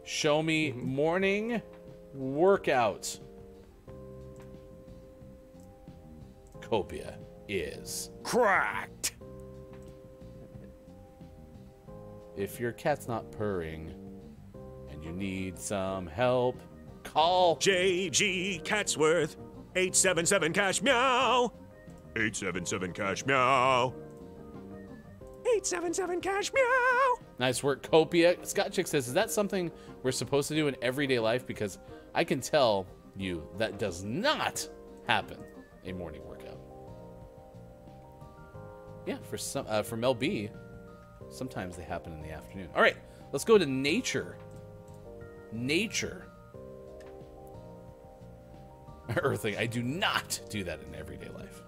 Show me morning workout. Copia is cracked. If your cat's not purring and you need some help, call JG Catsworth 877 Cash Meow. 877 Cash Meow. 877 Cash Meow. Nice work, Copia. Scott Chick says, is that something we're supposed to do in everyday life? Because I can tell you that does not happen a morning workout. Yeah, for Mel B, sometimes they happen in the afternoon. All right, let's go to nature. Nature. Earthling, I do not do that in everyday life.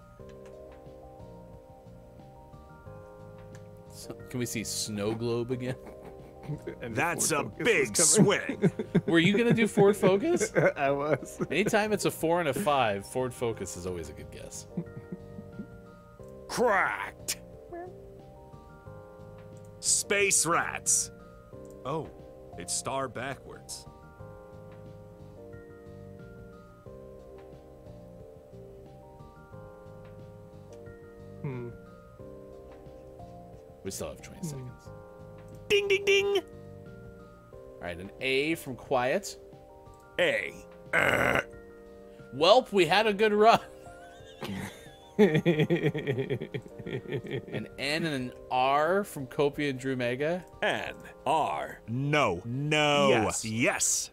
So, can we see snow globe again? That's a big swing. Were you going to do Ford Focus? I was. Anytime it's a 4 and a 5, Ford Focus is always a good guess. Cracked. Space rats. Oh, it's star backwards. Hmm. We still have 20 seconds. Ding, ding, ding. All right, an A from quiet. A. Welp, we had a good run. An N and an R from Copia and Drew Mega. N. R. No. No. Yes. Yes.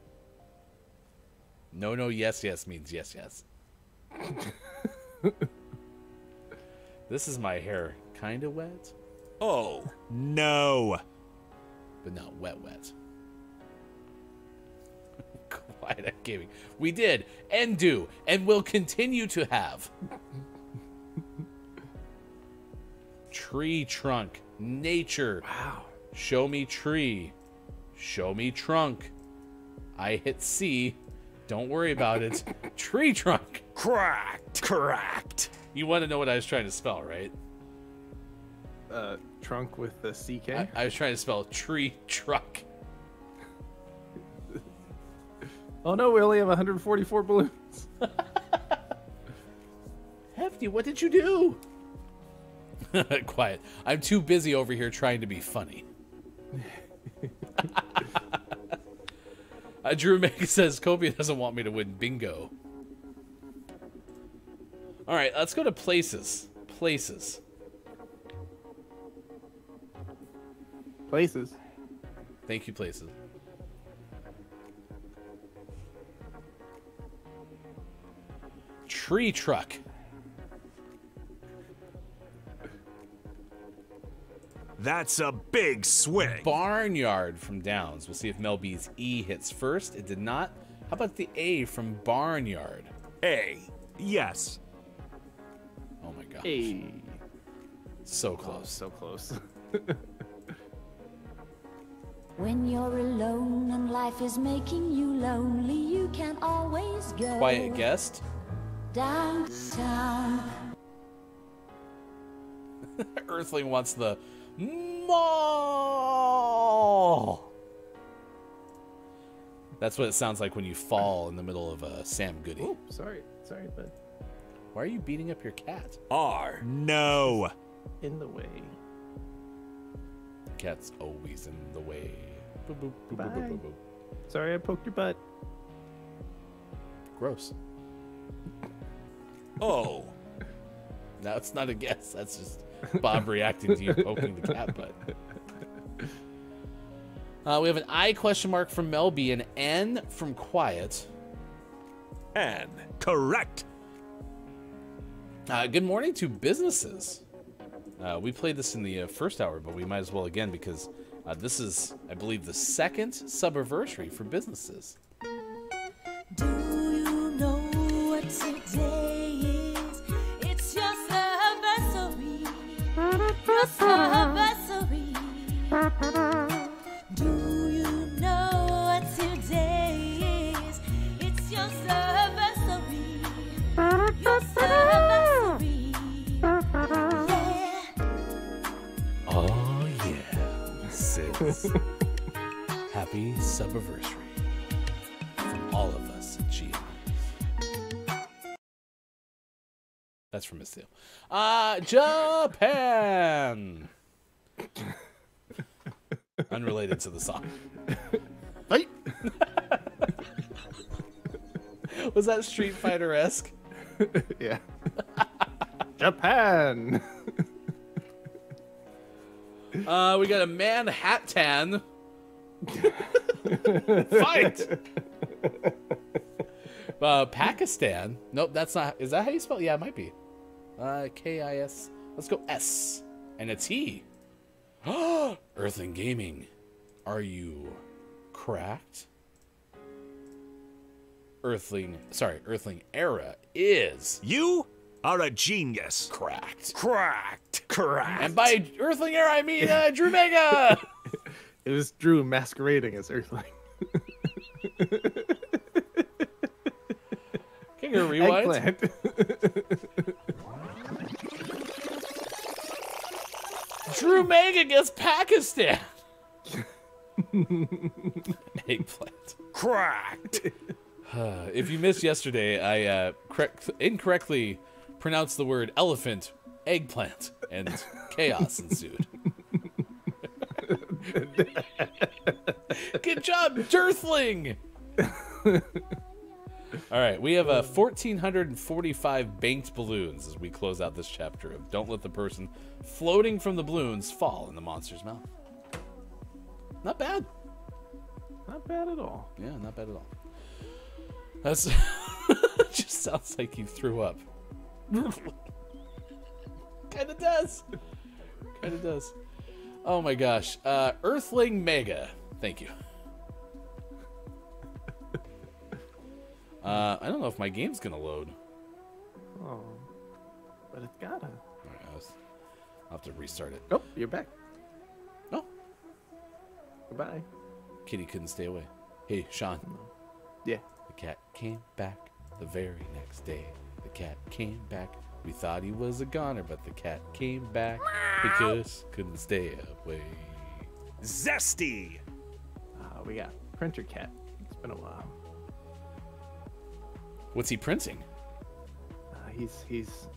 No, no, yes, yes means yes, yes. This is my hair. Kind of wet? Oh, no. But not wet, wet. Quiet at gaming. We did, and do, and will continue to have. Tree trunk. Nature. Wow. Show me tree. Show me trunk. I hit C. Don't worry about it. Tree trunk. Correct. Correct. You want to know what I was trying to spell, right? Trunk with the CK? I was trying to spell tree truck. Oh no, we only have 144 balloons. Hefty, what did you do? Quiet. I'm too busy over here trying to be funny. Drew Meg says Kobe doesn't want me to win bingo. All right, let's go to places. Places. Places. Thank you, places. Tree truck. That's a big swing. Barnyard from Downs. We'll see if Mel B's E hits first. It did not. How about the A from barnyard? A. Yes. Oh my gosh. A. So close. Oh, so close. When you're alone and life is making you lonely, you can always go. Quiet guest. Downtown. Earthling wants the mall. That's what it sounds like when you fall in the middle of a Sam Goody. Ooh, sorry, sorry, bud. Why are you beating up your cat? R. No. In the way. Cat's always in the way. Boop, boop, boop, boop, boop, boop, boop. Sorry, I poked your butt. Gross. Oh. That's not a guess. That's just Bob reacting to you poking the cat butt. We have an I question mark from Mel B, an N from Quiet. N. Correct. Good morning to businesses. We played this in the first hour, but we might as well again because this is, I believe, the second subversary for businesses. Do you know what today is? It's your subversary. Your subversary. Do you know what today is? It's your subversary. Your subversary. Oh yeah, sis. Happy subversary from all of us at GMS. That's from Miss Seal. Japan. Unrelated to the song. Right? Was that Street Fighter-esque? Yeah. Japan. We got a Manhattan. Fight. Pakistan. Nope, that's not. Is that how you spell? Yeah, it might be. K-I-S. Let's go S and a T. Earthling Gaming. Are you cracked? Earthling. Sorry, Earthling Era is you. Are a genius. Cracked. Cracked. Cracked. And by Earthling Era, I mean Drew Mega. It was Drew masquerading as Earthling. King of Rewind. Eggplant. Drew Mega gets Pakistan. Eggplant. Cracked. If you missed yesterday, I incorrectly pronounced the word elephant, eggplant, and chaos ensued. Good job, Dearthling! Alright, we have 1,445 banked balloons as we close out this chapter of Don't Let the Person Floating from the Balloons Fall in the Monster's Mouth. Not bad. Not bad at all. Yeah, not bad at all. That's just sounds like you threw up. Kind of does. Kind of does. Oh my gosh. Earthling Mega. Thank you. I don't know if my game's gonna load. Oh, but it's gotta. All right, I'll have to restart it. Oh, you're back. No. Goodbye. Kitty couldn't stay away. Hey, Sean. Yeah. The cat came back the very next day. The cat came back. We thought he was a goner, but the cat came back because couldn't stay away. Zesty. We got Printer Cat. It's been a while. What's he printing? He's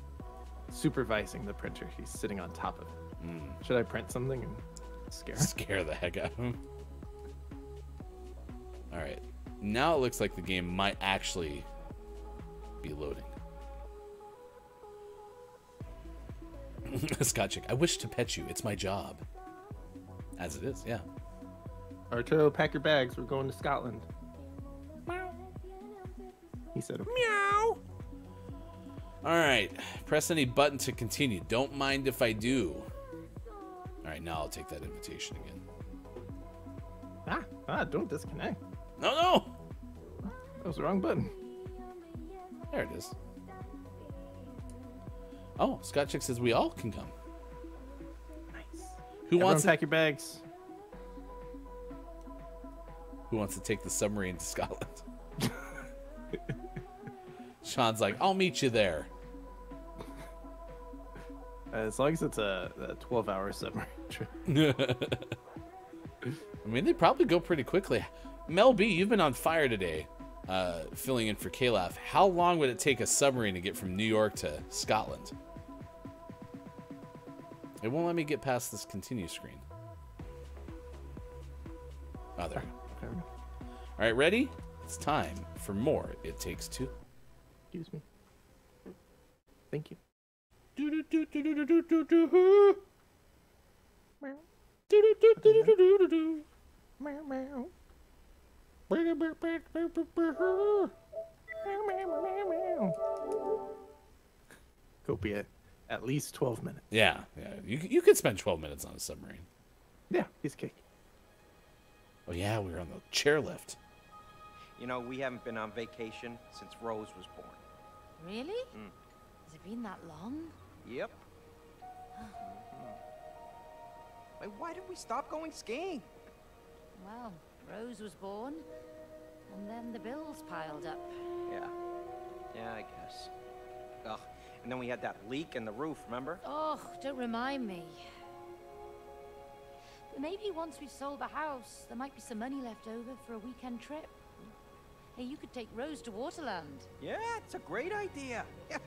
supervising the printer. He's sitting on top of it. Mm. Should I print something and scare the heck out of him? All right. Now it looks like the game might actually be loading. Scotchick, I wish to pet you. It's my job. As it is, yeah. Arturo, pack your bags. We're going to Scotland. Meow. He said, okay. Meow. All right. Press any button to continue. Don't mind if I do. All right. Now I'll take that invitation again. Don't disconnect. No. That was the wrong button. There it is. Oh, Scotchick says we all can come. Nice. Everyone wants to pack your bags? Who wants to take the submarine to Scotland? Sean's like, I'll meet you there. As long as it's a 12-hour submarine trip. I mean, they probably go pretty quickly. Mel B, you've been on fire today, filling in for Calaf. How long would it take a submarine to get from New York to Scotland? It won't let me get past this continue screen. Oh, there we go. All right, ready? It's time for more It Takes Two. Excuse me. Thank you. Could be at least 12 minutes. Yeah. You could spend 12 minutes on a submarine. Yeah, piece of cake. Oh yeah, we were on the chairlift. You know, we haven't been on vacation since Rose was born. Really? Mm. Has it been that long? Yep. Wait, why did we stop going skiing? Well, Rose was born, and then the bills piled up. Yeah, I guess. Ugh. And then we had that leak in the roof, remember? Oh, don't remind me. But maybe once we've sold the house, there might be some money left over for a weekend trip. Hey, you could take Rose to Waterland. Yeah, it's a great idea. Yeah.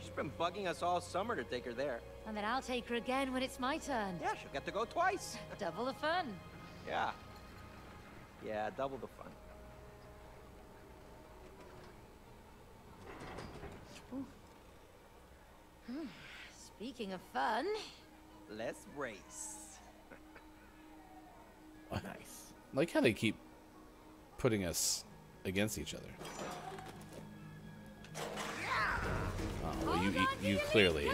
She's been bugging us all summer to take her there. And then I'll take her again when it's my turn. Yeah, she'll get to go twice. Double the fun. Yeah, double the fun. Speaking of fun, let's race. Nice. I like how they keep putting us against each other. Oh, well, you clearly.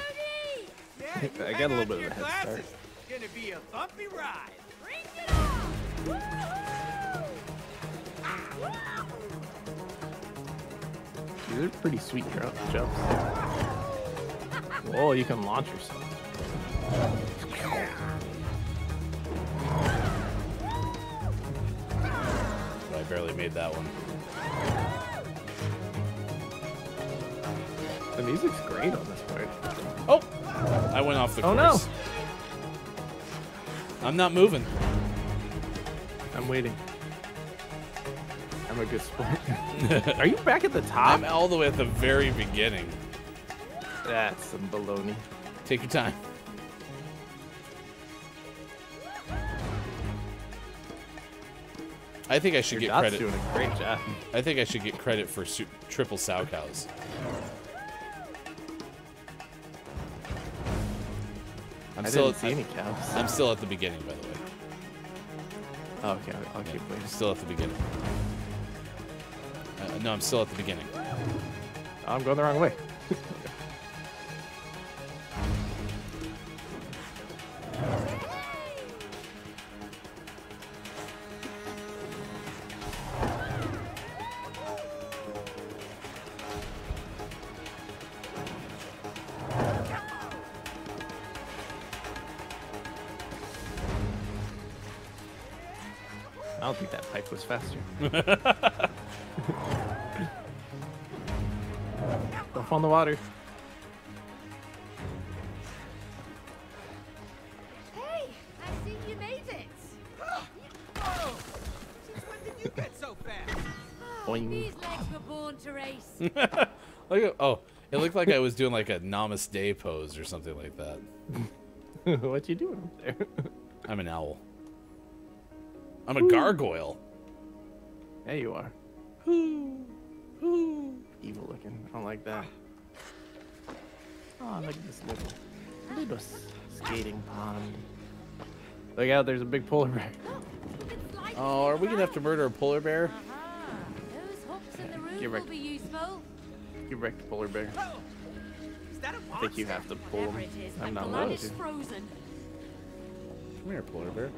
Yeah, you I got a little bit of a head start. It's gonna be a bumpy ride. Bring it on! Woo-hoo! Ah! Woo! These are pretty sweet jumps. Whoa, you can launch yourself. Yeah. So I barely made that one. The music's great on this part. Oh! I went off the course. Oh no! I'm not moving. I'm waiting. I'm a good sport. Are you back at the top? I'm all the way at the very beginning. That's some baloney. Take your time. I think I should get credit. Doing a great job. I think I should get credit for triple sow cows. I'm still at the beginning, by the way. Oh, okay, I'll keep playing. Still at the beginning. No, I'm still at the beginning. I'm going the wrong way. I don't think that pipe was faster. Don't fall in the water. Hey, I see you made it. Oh, since when did you get so fast? Oh, these legs were born to race. Look, oh, it looked like I was doing like a namaste pose or something like that. What you doing up there? I'm an owl. I'm a gargoyle. Yeah, you are. Evil looking. I don't like that. Oh, I like this little skating pond. Look out, there's a big polar bear. Oh, are we going to have to murder a polar bear? Those hooks get wrecked the polar bear. I think you have to pull him. I'm not allowed to. Come here, polar bear.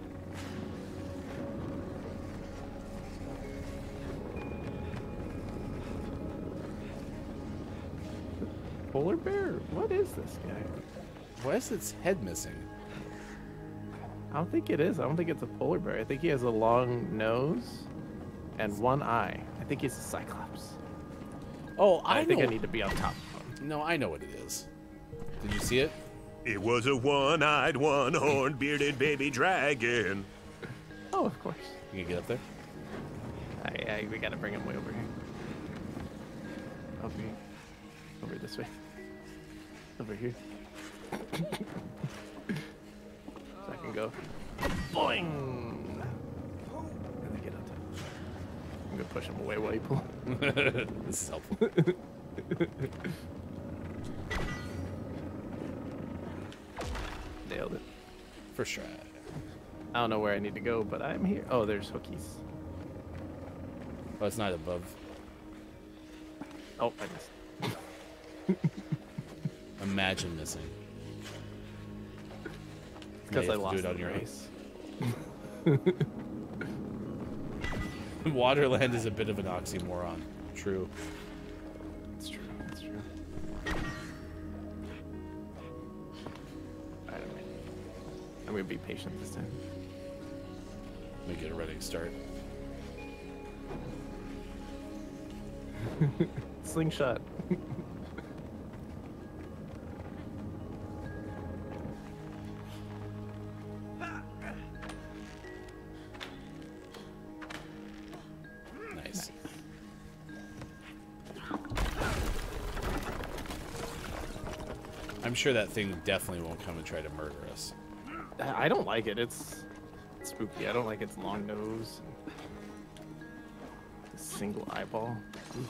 Polar bear? What is this guy? Why is its head missing? I don't think it is. I don't think it's a polar bear. I think he has a long nose and one eye. I think he's a cyclops. Oh, I think I need to be on top of him. No, I know what it is. Did you see it? It was a one-eyed, one-horned, bearded baby dragon. Oh, of course. You can get up there? I we gotta bring him way over here. Okay. Over this way. Over here. So I can go. Boing! And I get on top. I'm gonna push him away while you pull. This is helpful. Nailed it. For sure. I don't know where I need to go, but I'm here. Oh, there's hookies. Oh, it's not above. Oh, I missed. Imagine missing. Because I lost it on your race. Waterland is a bit of an oxymoron. True. It's true. It's true. All right, I'm gonna be patient this time. Let me get a running start. Slingshot. Nice. I'm sure that thing definitely won't come and try to murder us. I don't like it. It's spooky. I don't like its long nose. A single eyeball. Ooh.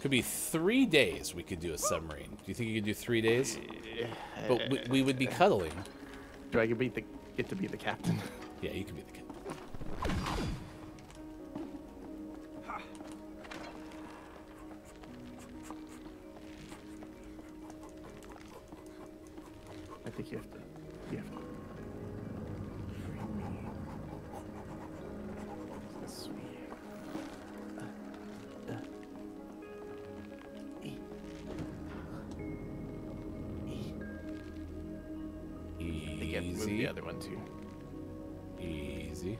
Could be 3 days we could do a submarine. Do you think you could do 3 days? But we would be cuddling. Do I get to be the captain? Yeah, you can be the captain. I think you have to. You have to. The other one too. Easy.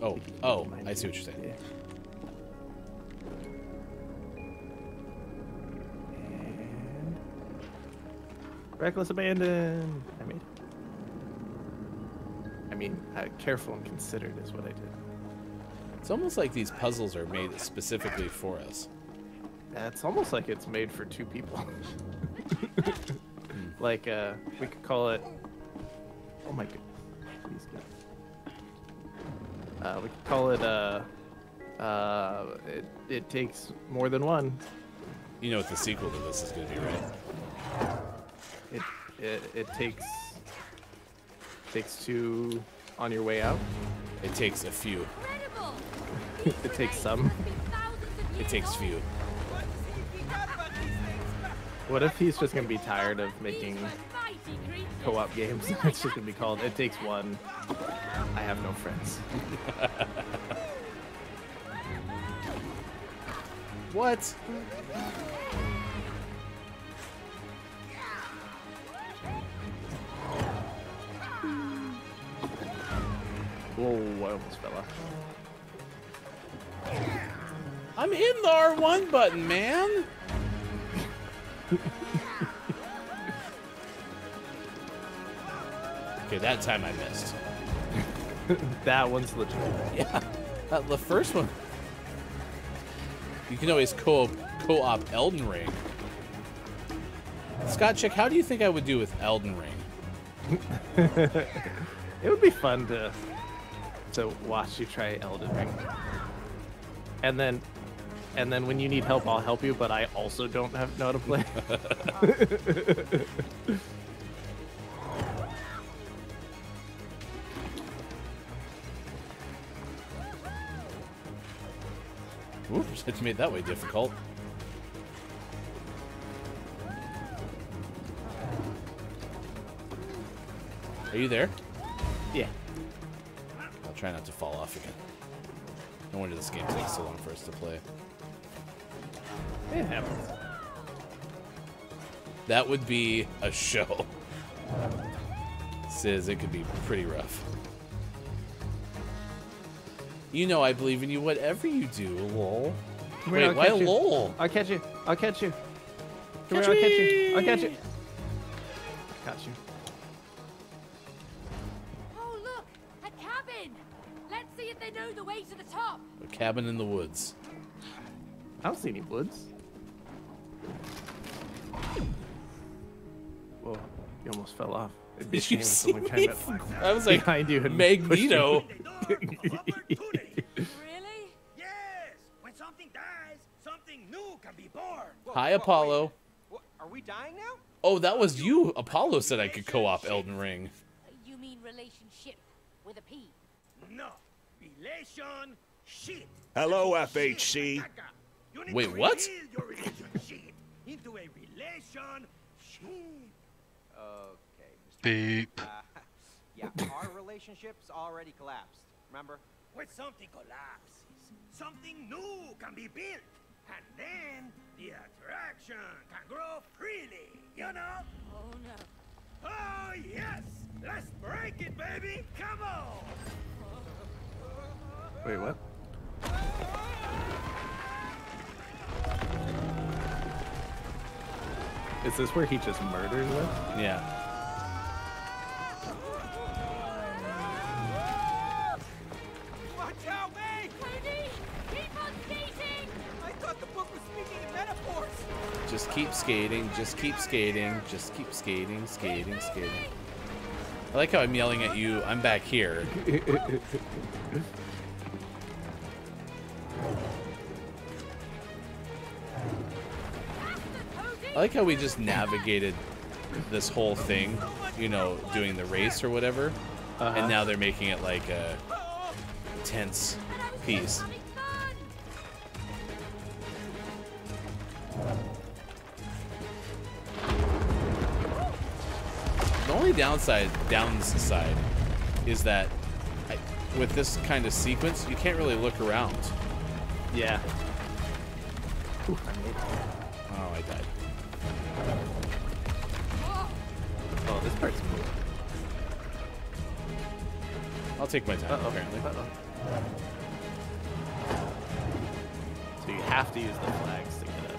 Oh, oh, I see what you're saying. And reckless abandon. I mean, careful and considered is what I did. It's almost like these puzzles are made specifically for us. It's almost like it's made for two people. Like we could call it. Oh my goodness. Please go. We could call it, it takes more than one. You know what the sequel to this is going to be, right? It takes two on your way out. It takes a few. It takes some. It takes few. What if he's just gonna be tired of making co-op games? It's just gonna be called It Takes One. I have no friends. What? Whoa, I almost fell off. I'm hitting the R1 button, man! Okay, that time I missed. That one's legit. Yeah, the first one. You can always co-op Elden Ring. Scott Chick, how do you think I would do with Elden Ring? It would be fun to watch you try Elden Ring. And then when you need help, I'll help you, but I also don't know how to play. Oops, it's made that way difficult. Are you there? Yeah. I'll try not to fall off again. No wonder this game takes so long for us to play. It happens. That would be a show. Says it could be pretty rough. You know I believe in you, whatever you do, lol. Come wait, why lol? I'll catch you. I'll catch you. Come here, I'll catch you. I'll catch you. I got you. Oh, look, a cabin. Let's see if they know the way to the top. A cabin in the woods. I don't see any woods. Whoa, you almost fell off. It'd be did you see me? I was like, behind you and Magneto. Really? Yes. When something dies, something new can be born. Hi, Apollo. What, are we dying now? Oh, that was you. Apollo said I could co-op Elden Ring. You mean relationship with a P? No, relation shit. Hello, FHC. Wait, what? Into a relation shit. Okay. Beep. Yeah, our relationship's already collapsed. Remember? When something collapses, something new can be built, and then the attraction can grow freely, you know? Oh, no. Oh, yes! Let's break it, baby! Come on! Wait, what? Is this where he just murders with? Yeah. Just keep skating, just keep skating, just keep skating, skating, skating. I like how I'm yelling at you, I'm back here. I like how we just navigated this whole thing, you know, doing the race or whatever, and now they're making it like a tense piece. The only downside is that with this kind of sequence, you can't really look around. Yeah. Ooh. Oh, I died. Oh, this part's cool. I'll take my time, apparently. So you have to use the flags to get up.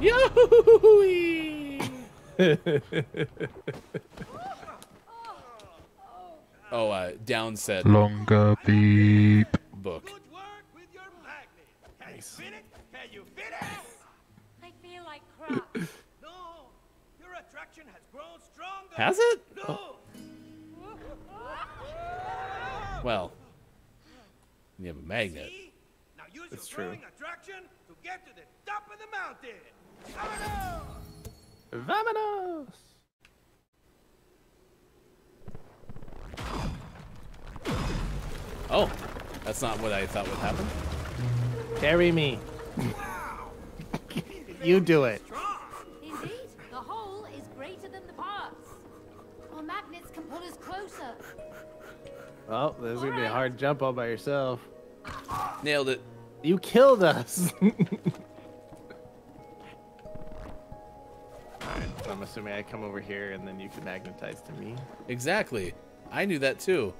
Yahoo! Oh, down said longer beep book. Good work with your magnet. Can you fit it? Can you fit it? I feel like crap. No, your attraction has grown stronger. Has it? No. Oh. Well, you have a magnet. See? It's true. Attraction to get to the top of the mountain. Vamonos! Vamonos! Oh, that's not what I thought would happen. Carry me. Wow. You do it. Indeed, the whole is greater than the parts. Or magnets can pull us closer. Well, this is gonna be a hard jump all by yourself. Nailed it. You killed us. Alright, so I'm assuming I come over here and then you can magnetize to me. Exactly. I knew that too.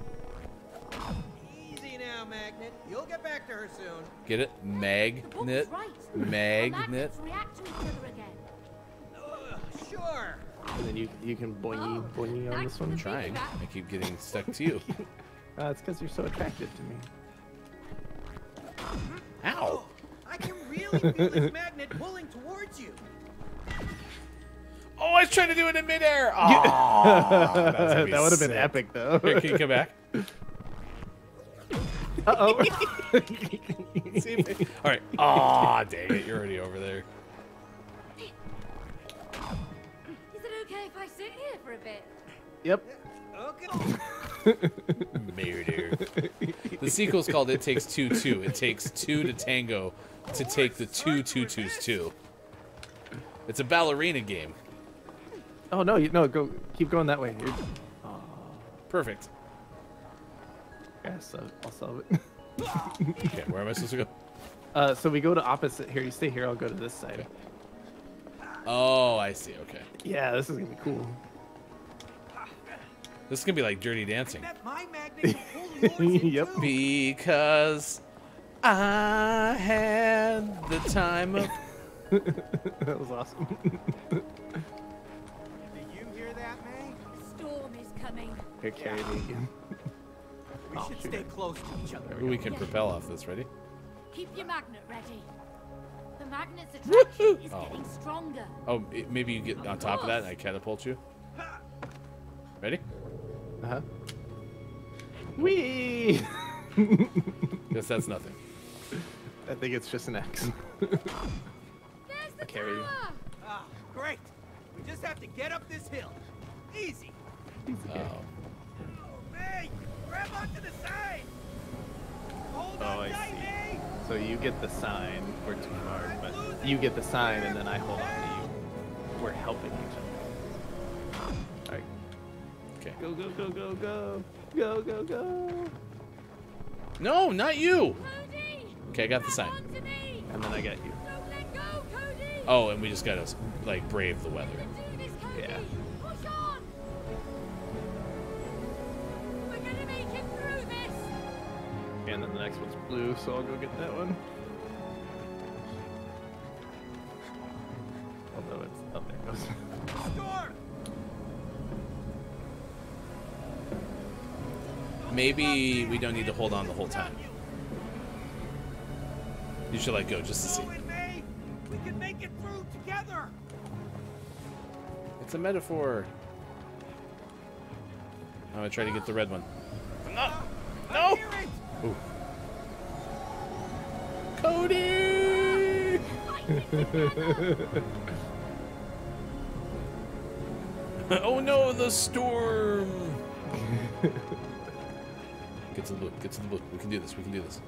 Easy now, Magnet. You'll get back to her soon. Get it? Magnet. Right. Magnet. React to each other again. Sure. And then you can boingy boingy on this one. I'm trying. I keep getting stuck to you. It's because you're so attractive to me. Ow! Oh, I can really feel this magnet pulling towards you. Oh, I was trying to do it in midair. Oh, that would have been epic, though. Here, can you come back? Uh oh. All right. Ah, oh, dang it! You're already over there. Is it okay if I sit here for a bit? Yep. Okay. Murder. The sequel's called It Takes Two Two. It takes two to tango to take the two two twos two. It's a ballerina game. Oh no! No, go keep going that way. Oh. Perfect. Yes, I'll solve it. Okay, where am I supposed to go? So we go to opposite here. You stay here. I'll go to this side. Oh, I see. Okay. Yeah, this is gonna be cool. This is gonna be like Dirty Dancing. Yep. Because I had the time of. That was awesome. Do you hear that, May? The storm is coming. Here, carry me again. We should stay close to each other. We can propel off this. Ready? Keep your magnet ready. The magnet's attraction is getting stronger. Oh, maybe you get on top of that and I catapult you. Ready? Uh-huh. Whee! Guess that's nothing. I think it's just an X. I'll carry you. Ah, great. We just have to get up this hill. Easy. Oh. May, grab onto the sign. Hold on tight, May. So you get the sign. We're too hard, but you get the sign and then I hold on to you. We're helping each other. Okay. Go, go, go, go, go. Go, go, go. No, not you. Cody, okay, I got the sign. And then I got you. Don't let go, Cody. Oh, and we just gotta, like, brave the weather. This, yeah. Push on. We're gonna make it through this. And then the next one's blue, so I'll go get that one. Although it's... Oh, there it goes. Storm! Maybe we don't need to hold on the whole time. You should let go just to see. We can make it through together. It's a metaphor. I'm gonna try to get the red one. No! Ooh. Cody! Oh no, the storm! Get to the blue. Get to the blue. We can do this. We can do this.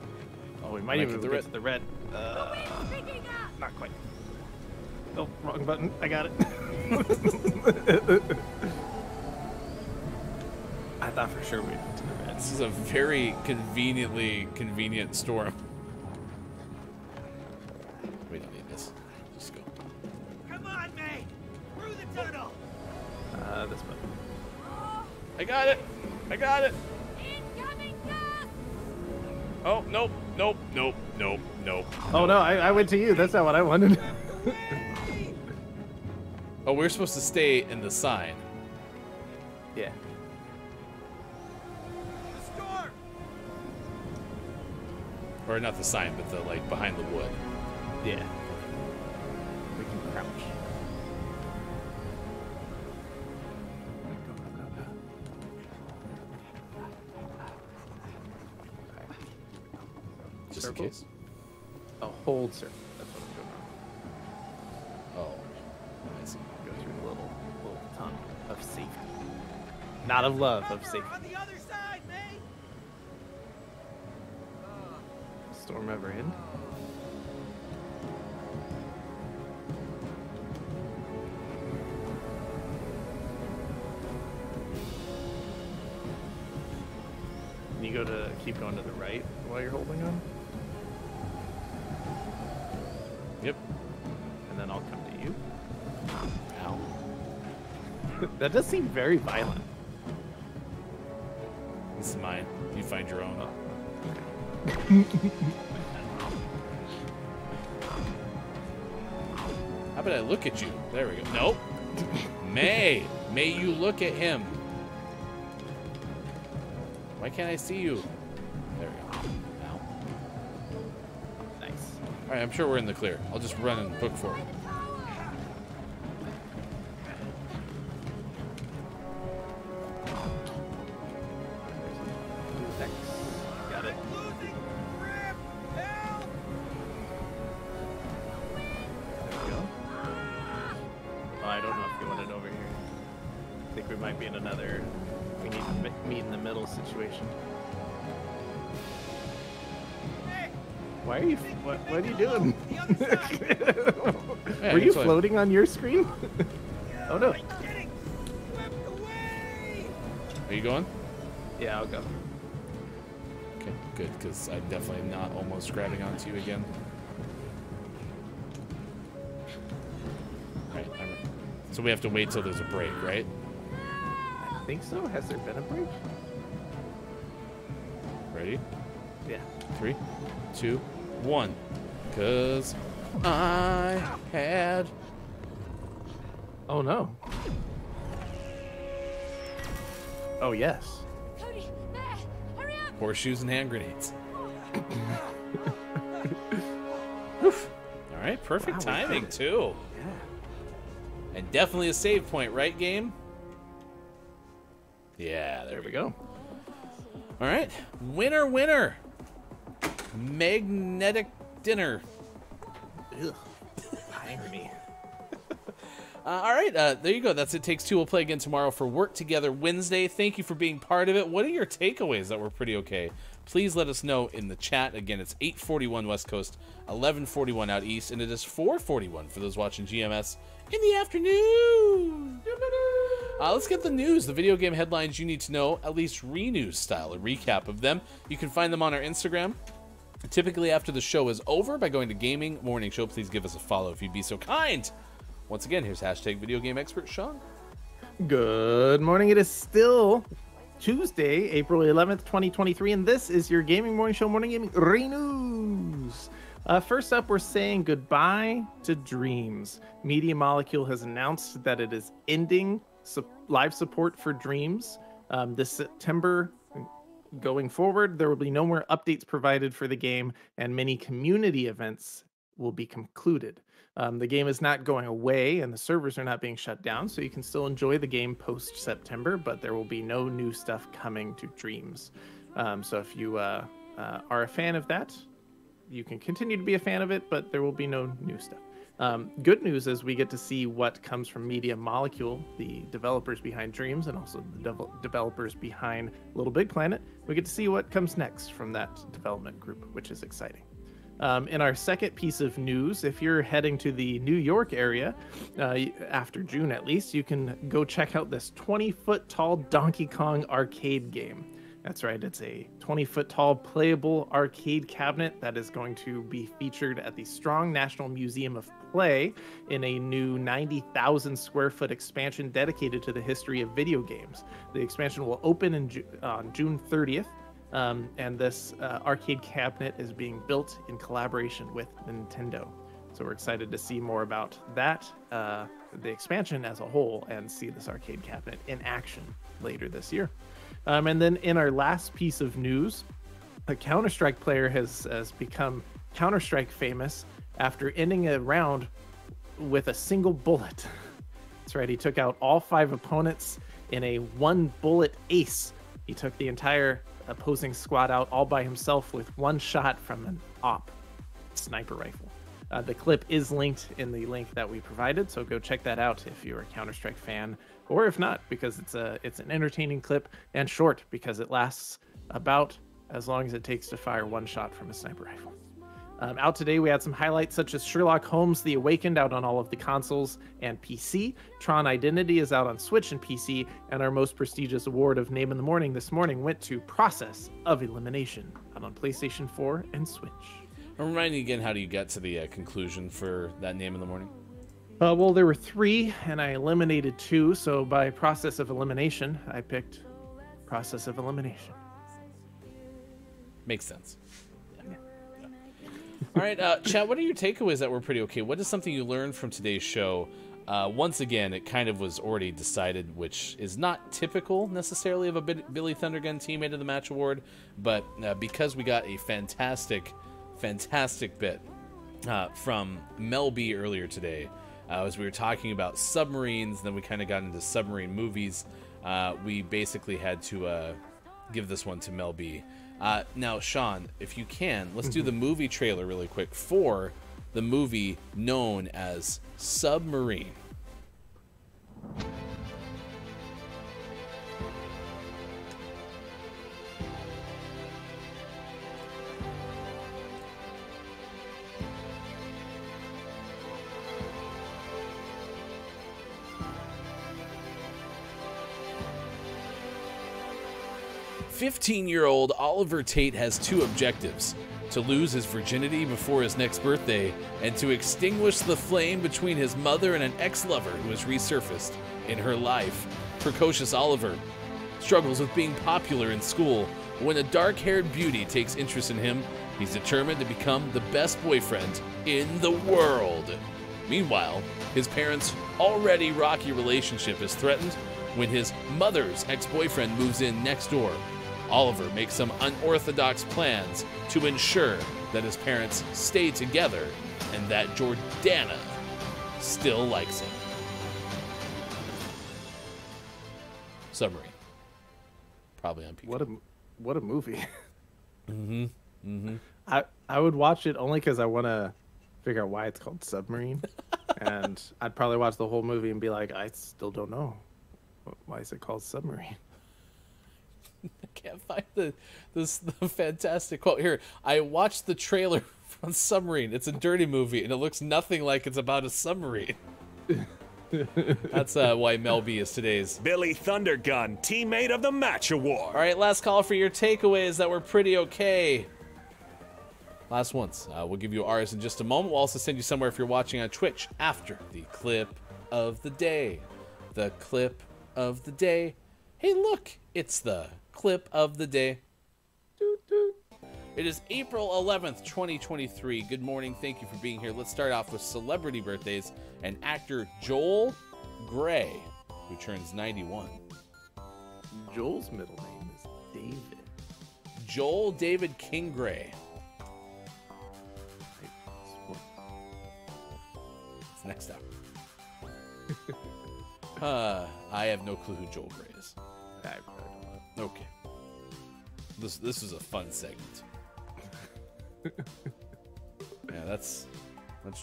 Oh, we might even get to the red. Not quite. Oh, wrong button. I got it. I thought for sure we'd get to the red. This is a very convenient storm. We don't need this. Just go. Come on, May. Through the tunnel. This button. I got it. I got it. Oh, nope, nope, nope, nope, nope. Oh no, I went to you. That's not what I wanted. Oh, we're supposed to stay in the sign. Yeah. The storm. Or not the sign, but the like behind the wood. Yeah. We can crouch. Just in case. A hold circuit. That's what's going on. Oh, I see. Go through a little tunnel of safety, not of love, of safety. On the other side, mate. Storm ever in? You go to keep going to the right while you're holding on. Yep. And then I'll come to you. Ow. That does seem very violent. This is mine. You find your own. Oh. How about I look at you? There we go. Nope. May. May you look at him. Why can't I see you? There we go. Ow. Nice. All right, I'm sure we're in the clear. I'll just run and book for it. Got it. There we go. Oh, I don't know if you want it over here. I think we might be in another... We need to meet in the middle situation. Why are you? What are you doing? Were you floating on your screen? Oh no! Are you going? Yeah, I'll go. Okay, good, because I'm definitely not almost grabbing onto you again. All right, so we have to wait till there's a break, right? I think so. Has there been a break? Ready? Yeah. 3, 2, 1. Cause I had. Oh no. Oh yes. Cody, there. Hurry up. Horseshoes and hand grenades. All right, perfect timing too. Yeah. And definitely a save point, right, game? Yeah, there we go. All right, winner, winner. Magnetic dinner. Ugh, irony. All right, there you go. That's It Takes Two. We'll play again tomorrow for Work Together Wednesday. Thank you for being part of it. What are your takeaways that were pretty okay? Please let us know in the chat. Again, it's 8:41 West Coast, 11:41 out East, and it is 4:41 for those watching GMS in the afternoon. Let's get the news, the video game headlines you need to know, at least Renews style, a recap of them. You can find them on our Instagram, typically after the show is over, by going to Gaming Morning Show. Please give us a follow if you'd be so kind. Once again, here's hashtag video game expert Sean. Good morning. It is still Tuesday, April 11th, 2023, and this is your Gaming Morning Show Morning Gaming Renews. First up, we're saying goodbye to Dreams. Media Molecule has announced that it is ending live support for Dreams this September. Going forward, there will be no more updates provided for the game, and many community events will be concluded. The game is not going away, and the servers are not being shut down, so you can still enjoy the game post-September, but there will be no new stuff coming to Dreams. So if you are a fan of that, you can continue to be a fan of it, but there will be no new stuff. Good news is we get to see what comes from Media Molecule, the developers behind Dreams, and also the developers behind Little Big Planet. We get to see what comes next from that development group, which is exciting. In our second piece of news, if you're heading to the New York area, after June at least, you can go check out this 20-foot tall Donkey Kong arcade game. That's right, it's a 20-foot tall playable arcade cabinet that is going to be featured at the Strong National Museum of Play in a new 90,000 square foot expansion dedicated to the history of video games. The expansion will open on June 30th, and this arcade cabinet is being built in collaboration with Nintendo. So we're excited to see more about that, the expansion as a whole, and see this arcade cabinet in action later this year. And then in our last piece of news, a Counter-Strike player has become Counter-Strike famous after ending a round with a single bullet. That's right, he took out all 5 opponents in a one-bullet ace. He took the entire opposing squad out all by himself with one shot from an AWP. sniper rifle. The clip is linked in the link that we provided, so go check that out if you're a Counter-Strike fan, or if not, because it's an entertaining clip and short because it lasts about as long as it takes to fire one shot from a sniper rifle. Out today, we had some highlights such as Sherlock Holmes the Awakened out on all of the consoles and PC. Tron Identity is out on Switch and PC. And our most prestigious award of Name in the Morning this morning went to Process of Elimination out on PlayStation 4 and Switch. Remind me again, how do you get to the conclusion for that Name in the Morning? Well, there were three, and I eliminated two. So by Process of Elimination, I picked Process of Elimination. Makes sense. All right, Chad, what are your takeaways that were pretty okay? What is something you learned from today's show? Once again, it kind of was already decided, which is not typical necessarily of a Billy Thundergun Teammate of the Match award, but because we got a fantastic, fantastic bit from Mel B earlier today, as we were talking about submarines, then we kind of got into submarine movies. We basically had to give this one to Mel B. Now, Sean, if you can, let's do the movie trailer really quick for the movie known as Submarine. "15-year-old Oliver Tate has two objectives: to lose his virginity before his next birthday and to extinguish the flame between his mother and an ex-lover who has resurfaced in her life. Precocious Oliver struggles with being popular in school. When a dark-haired beauty takes interest in him, he's determined to become the best boyfriend in the world. Meanwhile, his parents' already rocky relationship is threatened when his mother's ex-boyfriend moves in next door. Oliver makes some unorthodox plans to ensure that his parents stay together and that Jordana still likes him." Submarine. Probably on peak. What a movie. Mm-hmm. Mm-hmm. I would watch it only because I want to figure out why it's called Submarine. And I'd probably watch the whole movie and be like, I still don't know. Why is it called Submarine? I can't find the fantastic quote here. I watched the trailer on Submarine. It's a dirty movie, and it looks nothing like it's about a submarine. That's why Mel B is today's Billy Thundergun Teammate of the Match award. All right, last call for your takeaways that were pretty okay. Last ones. We'll give you ours in just a moment. We'll also send you somewhere if you're watching on Twitch after the clip of the day. The clip of the day. Hey, look, it's the clip of the day. It is April 11th, 2023. Good morning. Thank you for being here. Let's start off with celebrity birthdays and actor Joel Grey, who turns 91. Joel's middle name is David. Joel David King Grey. It's next up. I have no clue who Joel Grey is. Okay. This is a fun segment. Yeah, that's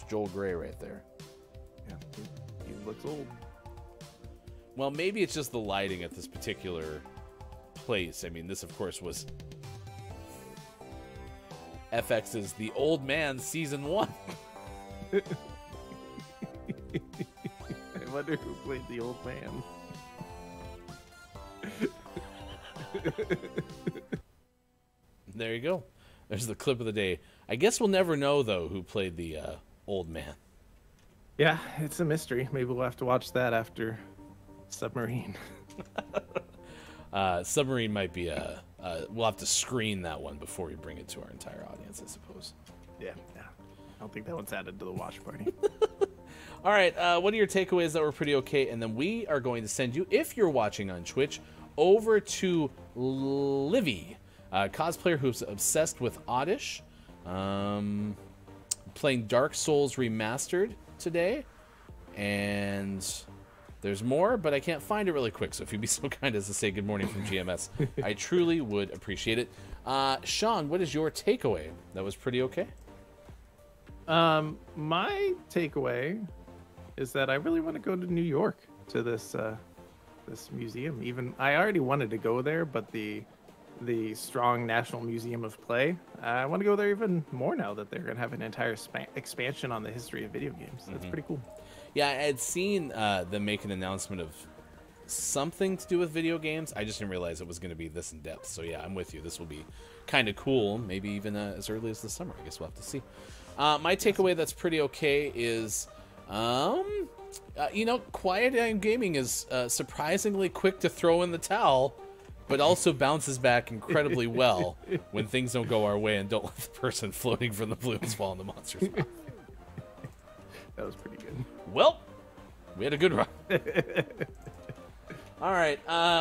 Joel Grey right there. Yeah, he looks old. Well, maybe it's just the lighting at this particular place. I mean, this, of course, was FX's The Old Man Season 1. I wonder who played the old man. There you go. There's the clip of the day. I guess we'll never know, though, who played the old man. Yeah, it's a mystery. Maybe we'll have to watch that after Submarine. Submarine might be a... we'll have to screen that one before we bring it to our entire audience, I suppose. Yeah, yeah. I don't think that one's added to the watch party. All right, what are your takeaways that were pretty okay? And then we are going to send you, if you're watching on Twitch, over to Livy, a cosplayer who's obsessed with Oddish, playing Dark Souls Remastered today. And there's more, but I can't find it really quick. So if you'd be so kind as to say good morning from GMS, I truly would appreciate it. Sean, what is your takeaway that was pretty okay? My takeaway is that I really want to go to New York to this this museum. Even I already wanted to go there, but the Strong National Museum of Play, I want to go there even more now that they're going to have an entire expansion on the history of video games. That's pretty cool. Yeah, I had seen them make an announcement of something to do with video games. I just didn't realize it was going to be this in depth. So yeah, I'm with you. This will be kind of cool. Maybe even as early as the summer. I guess we'll have to see. My takeaway that's pretty okay is, you know, Quiet Iron Gaming is surprisingly quick to throw in the towel, but also bounces back incredibly well when things don't go our way, and don't let the person floating from the balloons fall in the monster's mouth. That was pretty good. Well, we had a good run. All right,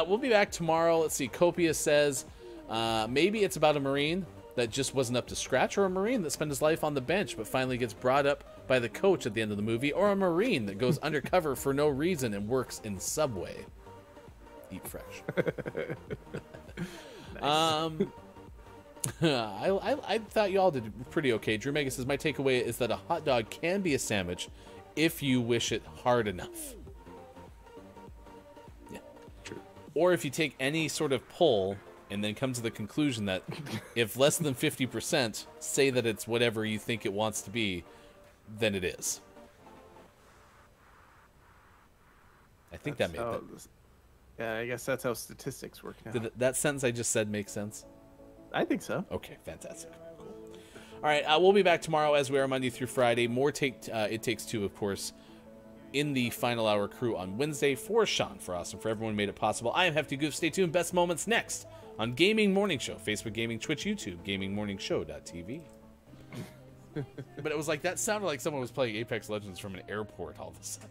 we'll be back tomorrow. Let's see. Copia says maybe it's about a Marine that just wasn't up to scratch, or a Marine that spent his life on the bench but finally gets brought up by the coach at the end of the movie, or a Marine that goes undercover for no reason and works in Subway. Eat fresh. I thought you all did pretty okay. Drew Mega says, my takeaway is that a hot dog can be a sandwich if you wish it hard enough. Yeah, true. Or if you take any sort of poll and then come to the conclusion that if less than 50% say that it's whatever you think it wants to be, then it is. I think that's that made sense. Yeah, I guess that's how statistics work now. Did that sentence I just said make sense? I think so. Okay, fantastic. Cool. All right, we'll be back tomorrow as we are Monday through Friday. More It Takes Two, of course, in the final hour crew on Wednesday. For Sean, for Austin, for everyone who made it possible, I am Hefty Goof. Stay tuned. Best moments next on Gaming Morning Show. Facebook Gaming, Twitch, YouTube, GamingMorningShow.tv. But it was like, that sounded like someone was playing Apex Legends from an airport all of a sudden.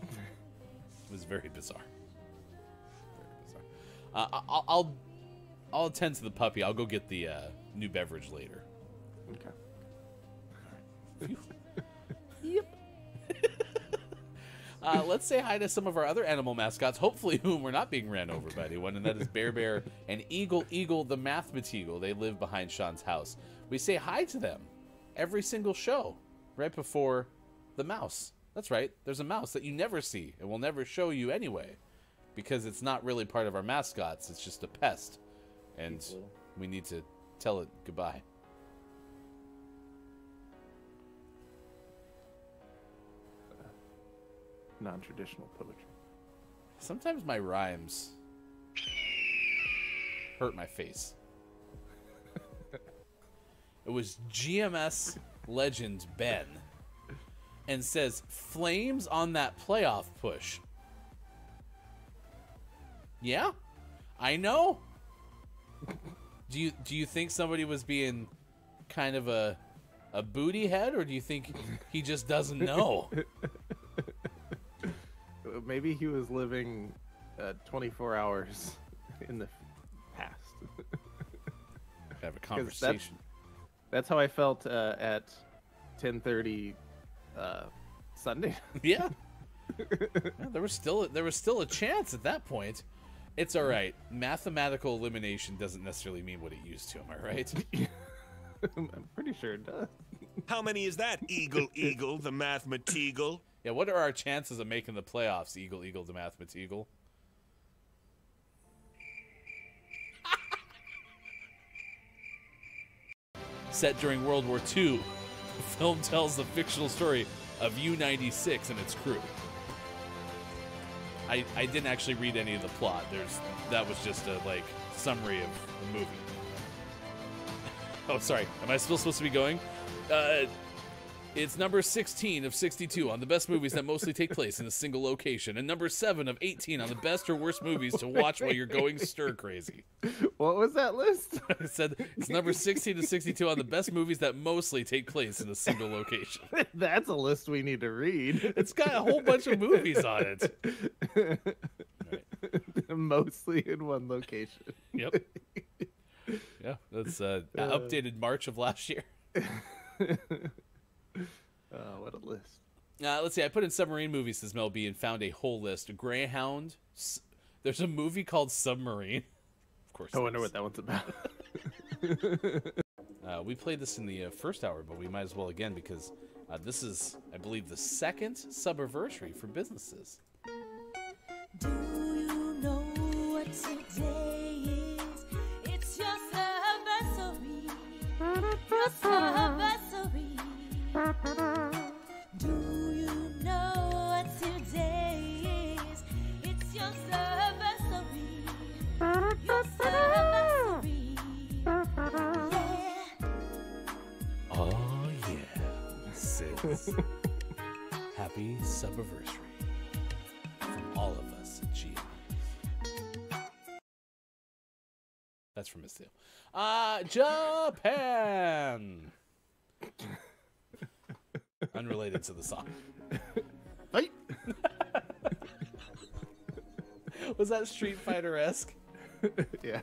It was very bizarre. I'll attend to the puppy. I'll go get the new beverage later. Okay. All right. Yep. Let's say hi to some of our other animal mascots, hopefully whom we're not being ran over by anyone, and that is Bear Bear and Eagle Eagle the Mathemateagle. They live behind Sean's house. We say hi to them every single show right before the mouse. That's right. There's a mouse that you never see. It will never show you anyway, because it's not really part of our mascots. It's just a pest, and we need to tell it goodbye. Non-traditional poetry. Sometimes my rhymes hurt my face. It was GMS legend Ben, and says, Flames on that playoff push. Yeah, I know. Do you think somebody was being kind of a booty head, or do you think he just doesn't know? Maybe he was living 24 hours in the past. Have a conversation. That's how I felt at 10:30 Sunday. Yeah. Yeah, there was still a chance at that point. It's all right. Mathematical elimination doesn't necessarily mean what it used to. Am I right? I'm pretty sure it does. How many is that, Eagle Eagle the Mathemateagle? Yeah, what are our chances of making the playoffs, Eagle Eagle the Mathemateagle? Set during World War II, the film tells the fictional story of U-96 and its crew. I didn't actually read any of the plot. That was just a summary of the movie. Oh, sorry. Am I still supposed to be going? It's number 16 of 62 on the best movies that mostly take place in a single location, and number 7 of 18 on the best or worst movies to watch while you're going stir crazy. What was that list? I said it's number 16 to 62 on the best movies that mostly take place in a single location. That's a list we need to read. It's got a whole bunch of movies on it. Right. Mostly in one location. Yep. Yeah, that's updated March of last year. What a list. Let's see. I put in submarine movies, says Mel B, and found a whole list. A Greyhound. There's a movie called Submarine. Of course. I wonder what that one's about. We played this in the first hour, but we might as well again, because This is, I believe, the second subversary for businesses. Do you know what today is? It's your subversary. Your subversary. Do you know what today is? It's your subversary. Your subversary. Yeah. Oh yeah, sis. Happy subversary. All of us at GMs. That's from Miss Theo. Japan! Unrelated to the song. Hey. Was that Street Fighter-esque? Yeah.